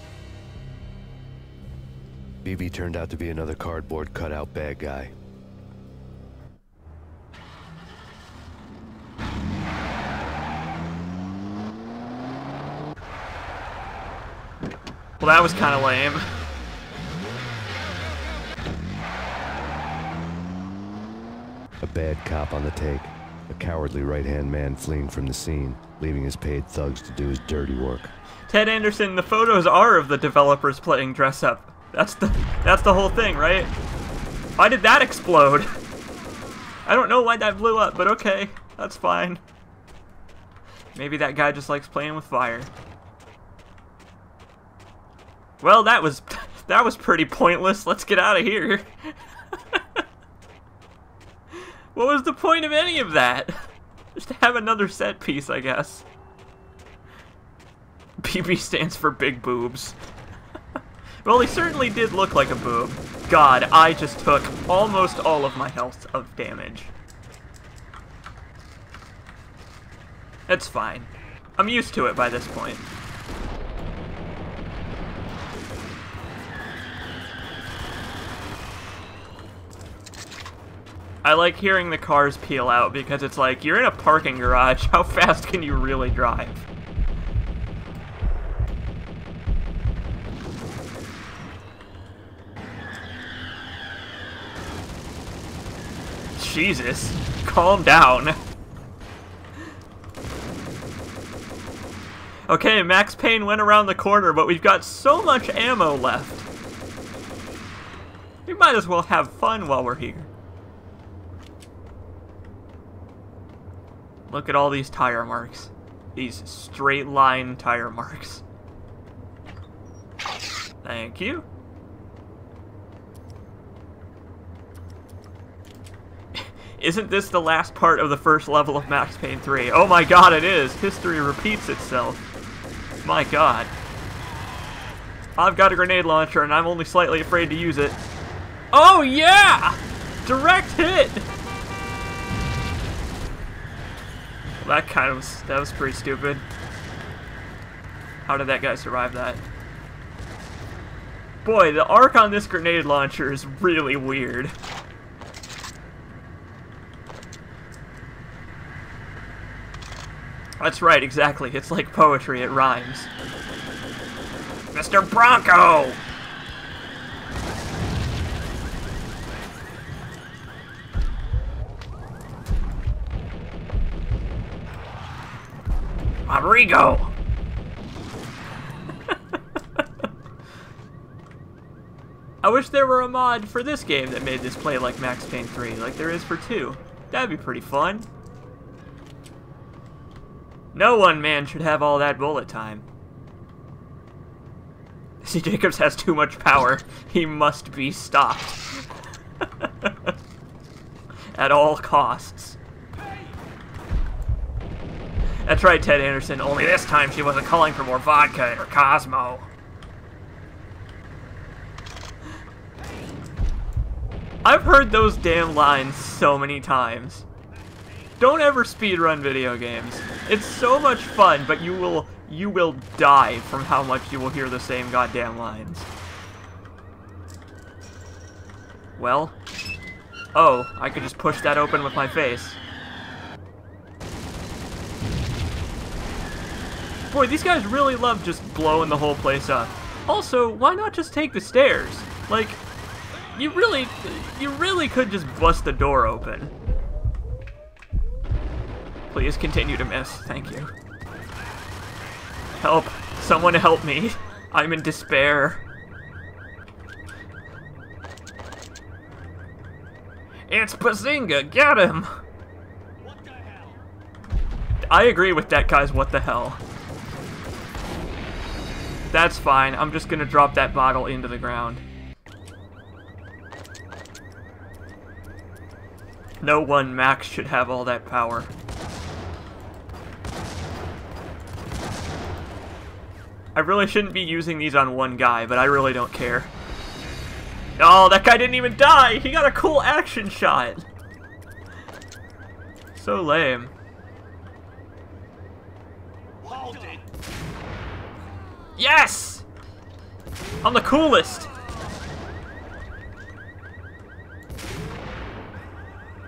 B B turned out to be another cardboard cutout bad guy. Well, that was kind of lame. A bad cop on the take. A cowardly right-hand man fleeing from the scene, leaving his paid thugs to do his dirty work. Ted Anderson, the photos are of the developers playing dress-up. That's the that's the whole thing, right? Why did that explode? I don't know why that blew up, but okay, that's fine. Maybe that guy just likes playing with fire. Well, that was that was pretty pointless. Let's get out of here. What was the point of any of that? Just to have another set piece, I guess. B B stands for big boobs. Well, he certainly did look like a boob. God, I just took almost all of my health of damage. It's fine. I'm used to it by this point. I like hearing the cars peel out because it's like, you're in a parking garage, how fast can you really drive? Jesus, calm down. Okay, Max Payne went around the corner, but we've got so much ammo left. We might as well have fun while we're here. Look at all these tire marks. These straight line tire marks. Thank you. Isn't this the last part of the first level of Max Payne three? Oh my god, it is! History repeats itself. My god. I've got a grenade launcher and I'm only slightly afraid to use it. Oh yeah! Direct hit! Well, that kind of was, that was pretty stupid. How did that guy survive that? Boy, the arc on this grenade launcher is really weird. That's right, exactly. It's like poetry, it rhymes. Mister Bronco! Rodrigo! I wish there were a mod for this game that made this play like Max Payne three, like there is for two. That'd be pretty fun. No one man should have all that bullet time. C. Jacobs has too much power. He must be stopped. At all costs. That's right, Ted Anderson. Only this time she wasn't calling for more vodka in her Cosmo. I've heard those damn lines so many times. Don't ever speedrun video games. It's so much fun, but you will you will die from how much you will hear the same goddamn lines. Well, oh, I could just push that open with my face. Boy, these guys really love just blowing the whole place up. Also, why not just take the stairs? Like, you really you really could just bust the door open. Please continue to miss. Thank you. Help. Someone help me. I'm in despair. It's Bazinga! Get him! What the hell? I agree with that guy's what the hell. That's fine. I'm just gonna drop that bottle into the ground. No one max should have all that power. I really shouldn't be using these on one guy, but I really don't care. Oh, that guy didn't even die! He got a cool action shot! So lame. Yes! I'm the coolest!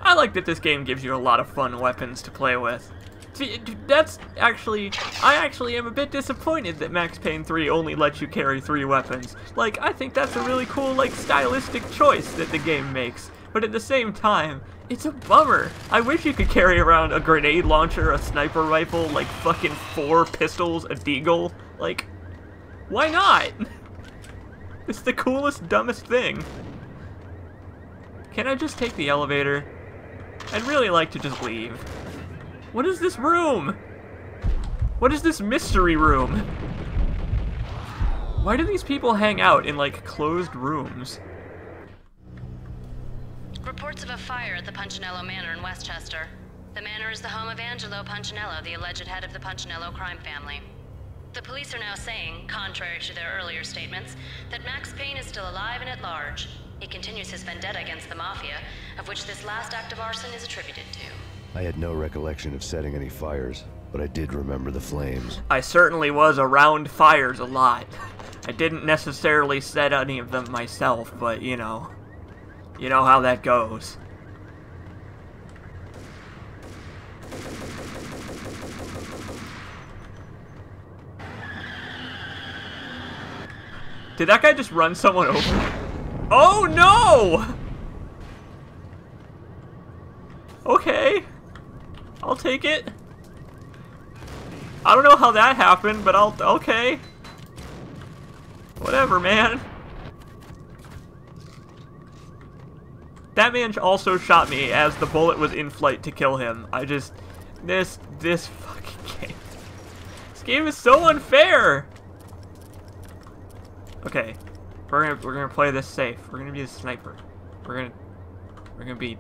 I like that this game gives you a lot of fun weapons to play with. See, that's actually... I actually am a bit disappointed that Max Payne three only lets you carry three weapons. Like, I think that's a really cool, like, stylistic choice that the game makes. But at the same time, it's a bummer. I wish you could carry around a grenade launcher, a sniper rifle, like, fucking four pistols, a Deagle. Like, why not? It's the coolest, dumbest thing. Can I just take the elevator? I'd really like to just leave. What is this room? What is this mystery room? Why do these people hang out in, like, closed rooms? Reports of a fire at the Punchinello Manor in Westchester. The manor is the home of Angelo Punchinello, the alleged head of the Punchinello crime family. The police are now saying, contrary to their earlier statements, that Max Payne is still alive and at large. He continues his vendetta against the Mafia, of which this last act of arson is attributed to. I had no recollection of setting any fires, but I did remember the flames. I certainly was around fires a lot. I didn't necessarily set any of them myself, but you know. You know how that goes. Did that guy just run someone over? Oh no! Okay. I'll take it. I don't know how that happened, but I'll... okay. Whatever, man. That man also shot me as the bullet was in flight to kill him. I just... This... This fucking game. This game is so unfair! Okay, we're gonna we're gonna play this safe. We're gonna be the sniper. We're gonna we're gonna be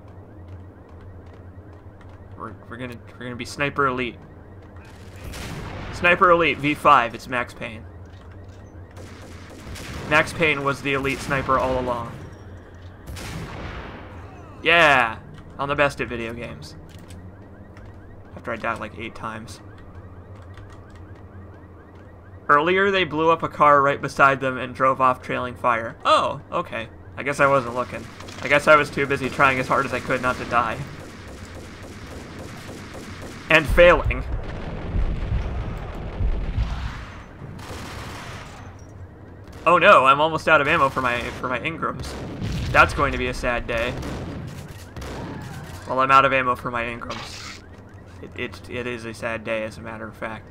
we're we're gonna we're gonna be sniper elite. Sniper elite V five. It's Max Payne. Max Payne was the elite sniper all along. Yeah, I'm the best at video games. After I died like eight times. Earlier, they blew up a car right beside them and drove off trailing fire. Oh, okay. I guess I wasn't looking. I guess I was too busy trying as hard as I could not to die. And failing. Oh no, I'm almost out of ammo for my for my Ingrams. That's going to be a sad day. Well, I'm out of ammo for my Ingrams. It, it, it is a sad day, as a matter of fact.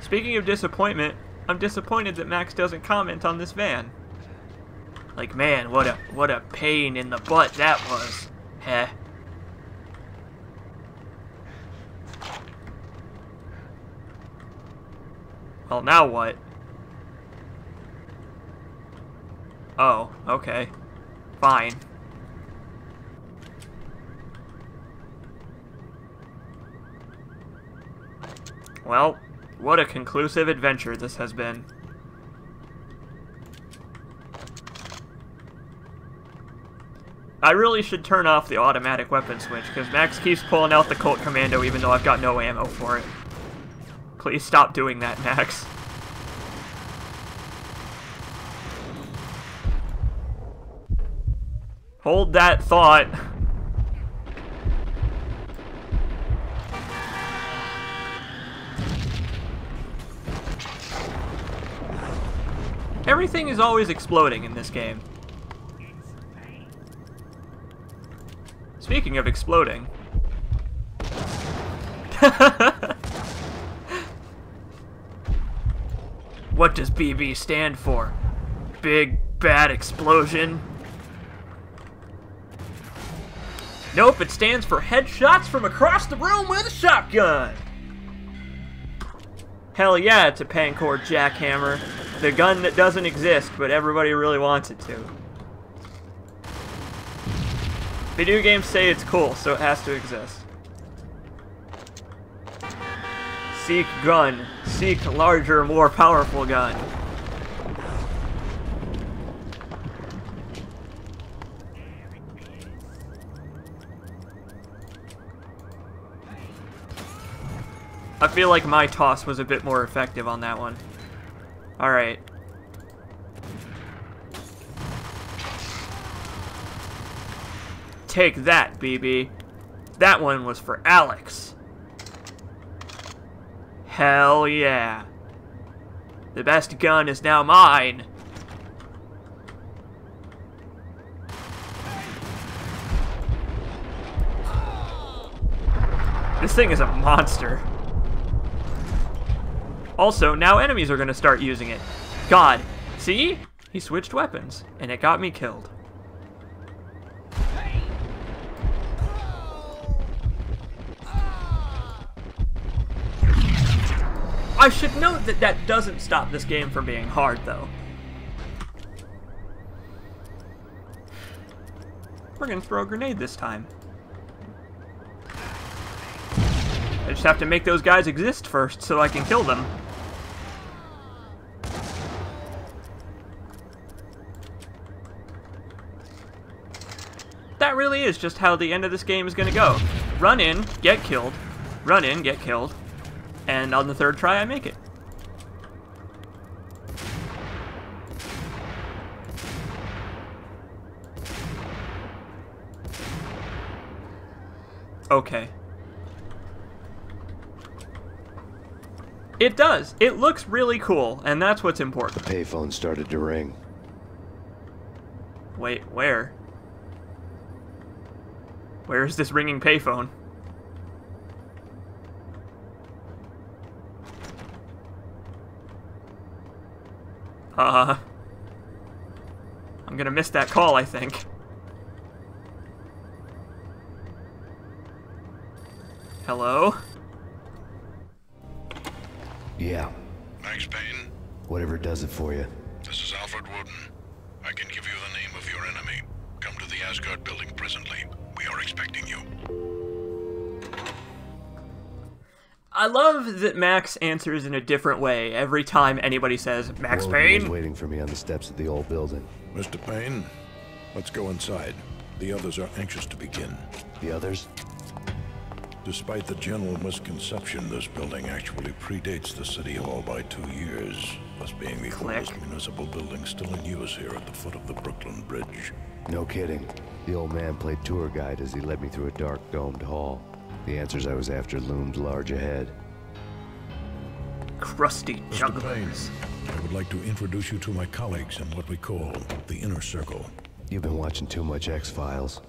Speaking of disappointment, I'm disappointed that Max doesn't comment on this van. Like, man, what a what a pain in the butt that was. Heh. Well, now what? Oh, okay. Fine. Well... What a conclusive adventure this has been. I really should turn off the automatic weapon switch, because Max keeps pulling out the Colt Commando even though I've got no ammo for it. Please stop doing that, Max. Hold that thought. Everything is always exploding in this game. Speaking of exploding... What does B B stand for? Big Bad Explosion? Nope, it stands for headshots from across the room with a shotgun! Hell yeah, it's a Pancord jackhammer. The gun that doesn't exist, but everybody really wants it to. Video games say it's cool, so it has to exist. Seek gun. Seek larger, more powerful gun. I feel like my toss was a bit more effective on that one. Alright. Take that, B B. That one was for Alex. Hell yeah. The best gun is now mine. This thing is a monster. Also, now enemies are going to start using it. God, see? He switched weapons, and it got me killed. I should note that that doesn't stop this game from being hard, though. We're going to throw a grenade this time. I just have to make those guys exist first so I can kill them. That really is just how the end of this game is going to go. Run in, get killed, run in, get killed, and on the third try I make it. Okay. It does. It looks really cool, and that's what's important. The payphone started to ring. Wait, where? Where is this ringing payphone? Uh, I'm gonna miss that call, I think. Hello? Yeah. Thanks, Payne. Whatever does it for you. This is Alfred Woden. I can give you the name of your enemy. Come to the Asgard building presently. We are expecting you. I love that Max answers in a different way every time anybody says, Max Payne? He's waiting for me on the steps of the old building. Mister Payne, let's go inside. The others are anxious to begin. The others? Despite the general misconception, this building actually predates the City Hall by two years, thus being the oldest municipal building still in use here at the foot of the Brooklyn Bridge. No kidding. The old man played tour guide as he led me through a dark, domed hall. The answers I was after loomed large ahead. Crusty jugglers. I would like to introduce you to my colleagues in what we call the Inner Circle. You've been watching too much X-Files.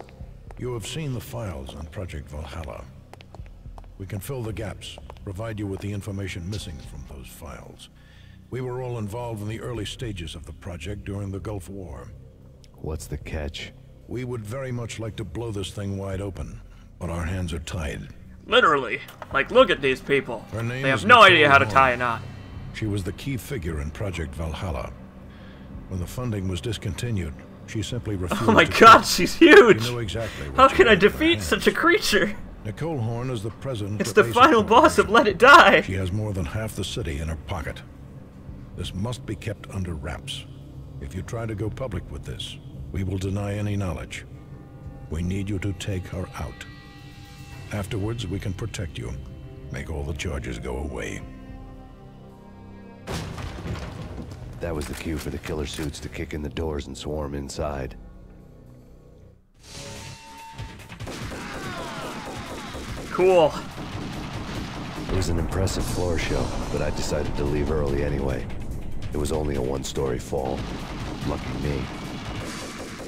You have seen the files on Project Valhalla. We can fill the gaps, provide you with the information missing from those files. We were all involved in the early stages of the project during the Gulf War. What's the catch? We would very much like to blow this thing wide open, but our hands are tied. Literally. Like, look at these people. Her name they have no Nicole idea how to tie a knot. She was the key figure in Project Valhalla. When the funding was discontinued, she simply refused to... Oh my to god, quit. She's huge! She knew exactly what how can I defeat such a creature? Nicole Horn is the president. It's the final boss of Let It Die. She has more than half the city in her pocket. This must be kept under wraps. If you try to go public with this, we will deny any knowledge. We need you to take her out. Afterwards, we can protect you. Make all the charges go away. That was the cue for the killer suits to kick in the doors and swarm inside. Cool. It was an impressive floor show, but I decided to leave early anyway. It was only a one-story fall. Lucky me.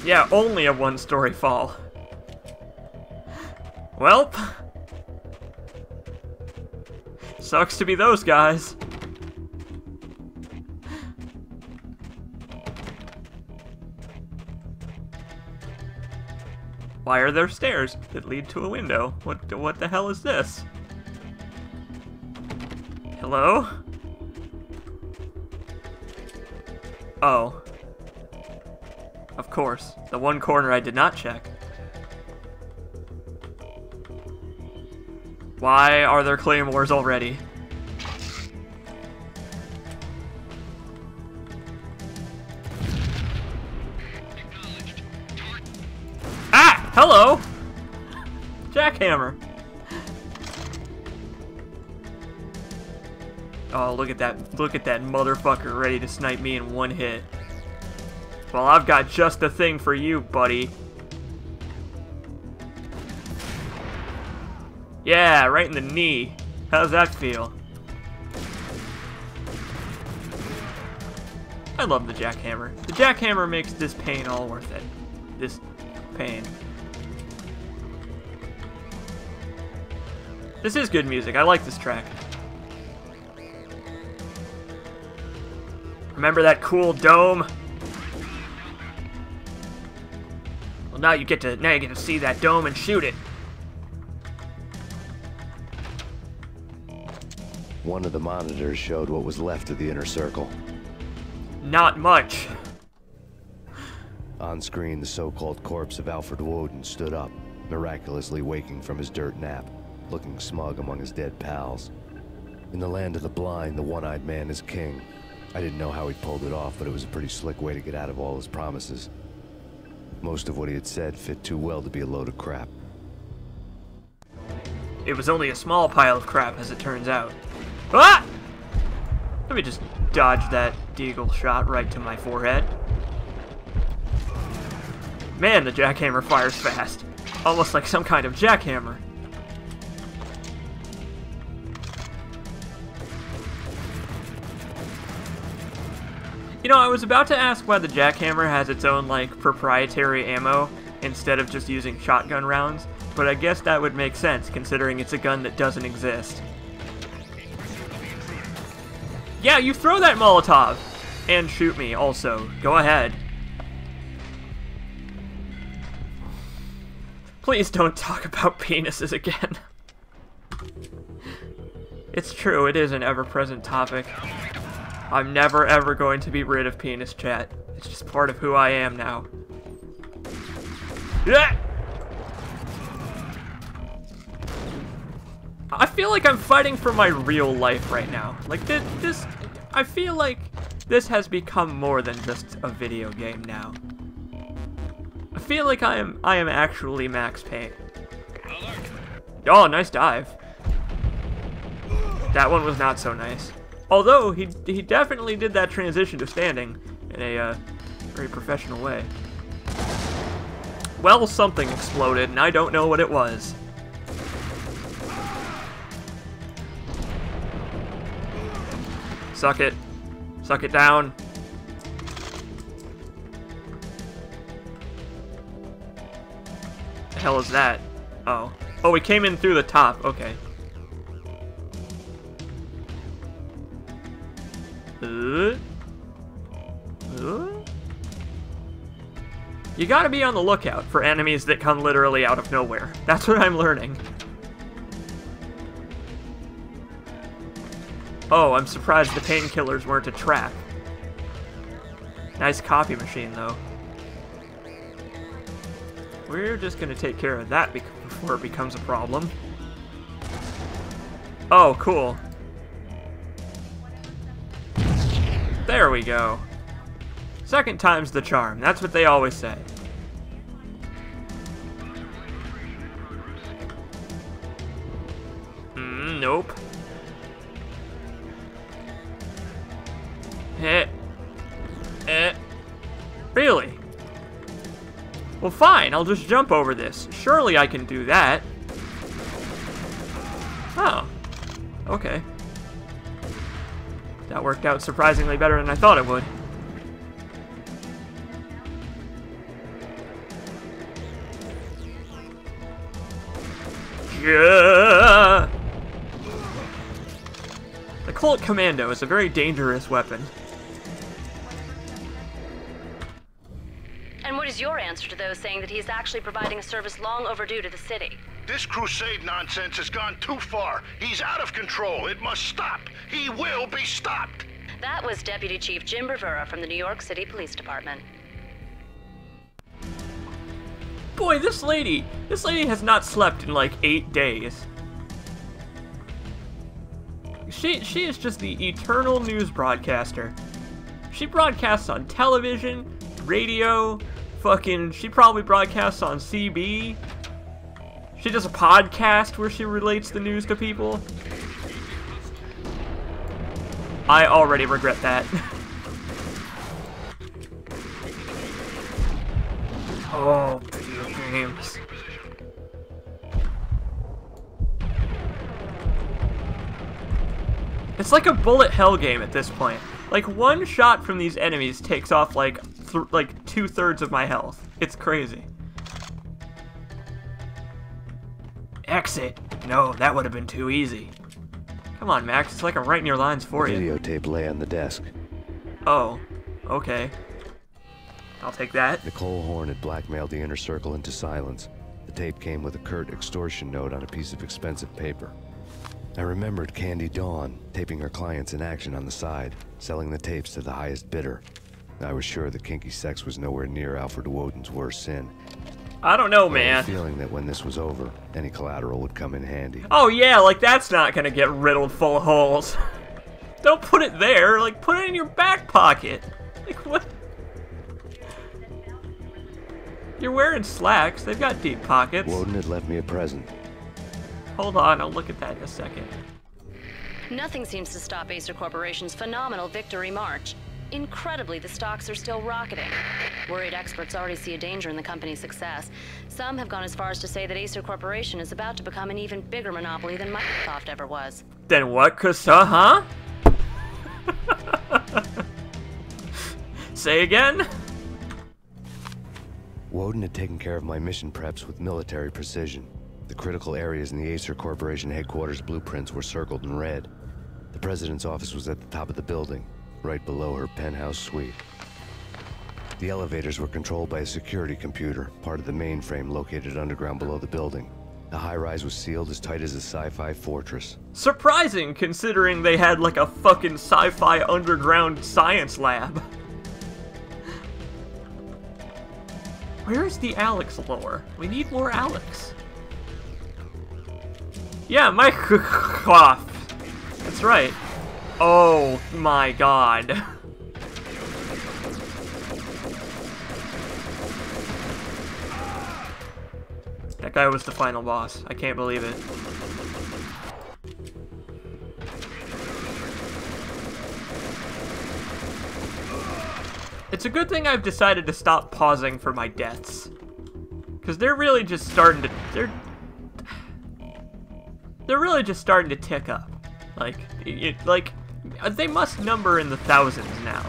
Yeah, only a one-story fall. Welp. Sucks to be those guys. Why are there stairs that lead to a window? What, what the hell is this? Hello? Oh. Of course. The one corner I did not check. Why are there claymores already? Ah! Hello! Jackhammer. Oh, look at that. Look at that motherfucker ready to snipe me in one hit. Well, I've got just the thing for you, buddy. Yeah, right in the knee. How's that feel? I love the jackhammer. The jackhammer makes this pain all worth it. This pain. This is good music. I like this track. Remember that cool dome? Well, now you get to now you get to see that dome and shoot it. One of the monitors showed what was left of the Inner Circle. Not much. On screen, the so-called corpse of Alfred Woden stood up, miraculously waking from his dirt nap, looking smug among his dead pals. In the land of the blind, the one-eyed man is king. I didn't know how he pulled it off, but it was a pretty slick way to get out of all his promises. Most of what he had said fit too well to be a load of crap. It was only a small pile of crap, as it turns out. Ah! Let me just dodge that Deagle shot right to my forehead. Man, the jackhammer fires fast. Almost like some kind of jackhammer. You know, I was about to ask why the jackhammer has its own, like, proprietary ammo instead of just using shotgun rounds, but I guess that would make sense considering it's a gun that doesn't exist. Yeah, you throw that Molotov! And shoot me, also. Go ahead. Please don't talk about penises again. It's true, it is an ever-present topic. I'm never ever going to be rid of penis chat. It's just part of who I am now. Yeah! I feel like I'm fighting for my real life right now. Like, this, this... I feel like this has become more than just a video game now. I feel like I am I am actually Max Payne. Oh, nice dive. That one was not so nice. Although, he, he definitely did that transition to standing in a uh, very professional way. Well, something exploded, and I don't know what it was. Suck it. Suck it down. The hell is that? Oh. Oh, we came in through the top. Okay. Uh, uh. You gotta be on the lookout for enemies that come literally out of nowhere. That's what I'm learning. Oh, I'm surprised the painkillers weren't a trap. Nice copy machine, though. We're just gonna take care of that be- before it becomes a problem. Oh, cool. There we go. Second time's the charm. That's what they always say. Mm, nope. Eh. Eh. Really? Well, fine. I'll just jump over this. Surely I can do that. Oh. Okay. That worked out surprisingly better than I thought it would. Yeah! The Colt Commando is a very dangerous weapon. And what is your answer to those saying that he's actually providing a service long overdue to the city? This crusade nonsense has gone too far. He's out of control. It must stop. He will be stopped. That was Deputy Chief Jim Rivera from the New York City Police Department. Boy, this lady, this lady has not slept in like eight days. She, she is just the eternal news broadcaster. She broadcasts on television, radio, fucking, she probably broadcasts on C B. She does a podcast where she relates the news to people. I already regret that. Oh, video games. It's like a bullet hell game at this point. Like, one shot from these enemies takes off like th like two-thirds of my health. It's crazy. Exit. No, that would have been too easy. Come on, Max. It's like I'm right in your lines for you. Videotape lay on the desk. Oh, okay. I'll take that. Nicole Horn had blackmailed the Inner Circle into silence. The tape came with a curt extortion note on a piece of expensive paper. I remembered Candy Dawn taping her clients in action on the side, selling the tapes to the highest bidder. I was sure that kinky sex was nowhere near Alfred Woden's worst sin. I don't know, man. I had a feeling that when this was over, any collateral would come in handy. Oh yeah, like that's not gonna get riddled full of holes. Don't put it there. Like, put it in your back pocket. Like, what? You're wearing slacks. They've got deep pockets. Woden had left me a present. Hold on, I'll look at that in a second. Nothing seems to stop Acer Corporation's phenomenal victory march. Incredibly, the stocks are still rocketing. Worried experts already see a danger in the company's success. Some have gone as far as to say that Acer Corporation is about to become an even bigger monopoly than Microsoft ever was. Then what, Krista, huh? Say again? Woden had taken care of my mission preps with military precision. The critical areas in the Acer Corporation headquarters blueprints were circled in red. The president's office was at the top of the building, right below her penthouse suite. The elevators were controlled by a security computer, part of the mainframe located underground below the building. The high-rise was sealed as tight as a sci-fi fortress. Surprising, considering they had like a fucking sci-fi underground science lab. Where is the Alex lore? We need more Alex. Yeah, my cough. That's right. Oh my god. That guy was the final boss. I can't believe it. It's a good thing I've decided to stop pausing for my deaths, because they're really just starting to they're they're really just starting to tick up. Like it, like they must number in the thousands now,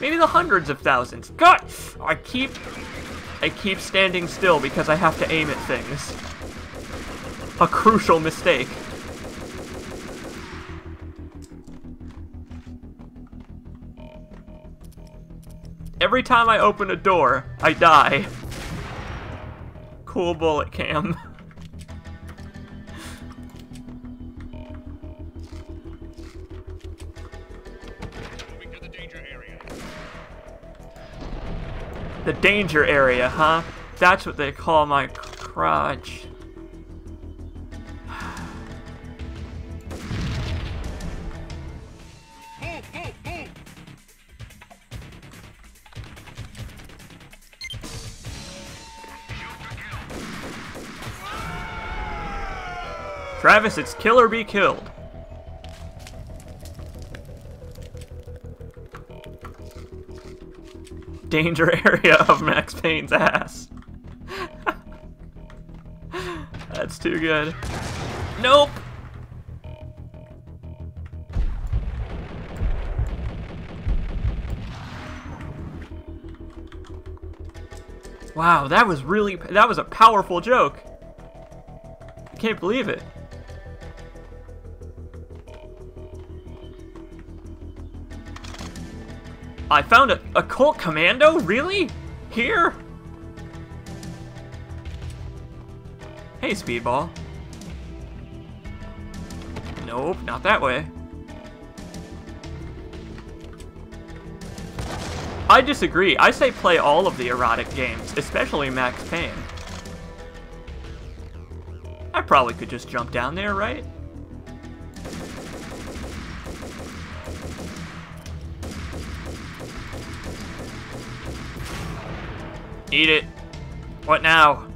maybe the hundreds of thousands. God, I keep I keep standing still because I have to aim at things. A crucial mistake. Every time I open a door, I die. Cool bullet cam. Moving to the danger area. The danger area, huh? That's what they call my crotch. Travis, it's kill or be killed. Danger area of Max Payne's ass. That's too good. Nope. Wow, that was really, that was a powerful joke. I can't believe it. I found a, a Colt Commando? Really? Here? Hey, Speedball. Nope, not that way. I disagree. I say play all of the erotic games, especially Max Payne. I probably could just jump down there, right? Eat it. What now?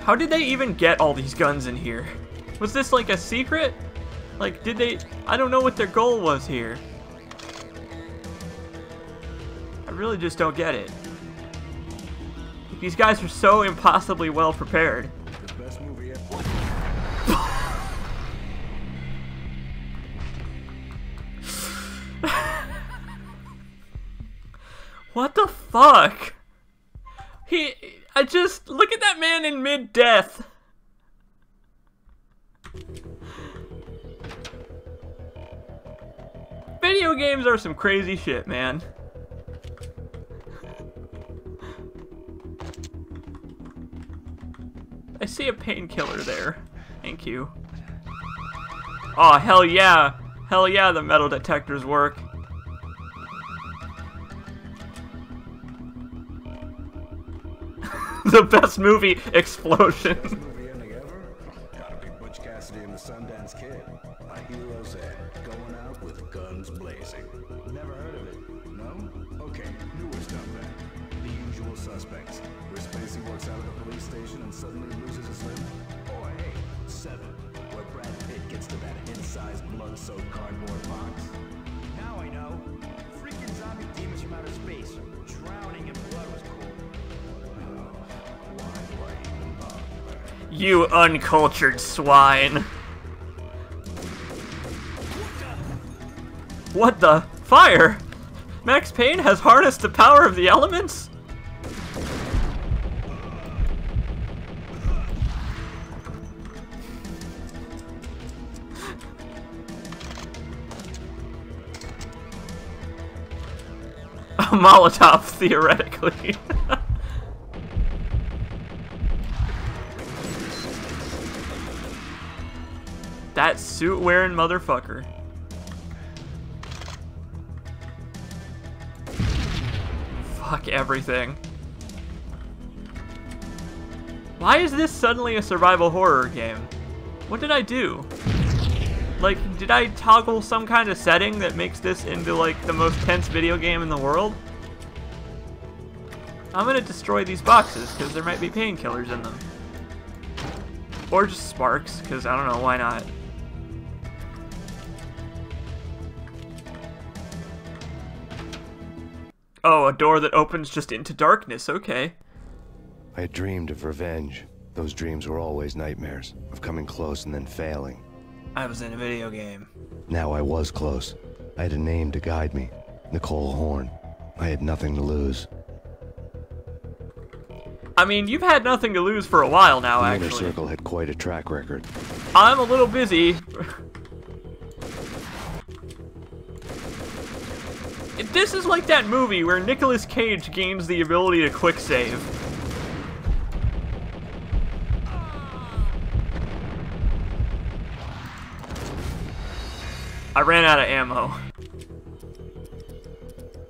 How did they even get all these guns in here? Was this like a secret? Like, did they... I don't know what their goal was here. I really just don't get it. These guys are so impossibly well prepared. The best movie ever. What the fuck? He, I just, look at that man in mid-death. Video games are some crazy shit, man. I see a painkiller there. Thank you. Aw, hell yeah. Hell yeah, the metal detectors work. The best movie explosion. Best movie ending ever? Gotta be Butch Cassidy and the Sundance Kid. My heroes are going out with guns blazing. Never heard of it. No? Okay, newer stuff then. The usual suspects. Where Spacey works out of the police station and suddenly loses his limb. Or hey, Seven, where Brad Pitt gets to that incised blood-soaked cardboard box. Now I know. Freaking zombie demons from outer space. Drowning in blood was cool. You uncultured swine. What the? Fire? Max Payne has harnessed the power of the elements? A Molotov, theoretically. That suit-wearing motherfucker. Fuck everything. Why is this suddenly a survival horror game? What did I do? Like, did I toggle some kind of setting that makes this into, like, the most tense video game in the world? I'm gonna destroy these boxes, because there might be painkillers in them. Or just sparks, because I don't know, why not? Oh, a door that opens just into darkness, okay. I had dreamed of revenge. Those dreams were always nightmares, of coming close and then failing. I was in a video game. Now I was close. I had a name to guide me, Nicole Horn. I had nothing to lose. I mean, you've had nothing to lose for a while now, actually. The Inner Circle had quite a track record. I'm a little busy. This is like that movie where Nicolas Cage gains the ability to quick save. I ran out of ammo.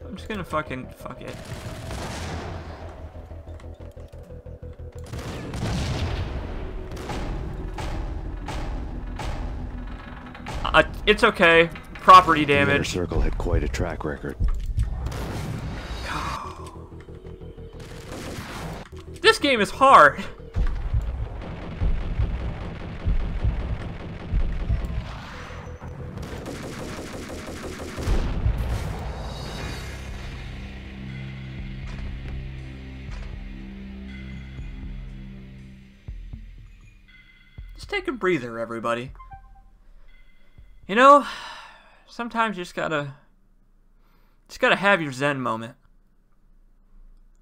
I'm just gonna fucking fuck it. Uh, it's okay. Property damage. The Inner Circle had quite a track record. This game is hard. Just take a breather, everybody. You know, sometimes you just gotta, just gotta have your zen moment.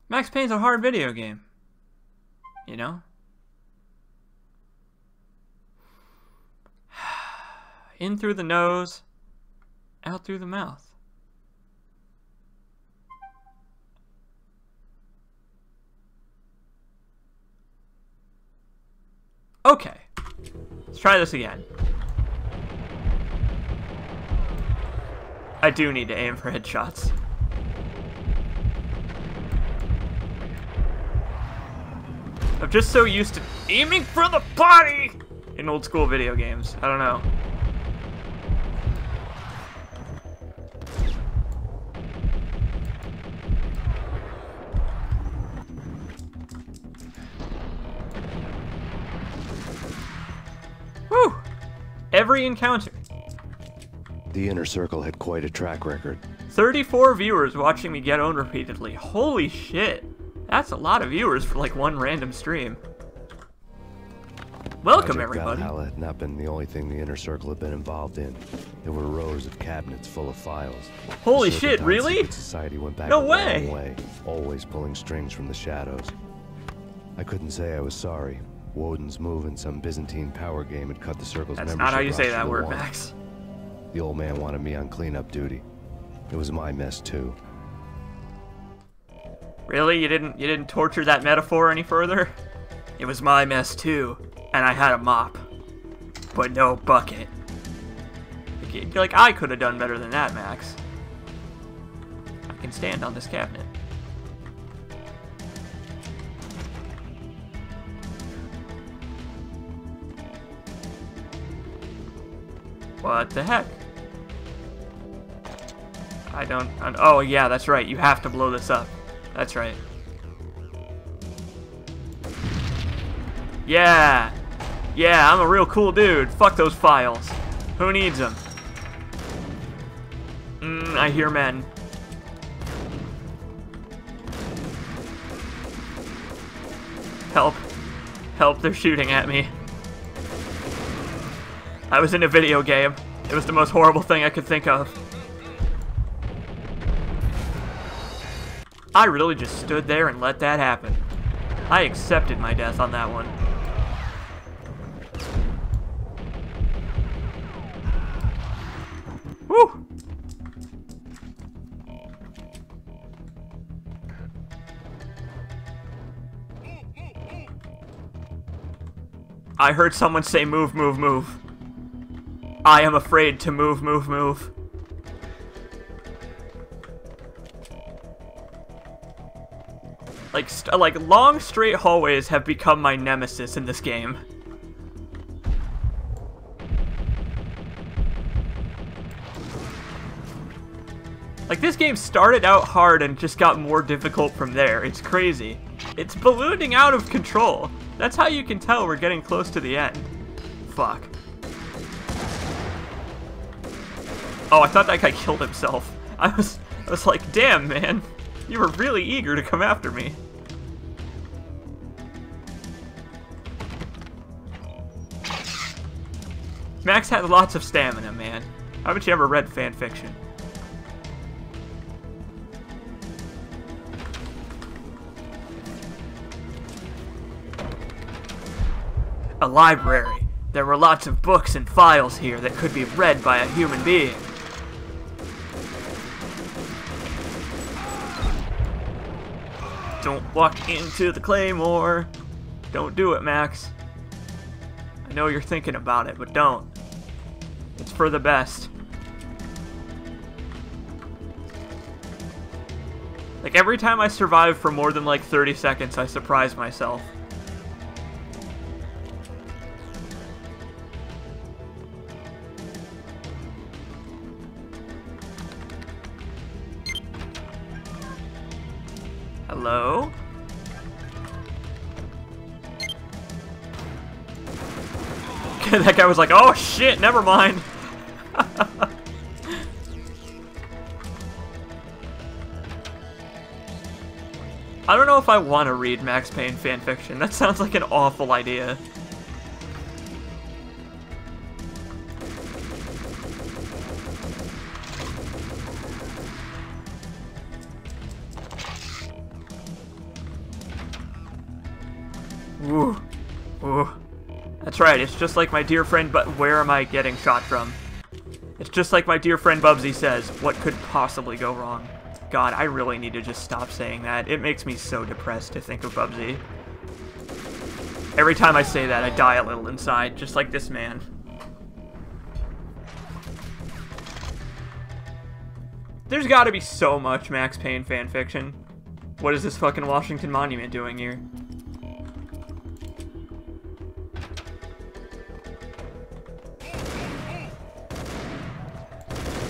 Max Payne's a hard video game, you know? In through the nose, out through the mouth. Okay, let's try this again. I do need to aim for headshots. I'm just so used to aiming for the body in old school video games. I don't know. Whew! Every encounter. The Inner Circle had quite a track record. thirty-four viewers watching me get owned repeatedly. Holy shit! That's a lot of viewers for like one random stream. Welcome, Project everybody. Valhalla had not been the only thing the Inner Circle had been involved in. There were rows of cabinets full of files. Holy shit, really? Society went back no way. way. Always pulling strings from the shadows. I couldn't say I was sorry. Woden's move in some Byzantine power game had cut the Circle's membership. That's not how you say that word, Max. The old man wanted me on cleanup duty. It was my mess too. Really? You didn't you didn't torture that metaphor any further? It was my mess too, and I had a mop. But no bucket. Like, like I could have done better than that, Max. I can stand on this cabinet. What the heck? I don't... Oh yeah, that's right. You have to blow this up. That's right. Yeah! Yeah, I'm a real cool dude. Fuck those files. Who needs them? Mm, I hear men. Help. Help, they're shooting at me. I was in a video game. It was the most horrible thing I could think of. I really just stood there and let that happen. I accepted my death on that one. Woo! I heard someone say move, move, move. I am afraid to move, move, move. Like, st like long straight hallways have become my nemesis in this game. Like, this game started out hard and just got more difficult from there. It's crazy. It's ballooning out of control. That's how you can tell we're getting close to the end. Fuck. Oh, I thought that guy killed himself. I was, I was like, damn, man. You were really eager to come after me. Max had lots of stamina, man. How haven't you ever read fanfiction? A library. There were lots of books and files here that could be read by a human being. Don't walk into the claymore. Don't do it, Max. I know you're thinking about it, but don't. It's for the best. Like, every time I survive for more than, like, thirty seconds, I surprise myself. Hello? That guy was like, oh shit, never mind. I don't know if I want to read Max Payne fanfiction. That sounds like an awful idea. Ooh, ooh. That's right, it's just like my dear friend but where am I getting shot from? It's just like my dear friend Bubsy says, what could possibly go wrong? God, I really need to just stop saying that. It makes me so depressed to think of Bubsy. Every time I say that, I die a little inside, just like this man. There's gotta be so much Max Payne fanfiction. What is this fucking Washington Monument doing here?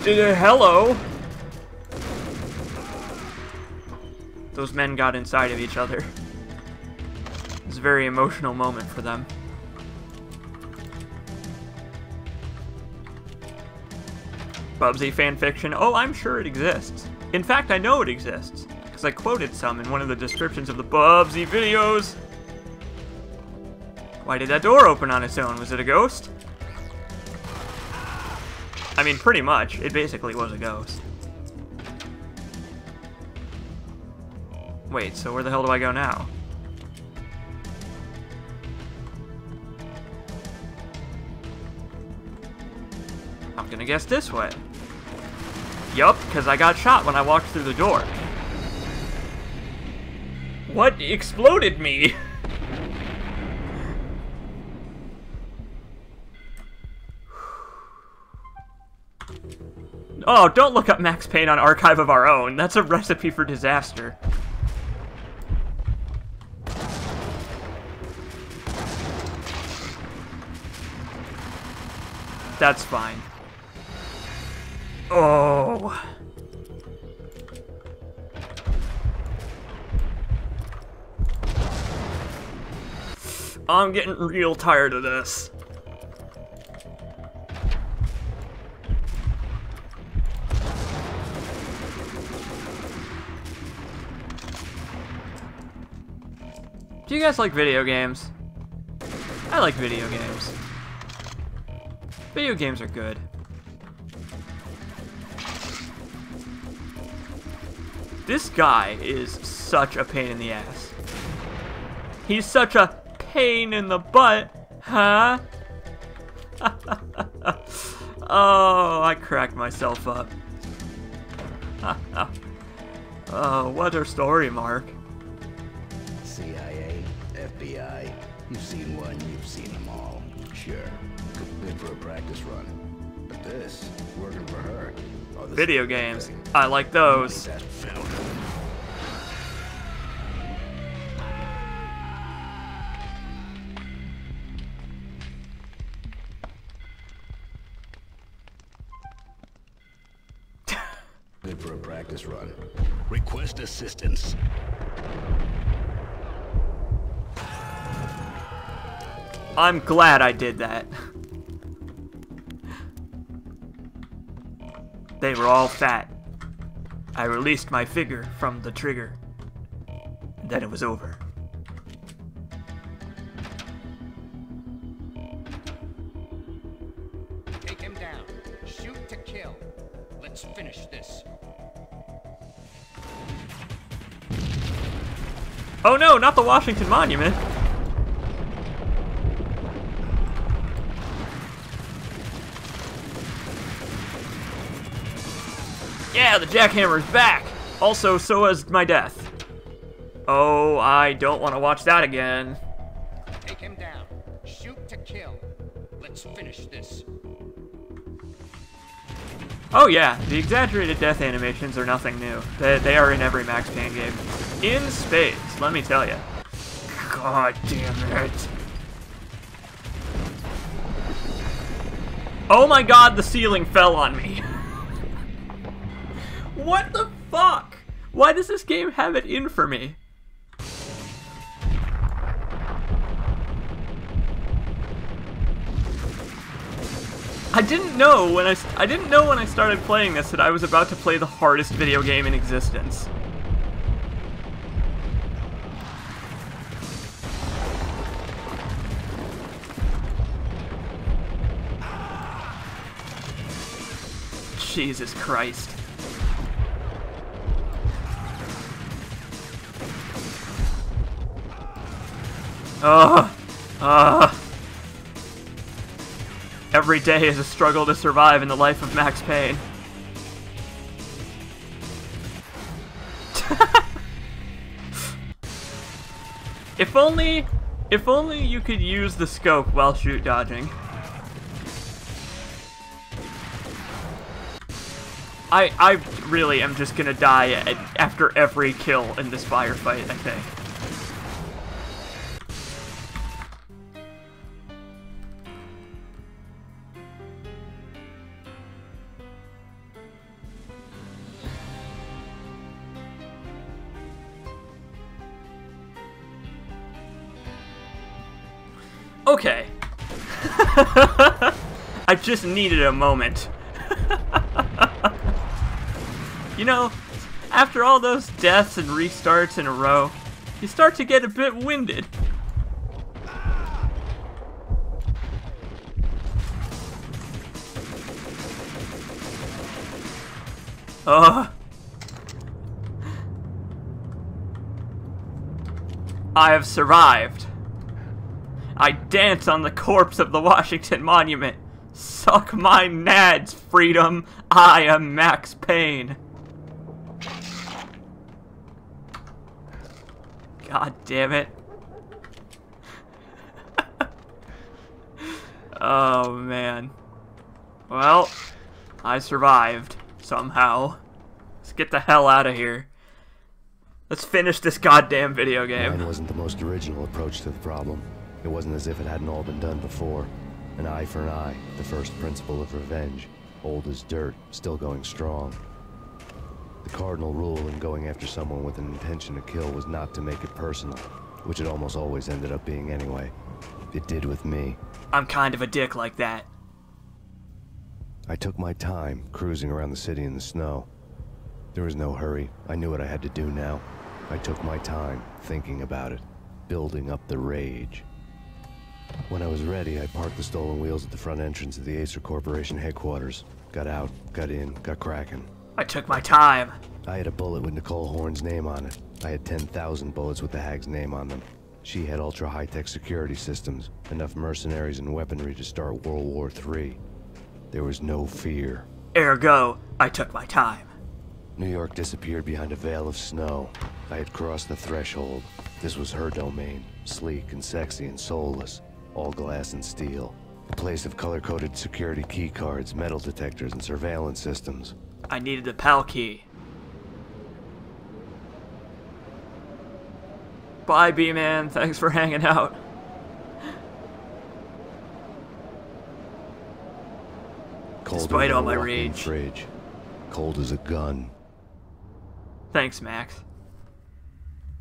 Uh, hello? Those men got inside of each other. It's a very emotional moment for them. Bubsy fanfiction. Oh, I'm sure it exists. In fact, I know it exists, because I quoted some in one of the descriptions of the Bubsy videos. Why did that door open on its own? Was it a ghost? I mean, pretty much. It basically was a ghost. Wait, so where the hell do I go now? I'm gonna guess this way. Yup, because I got shot when I walked through the door. What exploded me? Oh, don't look up Max Payne on Archive of Our Own. That's a recipe for disaster. That's fine. Oh. I'm getting real tired of this. Do you guys like video games? I like video games. Video games are good. This guy is such a pain in the ass. He's such a pain in the butt, huh? Oh, I cracked myself up. Oh, what a story, Mark. C I A, F B I, you've seen one, you've seen them all. Sure, could be for a practice run, but this, working for her. Oh, this video games, thing. I like those. Good for a practice run. Request assistance. I'm glad I did that. They were all fat. I released my figure from the trigger. And then it was over. Take him down. Shoot to kill. Let's finish this. Oh no, not the Washington Monument. Yeah, the jackhammer's back! Also, so is my death. Oh, I don't want to watch that again. Take him down. Shoot to kill. Let's finish this. Oh yeah, the exaggerated death animations are nothing new. They, they are in every Max Payne game. In spades, let me tell you. God damn it. Oh my god, the ceiling fell on me. What the fuck? Why does this game have it in for me? I didn't know when I I didn't know when I started playing this that I was about to play the hardest video game in existence. Jesus Christ. Ugh. Ugh. Every day is a struggle to survive in the life of Max Payne. If only, if only you could use the scope while shoot dodging. I, I really am just gonna die at, after every kill in this firefight, I think. Okay. I just needed a moment. You know, after all those deaths and restarts in a row, you start to get a bit winded. Ugh. I have survived. I dance on the corpse of the Washington Monument. Suck my nads, freedom. I am Max Payne. God damn it. Oh, man. Well, I survived somehow. Let's get the hell out of here. Let's finish this goddamn video game. Mine wasn't the most original approach to the problem. It wasn't as if it hadn't all been done before. An eye for an eye, the first principle of revenge. Old as dirt, still going strong. The cardinal rule in going after someone with an intention to kill was not to make it personal, which it almost always ended up being anyway. It did with me. I'm kind of a dick like that. I took my time cruising around the city in the snow. There was no hurry. I knew what I had to do now. I took my time thinking about it, building up the rage. When I was ready, I parked the stolen wheels at the front entrance of the Acer Corporation headquarters. Got out, got in, got cracking. I took my time. I had a bullet with Nicole Horn's name on it. I had ten thousand bullets with the hag's name on them. She had ultra-high-tech security systems, enough mercenaries and weaponry to start World War Three. There was no fear. Ergo, I took my time. New York disappeared behind a veil of snow. I had crossed the threshold. This was her domain, sleek and sexy and soulless, all glass and steel. A place of color-coded security key cards, metal detectors, and surveillance systems. I needed the PAL key. Bye, B-Man. Thanks for hanging out. Cold Despite all my rage. Fridge. Cold as a gun. Thanks, Max.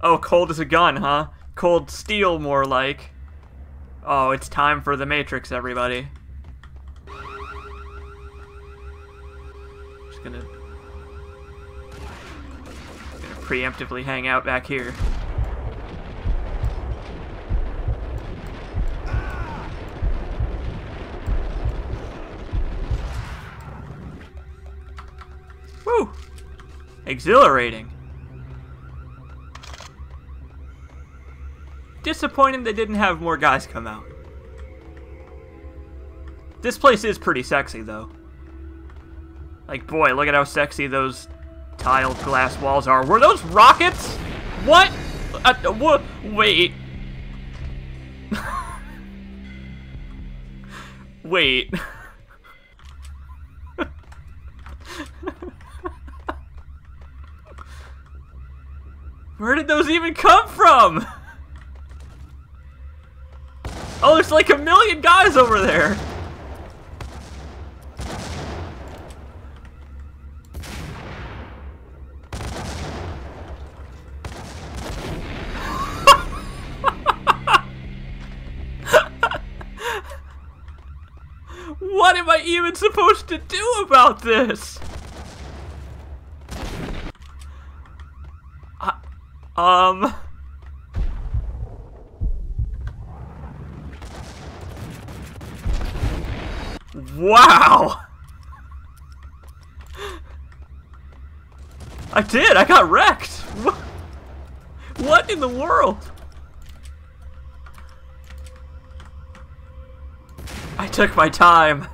Oh, cold as a gun, huh? Cold steel, more like. Oh, it's time for the Matrix, everybody. Gonna, gonna preemptively hang out back here. Woo! Exhilarating. Disappointing they didn't have more guys come out. This place is pretty sexy, though. Like, boy, look at how sexy those tiled glass walls are. Were those rockets? What? Uh, wh wait. Wait. Where did those even come from? Oh, there's like a million guys over there. What am I even supposed to do about this? I, um... Wow! I did! I got wrecked! What, what in the world? I took my time.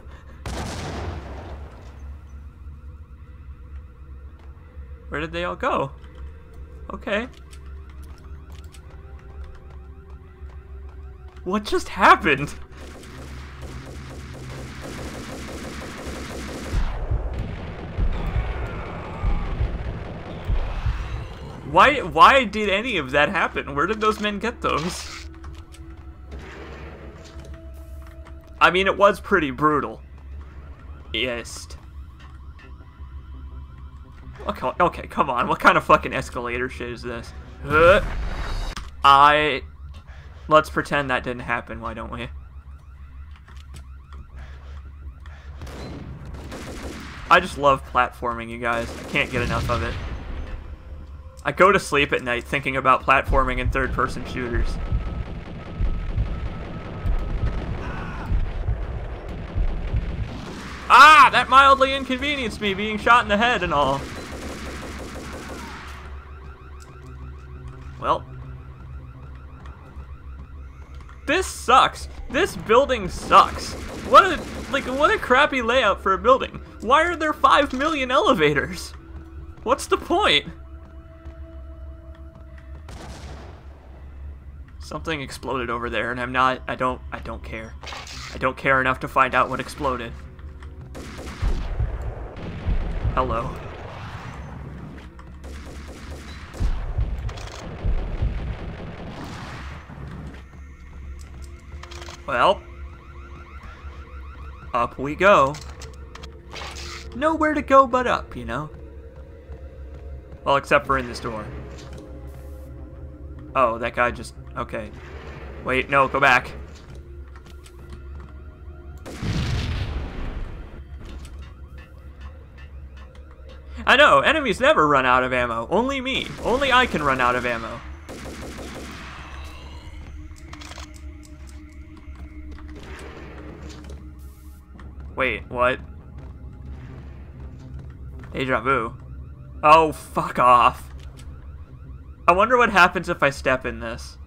Where did they all go? Okay. What just happened? Why, why did any of that happen? Where did those men get those? I mean, it was pretty brutal. Yes. Okay, okay, come on. What kind of fucking escalator shit is this? Uh, I... Let's pretend that didn't happen, why don't we? I just love platforming, you guys. I can't get enough of it. I go to sleep at night thinking about platforming in third-person shooters. Ah! That mildly inconvenienced me, being shot in the head and all. Well. This sucks. This building sucks. What a, like, what a crappy layout for a building. Why are there five million elevators? What's the point? Something exploded over there, and I'm not, I don't, I don't care. I don't care enough to find out what exploded. Hello. Well, up we go. Nowhere to go but up, you know? Well, except for in this door. Oh, that guy just... Okay. Wait, no, go back. I know, enemies never run out of ammo. Only me. Only I can run out of ammo. Wait, what? Deja vu. Oh, fuck off. I wonder what happens if I step in this.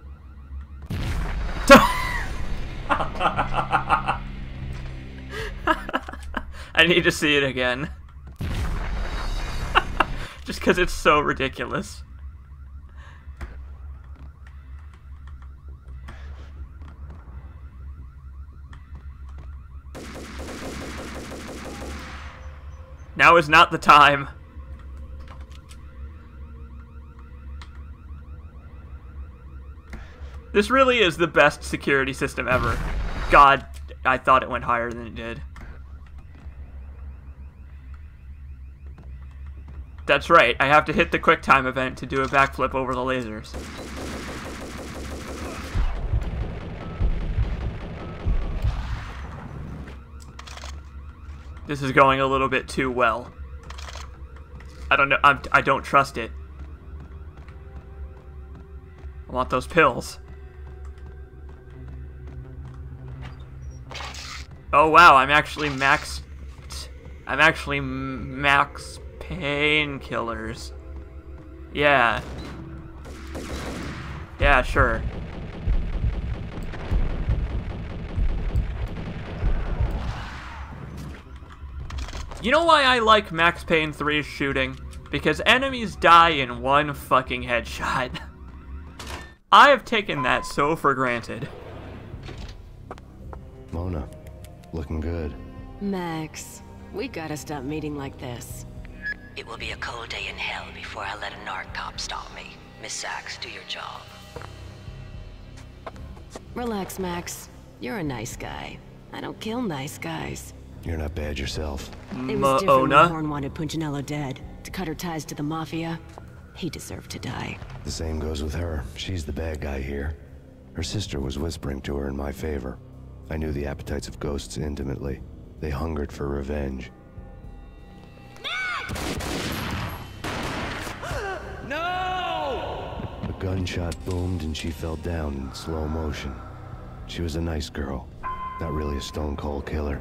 I need to see it again. Just because it's so ridiculous. Now is not the time. This really is the best security system ever. God, I thought it went higher than it did. That's right, I have to hit the QuickTime event to do a backflip over the lasers. This is going a little bit too well. I don't know. I'm, I don't trust it. I want those pills. Oh wow! I'm actually max. I'm actually max painkillers. Yeah. Yeah, sure. You know why I like Max Payne three's shooting? Because enemies die in one fucking headshot. I have taken that so for granted. Mona, looking good. Max, we gotta stop meeting like this. It will be a cold day in hell before I let a narc cop stop me. Miss Sachs, do your job. Relax, Max. You're a nice guy. I don't kill nice guys. You're not bad yourself. It was different when Horn wanted Punchinello dead, to cut her ties to the Mafia. He deserved to die. The same goes with her. She's the bad guy here. Her sister was whispering to her in my favor. I knew the appetites of ghosts intimately. They hungered for revenge. No! A gunshot boomed and she fell down in slow motion. She was a nice girl, not really a stone cold killer.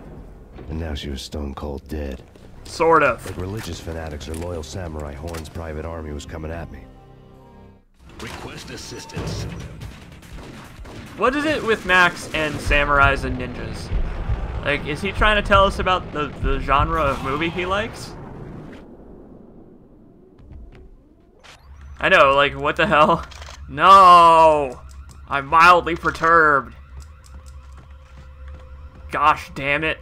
And now she was stone cold dead. Sort of. Like religious fanatics or loyal samurai, Horn's private army was coming at me. Request assistance. What is it with Max and samurais and ninjas? Like, is he trying to tell us about the, the genre of movie he likes? I know, like, what the hell? No! I'm mildly perturbed. Gosh damn it.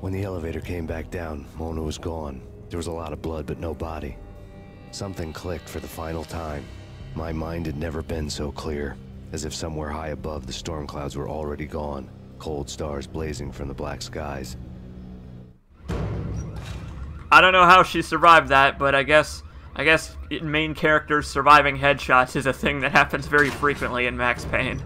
When the elevator came back down, Mona was gone. There was a lot of blood, but no body. Something clicked for the final time. My mind had never been so clear, as if somewhere high above the storm clouds were already gone, cold stars blazing from the black skies. I don't know how she survived that, but I guess I guess main characters surviving headshots is a thing that happens very frequently in Max Payne.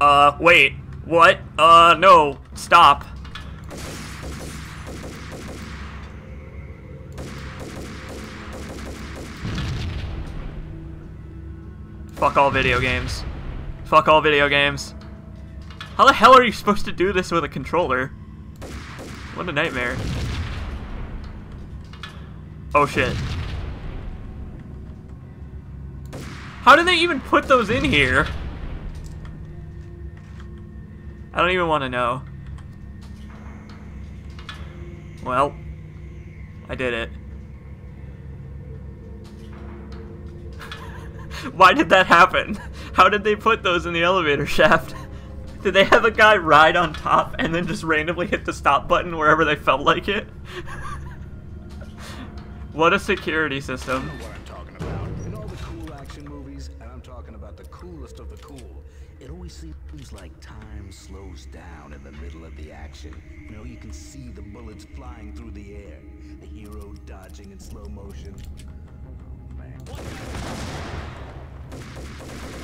Uh, wait, what? Uh, no, stop. Fuck all video games. Fuck all video games. How the hell are you supposed to do this with a controller? What a nightmare. Oh shit. How did they even put those in here? I don't even want to know. Well, I did it. Why did that happen? How did they put those in the elevator shaft? Did they have a guy ride on top and then just randomly hit the stop button wherever they felt like it? What a security system. I know what I'm talking about. In all the cool action movies, and I'm talking about the coolest of the cool, it always seems like time slows down in the middle of the action. You know, you can see the bullets flying through the air, the hero dodging in slow motion. Oh, man.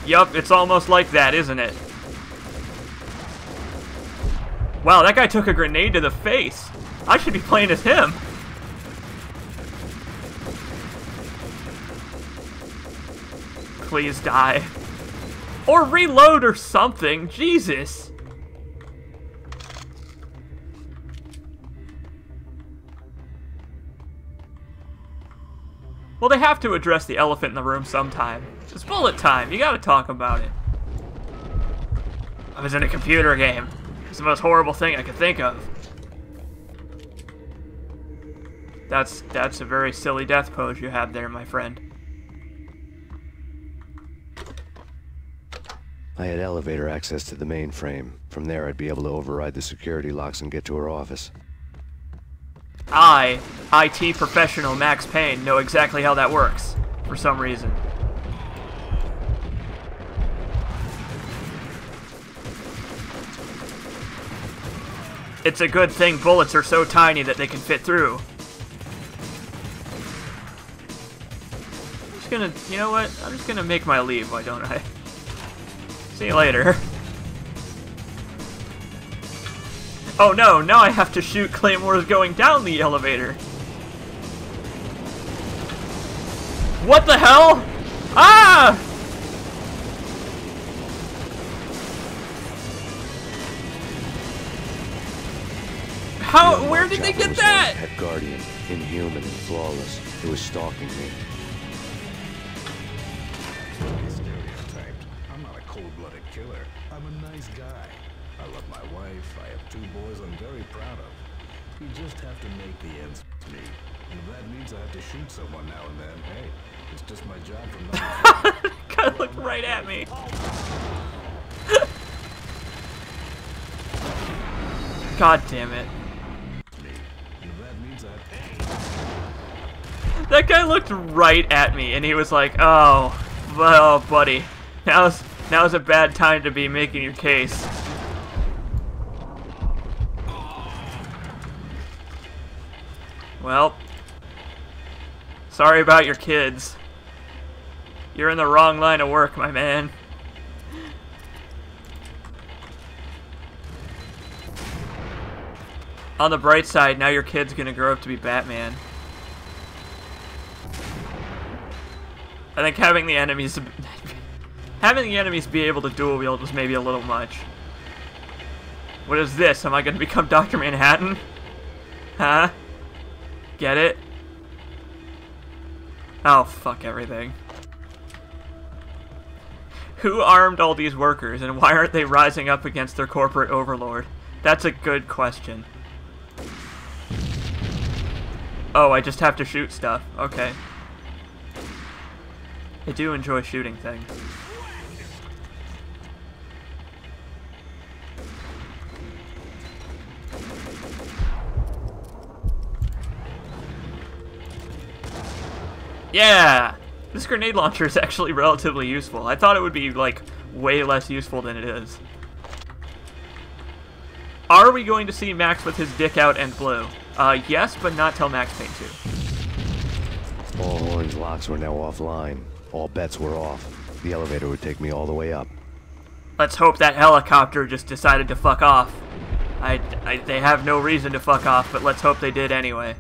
Yup, it's almost like that, isn't it? Wow, that guy took a grenade to the face. I should be playing as him. Please die. Or reload or something, Jesus. Well, they have to address the elephant in the room sometime. It's bullet time, you gotta talk about it. I was in a computer game. It's the most horrible thing I could think of. That's that's a very silly death pose you have there, my friend. I had elevator access to the mainframe. From there, I'd be able to override the security locks and get to her office. I, I T professional Max Payne, know exactly how that works, for some reason. It's a good thing bullets are so tiny that they can fit through. I'm just gonna, you know what? I'm just gonna make my leave, why don't I? See you later. Oh no, now I have to shoot claymores going down the elevator. What the hell? Ah! How? Where did they get that? Pet guardian, inhuman and flawless, who was stalking me. Stereotyped. I'm not a cold-blooded killer. I'm a nice guy. I love my wife. I have two boys I'm very proud of. You just have to make the ends meet. And if that means I have to shoot someone now and then, hey, it's just my job from now on. Kind of looked right at me. God damn it. That guy looked right at me, and he was like, "Oh, well, buddy, now's now's a bad time to be making your case." Well, sorry about your kids. You're in the wrong line of work, my man. On the bright side, now your kid's gonna grow up to be Batman. I think having the enemies, having the enemies be able to dual wield was maybe a little much. What is this? Am I going to become Doctor Manhattan? Huh? Get it? Oh, fuck everything. Who armed all these workers, and why aren't they rising up against their corporate overlord? That's a good question. Oh, I just have to shoot stuff. Okay. I do enjoy shooting things. Yeah! This grenade launcher is actually relatively useful. I thought it would be, like, way less useful than it is. Are we going to see Max with his dick out and blue? Uh, yes, but not till Max Payne two. All orange locks were now offline. All bets were off. The elevator would take me all the way up. Let's hope that helicopter just decided to fuck off. I, I, they have no reason to fuck off, but let's hope they did anyway.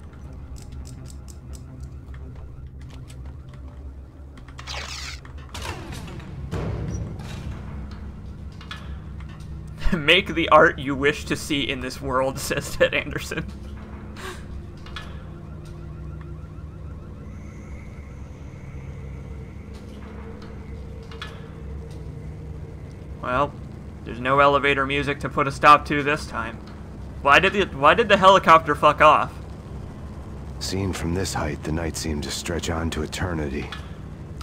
Make the art you wish to see in this world, says Ted Anderson. Well, there's no elevator music to put a stop to this time. Why did the why did the helicopter fuck off? Seen from this height, the night seemed to stretch on to eternity.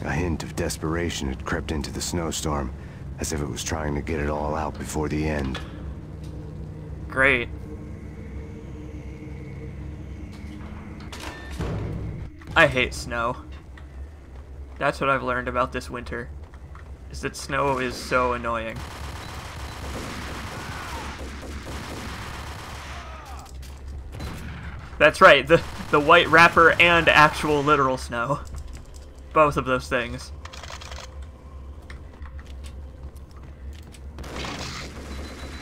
A hint of desperation had crept into the snowstorm, as if it was trying to get it all out before the end. Great. I hate snow. That's what I've learned about this winter, is that snow is so annoying. That's right, the, the white wrapper and actual literal snow. Both of those things.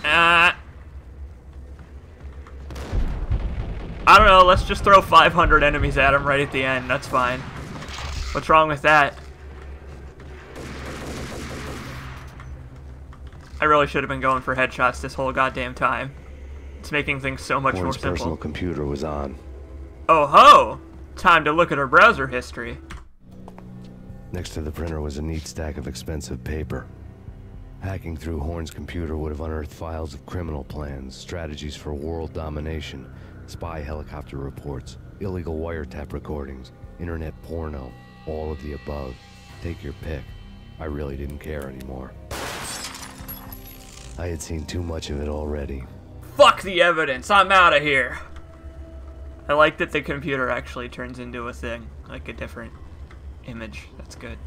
Uh, I don't know, let's just throw five hundred enemies at him right at the end, that's fine. What's wrong with that? I really should have been going for headshots this whole goddamn time. It's making things so much more simple. Horn's personal computer was on. Oh ho! Time to look at her browser history. Next to the printer was a neat stack of expensive paper. Hacking through Horn's computer would have unearthed files of criminal plans, strategies for world domination, spy helicopter reports, illegal wiretap recordings, internet porno, all of the above. Take your pick. I really didn't care anymore. I had seen too much of it already. Fuck the evidence, I'm out of here. I like that the computer actually turns into a thing, like a different image. That's good.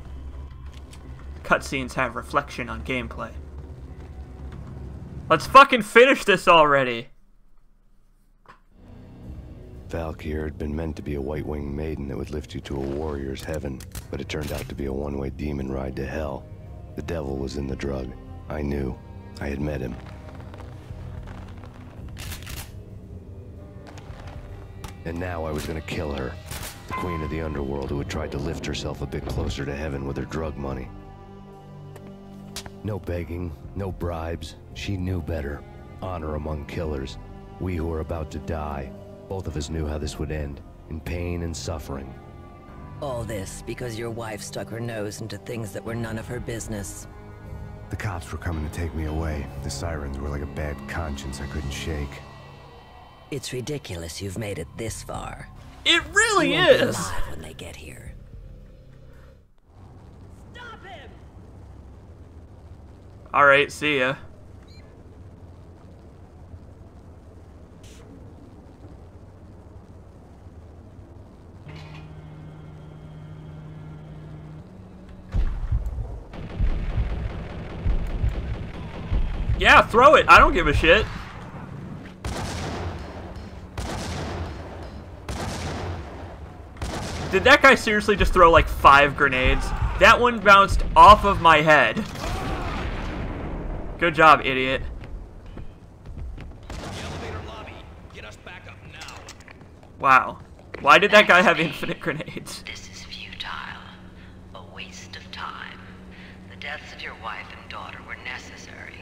Cutscenes have reflection on gameplay. Let's fucking finish this already. Valkyr had been meant to be a white-winged maiden that would lift you to a warrior's heaven, but it turned out to be a one-way demon ride to hell. The devil was in the drug. I knew. I had met him. And now I was gonna kill her, the queen of the underworld who had tried to lift herself a bit closer to heaven with her drug money. No begging, no bribes. She knew better. Honor among killers. We who were about to die. Both of us knew how this would end, in pain and suffering. All this because your wife stuck her nose into things that were none of her business. The cops were coming to take me away. The sirens were like a bad conscience I couldn't shake. It's ridiculous you've made it this far. It really you won't is. Be alive when they get here. Stop him! All right, see ya. Yeah, throw it. I don't give a shit. Did that guy seriously just throw like five grenades? That one bounced off of my head. Good job, idiot. The elevator lobby. Get us back up now. Wow. Why did that guy have infinite grenades? This is futile. A waste of time. The deaths of your wife and daughter were necessary.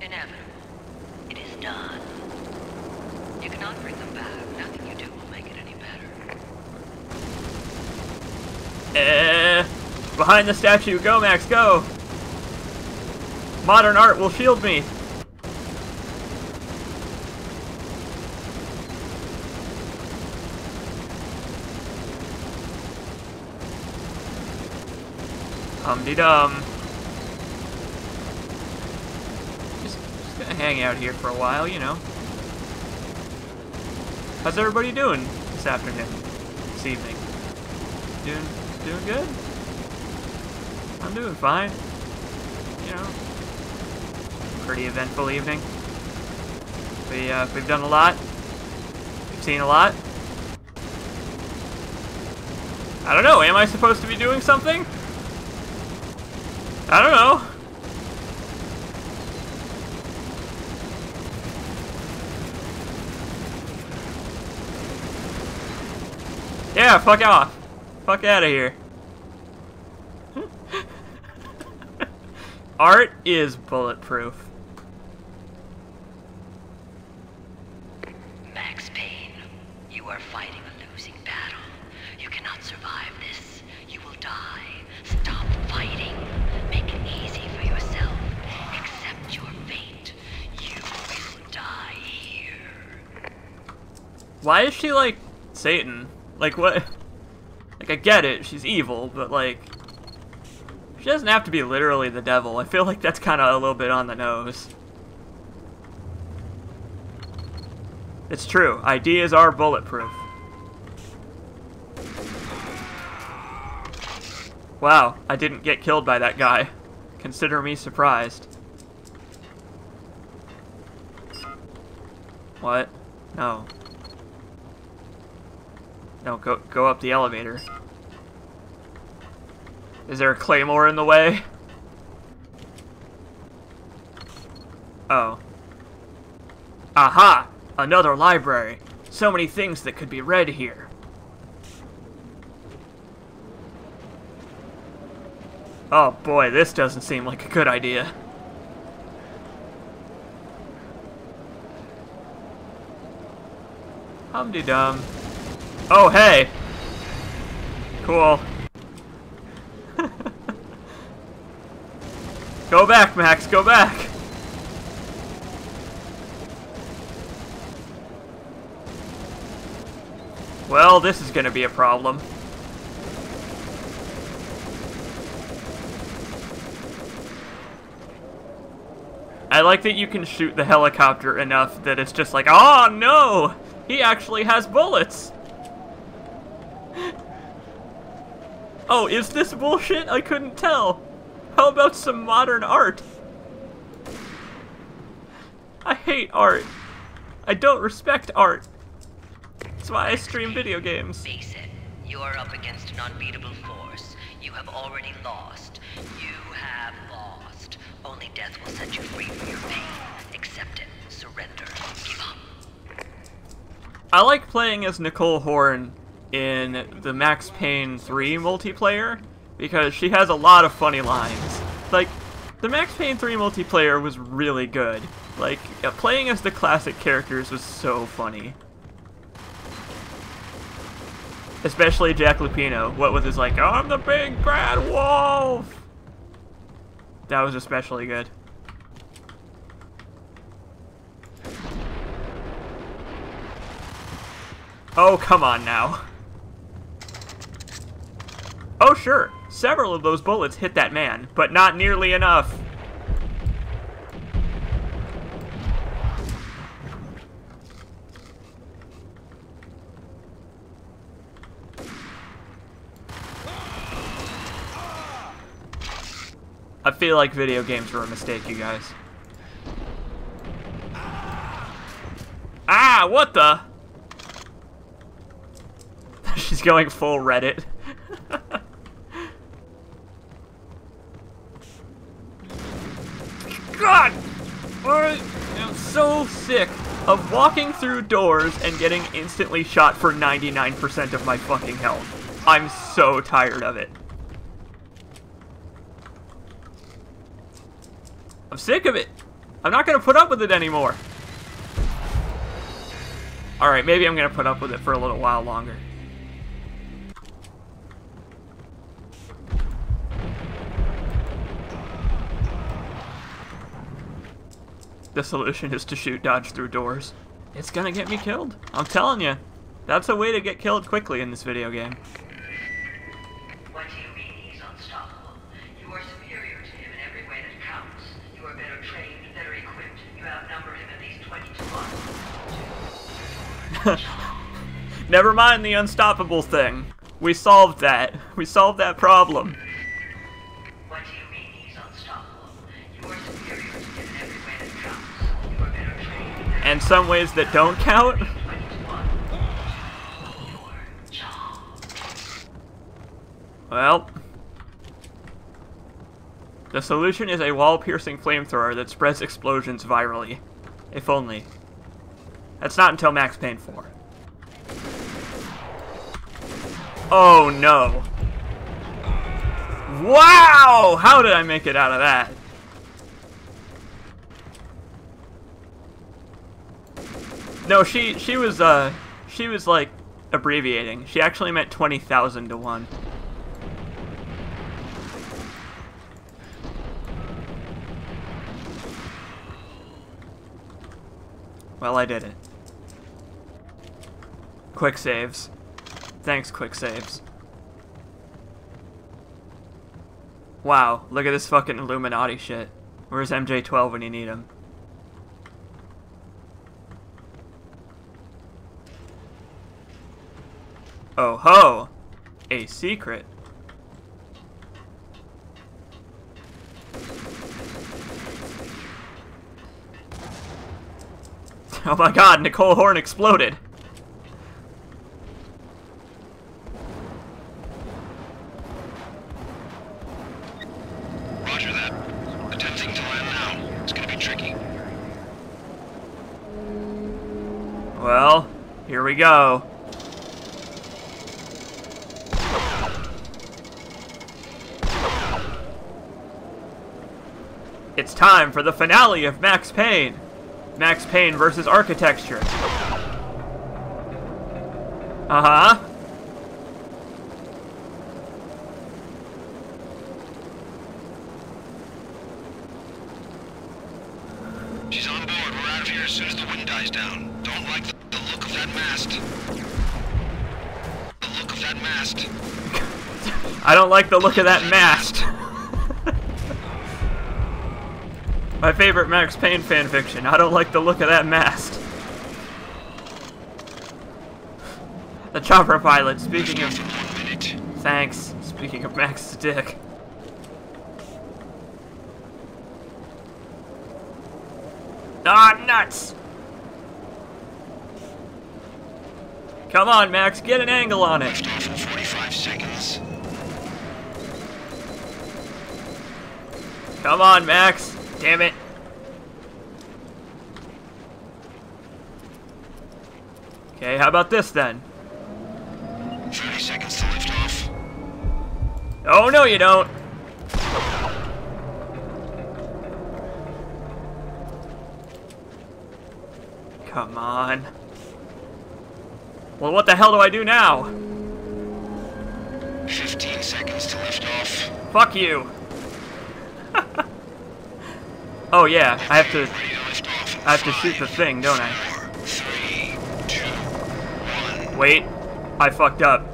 Inevitable. It is done. You cannot bring them back. Nothing you do will make it any better. Eh, behind the statue, go Max, go! Modern art will shield me! Hum-de-dum. Just, just gonna hang out here for a while, you know. How's everybody doing this afternoon? This evening? Doing, doing good. I'm doing fine. You know, pretty eventful evening. We, uh, we've done a lot. We've seen a lot. I don't know, am I supposed to be doing something? I don't know. Yeah, fuck off. Fuck out of here. Art is bulletproof. Max Payne, you are fighting a losing battle. You cannot survive this. You will die. Stop fighting. Make it easy for yourself. Accept your fate. You will die here. Why is she like Satan? Like, what? Like, I get it, she's evil, but, like, she doesn't have to be literally the devil. I feel like that's kind of a little bit on the nose. It's true. Ideas are bulletproof. Wow, I didn't get killed by that guy. Consider me surprised. What? No. No, go, go up the elevator. Is there a claymore in the way? Oh. Aha! Another library. So many things that could be read here. Oh boy, this doesn't seem like a good idea. Hum-de-dum. Oh, hey! Cool. Go back, Max, go back! Well, this is gonna be a problem. I like that you can shoot the helicopter enough that it's just like, oh no! He actually has bullets! Oh, is this bullshit? I couldn't tell. How about some modern art? I hate art. I don't respect art. That's why I stream video games. Face it, you are up against an unbeatable force. You have already lost. You have lost. Only death will set you free from your pain. Accept it. Surrender. Give up. I like playing as Nicole Horn in the Max Payne three multiplayer, because she has a lot of funny lines. Like, the Max Payne three multiplayer was really good. Like, yeah, playing as the classic characters was so funny. Especially Jack Lupino, what was his like, oh, I'm the big bad wolf! That was especially good. Oh, come on now. Oh, sure. Several of those bullets hit that man, but not nearly enough. I feel like video games were a mistake, you guys. Ah, what the? She's going full Reddit. God! I'm so sick of walking through doors and getting instantly shot for ninety-nine percent of my fucking health. I'm so tired of it. I'm sick of it. I'm not gonna put up with it anymore. Alright, maybe I'm gonna put up with it for a little while longer. The solution is to shoot dodge through doors. It's gonna get me killed. I'm telling you. That's a way to get killed quickly in this video game. What do you mean he's unstoppable? You are superior to him in every way that counts. You are better trained, better equipped. You outnumber him at least twenty to one. Never mind the unstoppable thing. We solved that. We solved that problem. What do you mean he's unstoppable? You are superior to him in every way that counts. You are better trained. And some ways that don't count? Well, the solution is a wall-piercing flamethrower that spreads explosions virally. If only. That's not until Max Payne four. Oh no. Wow! How did I make it out of that? No, she she was uh she was like abbreviating. She actually meant twenty thousand to one. Well, I did it. Quick saves. Thanks, quick saves. Wow, look at this fucking Illuminati shit. Where's M J twelve when you need him? Oh ho! A secret. Oh my god, Nicole Horn exploded! Roger that. Attempting to land now. It's gonna be tricky. Well, here we go. It's time for the finale of Max Payne! Max Payne versus Architecture. Uh-huh. She's on board. We're out of here as soon as the wind dies down. Don't like the, the look of that mast. The look of that mast. I don't like the look of that mast. My favorite Max Payne fanfiction. I don't like the look of that mast. The chopper pilot, speaking of... Thanks. Speaking of Max's dick. Ah, nuts! Come on, Max, get an angle on it! forty-five seconds. Come on, Max! Damn it. Okay, how about this then? thirty seconds to lift off. Oh, no, you don't. Come on. Well, what the hell do I do now? fifteen seconds to lift off. Fuck you. Oh yeah, I have to, I have to shoot the thing, don't I? Four, three, two, one. Wait, I fucked up.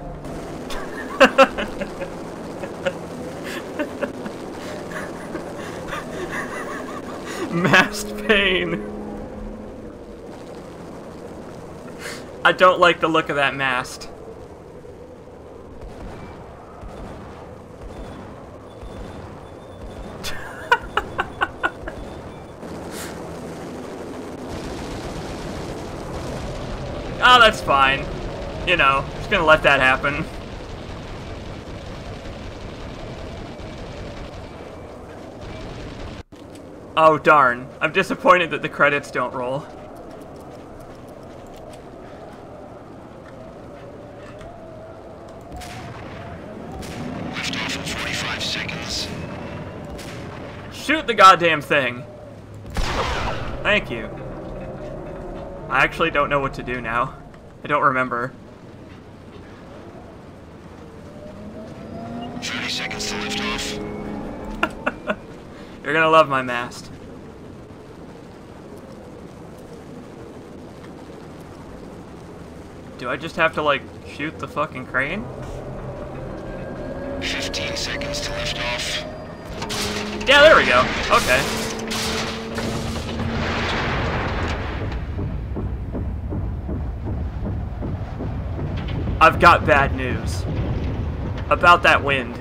Max Payne. I don't like the look of that mast. Oh, that's fine. You know, just gonna let that happen. Oh, darn. I'm disappointed that the credits don't roll. Lift off in forty-five seconds. Shoot the goddamn thing. Thank you. I actually don't know what to do now. I don't remember. thirty seconds to lift off. You're gonna love my mast. Do I just have to, like, shoot the fucking crane? fifteen seconds to lift off. Yeah, there we go. Okay. I've got bad news. about that wind.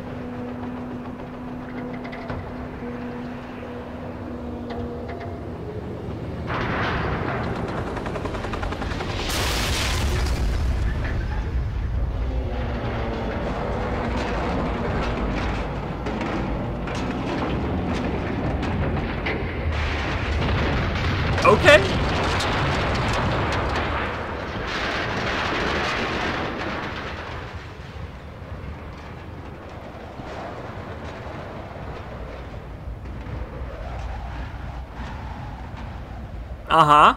Uh-huh.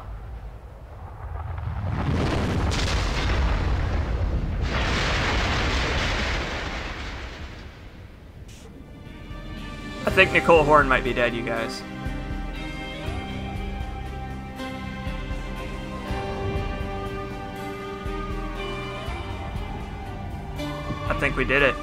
I think Nicole Horn might be dead, you guys. I think we did it.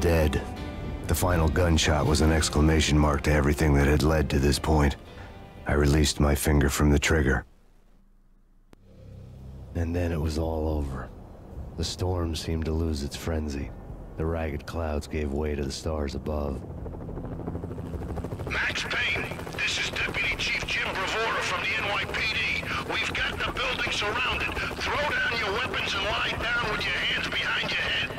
Dead. The final gunshot was an exclamation mark to everything that had led to this point. I released my finger from the trigger. And then it was all over. The storm seemed to lose its frenzy. The ragged clouds gave way to the stars above. Max Payne, this is Deputy Chief Jim Bravora from the N Y P D. We've got the building surrounded. Throw down your weapons and lie down with your hands behind your head.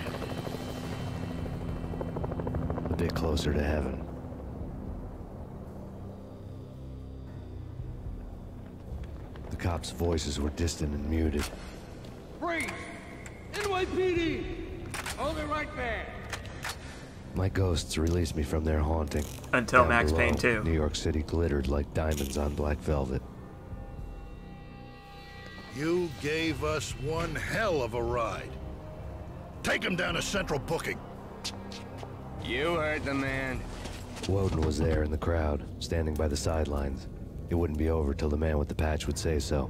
Bit closer to heaven. The cops' voices were distant and muted. Freeze! N Y P D! Hold it right there! My ghosts released me from their haunting. Until Down Max below, Payne two. New York City glittered like diamonds on black velvet. You gave us one hell of a ride. Take him down to Central Booking. You heard the man. Woden was there in the crowd, standing by the sidelines. It wouldn't be over till the man with the patch would say so.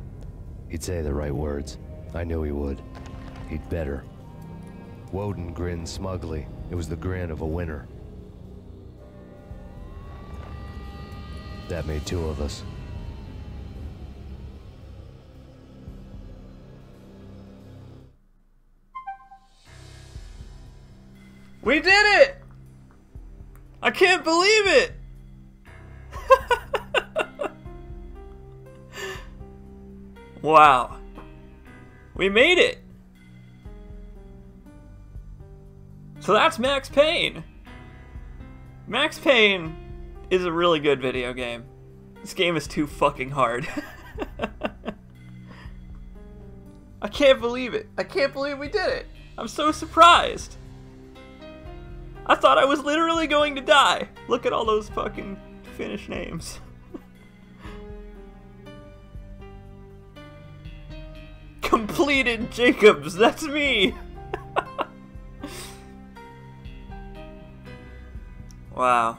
He'd say the right words. I knew he would. He'd better. Woden grinned smugly. It was the grin of a winner. That made two of us. We did it! I can't believe it! Wow. We made it! So that's Max Payne! Max Payne is a really good video game. This game is too fucking hard. I can't believe it. I can't believe we did it! I'm so surprised! I thought I was literally going to die. Look at all those fucking Finnish names. Completed Jacobs, that's me. Wow.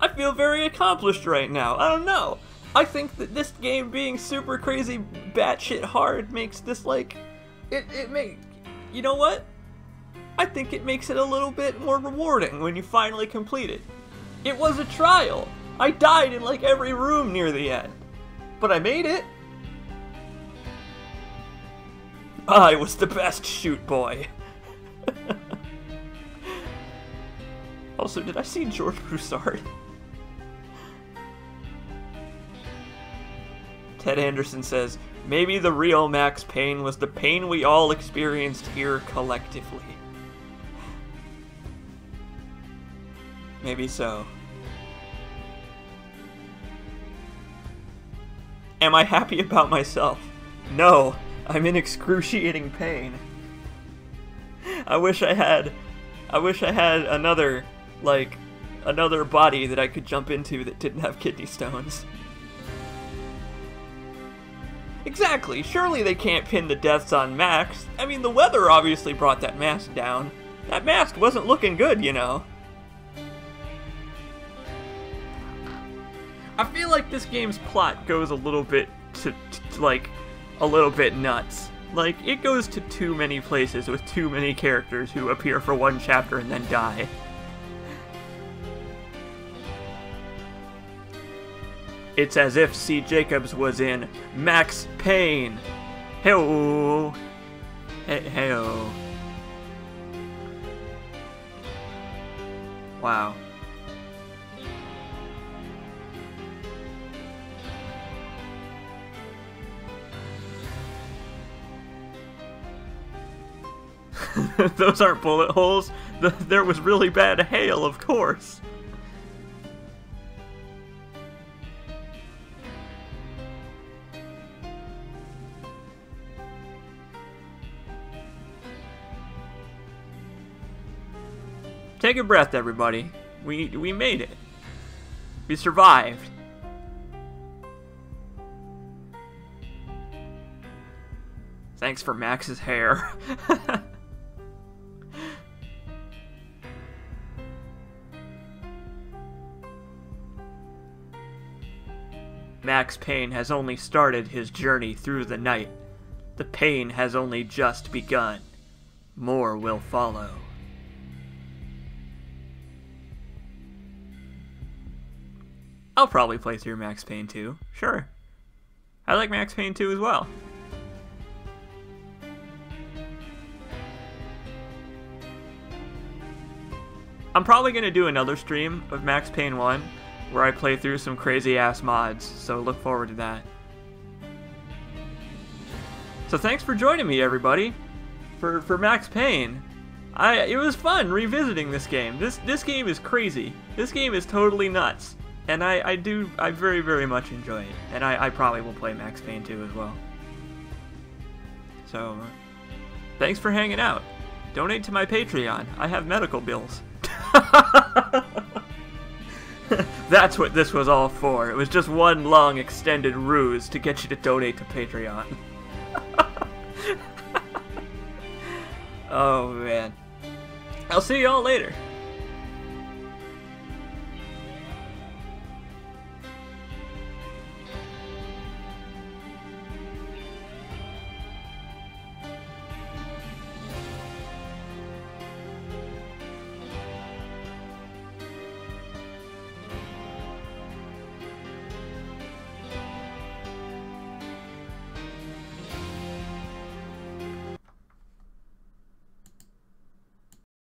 I feel very accomplished right now. I don't know. I think that this game being super crazy batshit hard makes this like it it make you know what? I think it makes it a little bit more rewarding when you finally complete it. It was a trial! I died in like every room near the end. But I made it! I was the best shoot boy. Also, did I see George Broussard? Ted Anderson says, maybe the real Max Payne was the pain we all experienced here collectively. Maybe so. Am I happy about myself? No, I'm in excruciating pain. I wish I had, I wish I had another, like, another body that I could jump into that didn't have kidney stones. Exactly, surely they can't pin the deaths on Max. I mean, the weather obviously brought that mask down. That mask wasn't looking good, you know. I feel like this game's plot goes a little bit to, to, like, a little bit nuts. Like, it goes to too many places with too many characters who appear for one chapter and then die. It's as if C. Jacobs was in Max Payne. Hey-oh. Hey-oh. Wow. Those aren't bullet holes. The, there was really bad hail, of course. Take a breath, everybody. We we made it. We survived. Thanks for Max's hair. Max Payne has only started his journey through the night. The pain has only just begun. More will follow. I'll probably play through Max Payne two, sure. I like Max Payne two as well. I'm probably gonna do another stream of Max Payne one where I play through some crazy ass mods, so look forward to that. So thanks for joining me, everybody, for, for Max Payne. I, it was fun revisiting this game. This, this game is crazy. This game is totally nuts. And I, I do, I very, very much enjoy it. And I, I probably will play Max Payne two as well. So, uh, thanks for hanging out. Donate to my Patreon. I have medical bills. That's what this was all for. It was just one long extended ruse to get you to donate to Patreon. Oh, man. I'll see y'all later.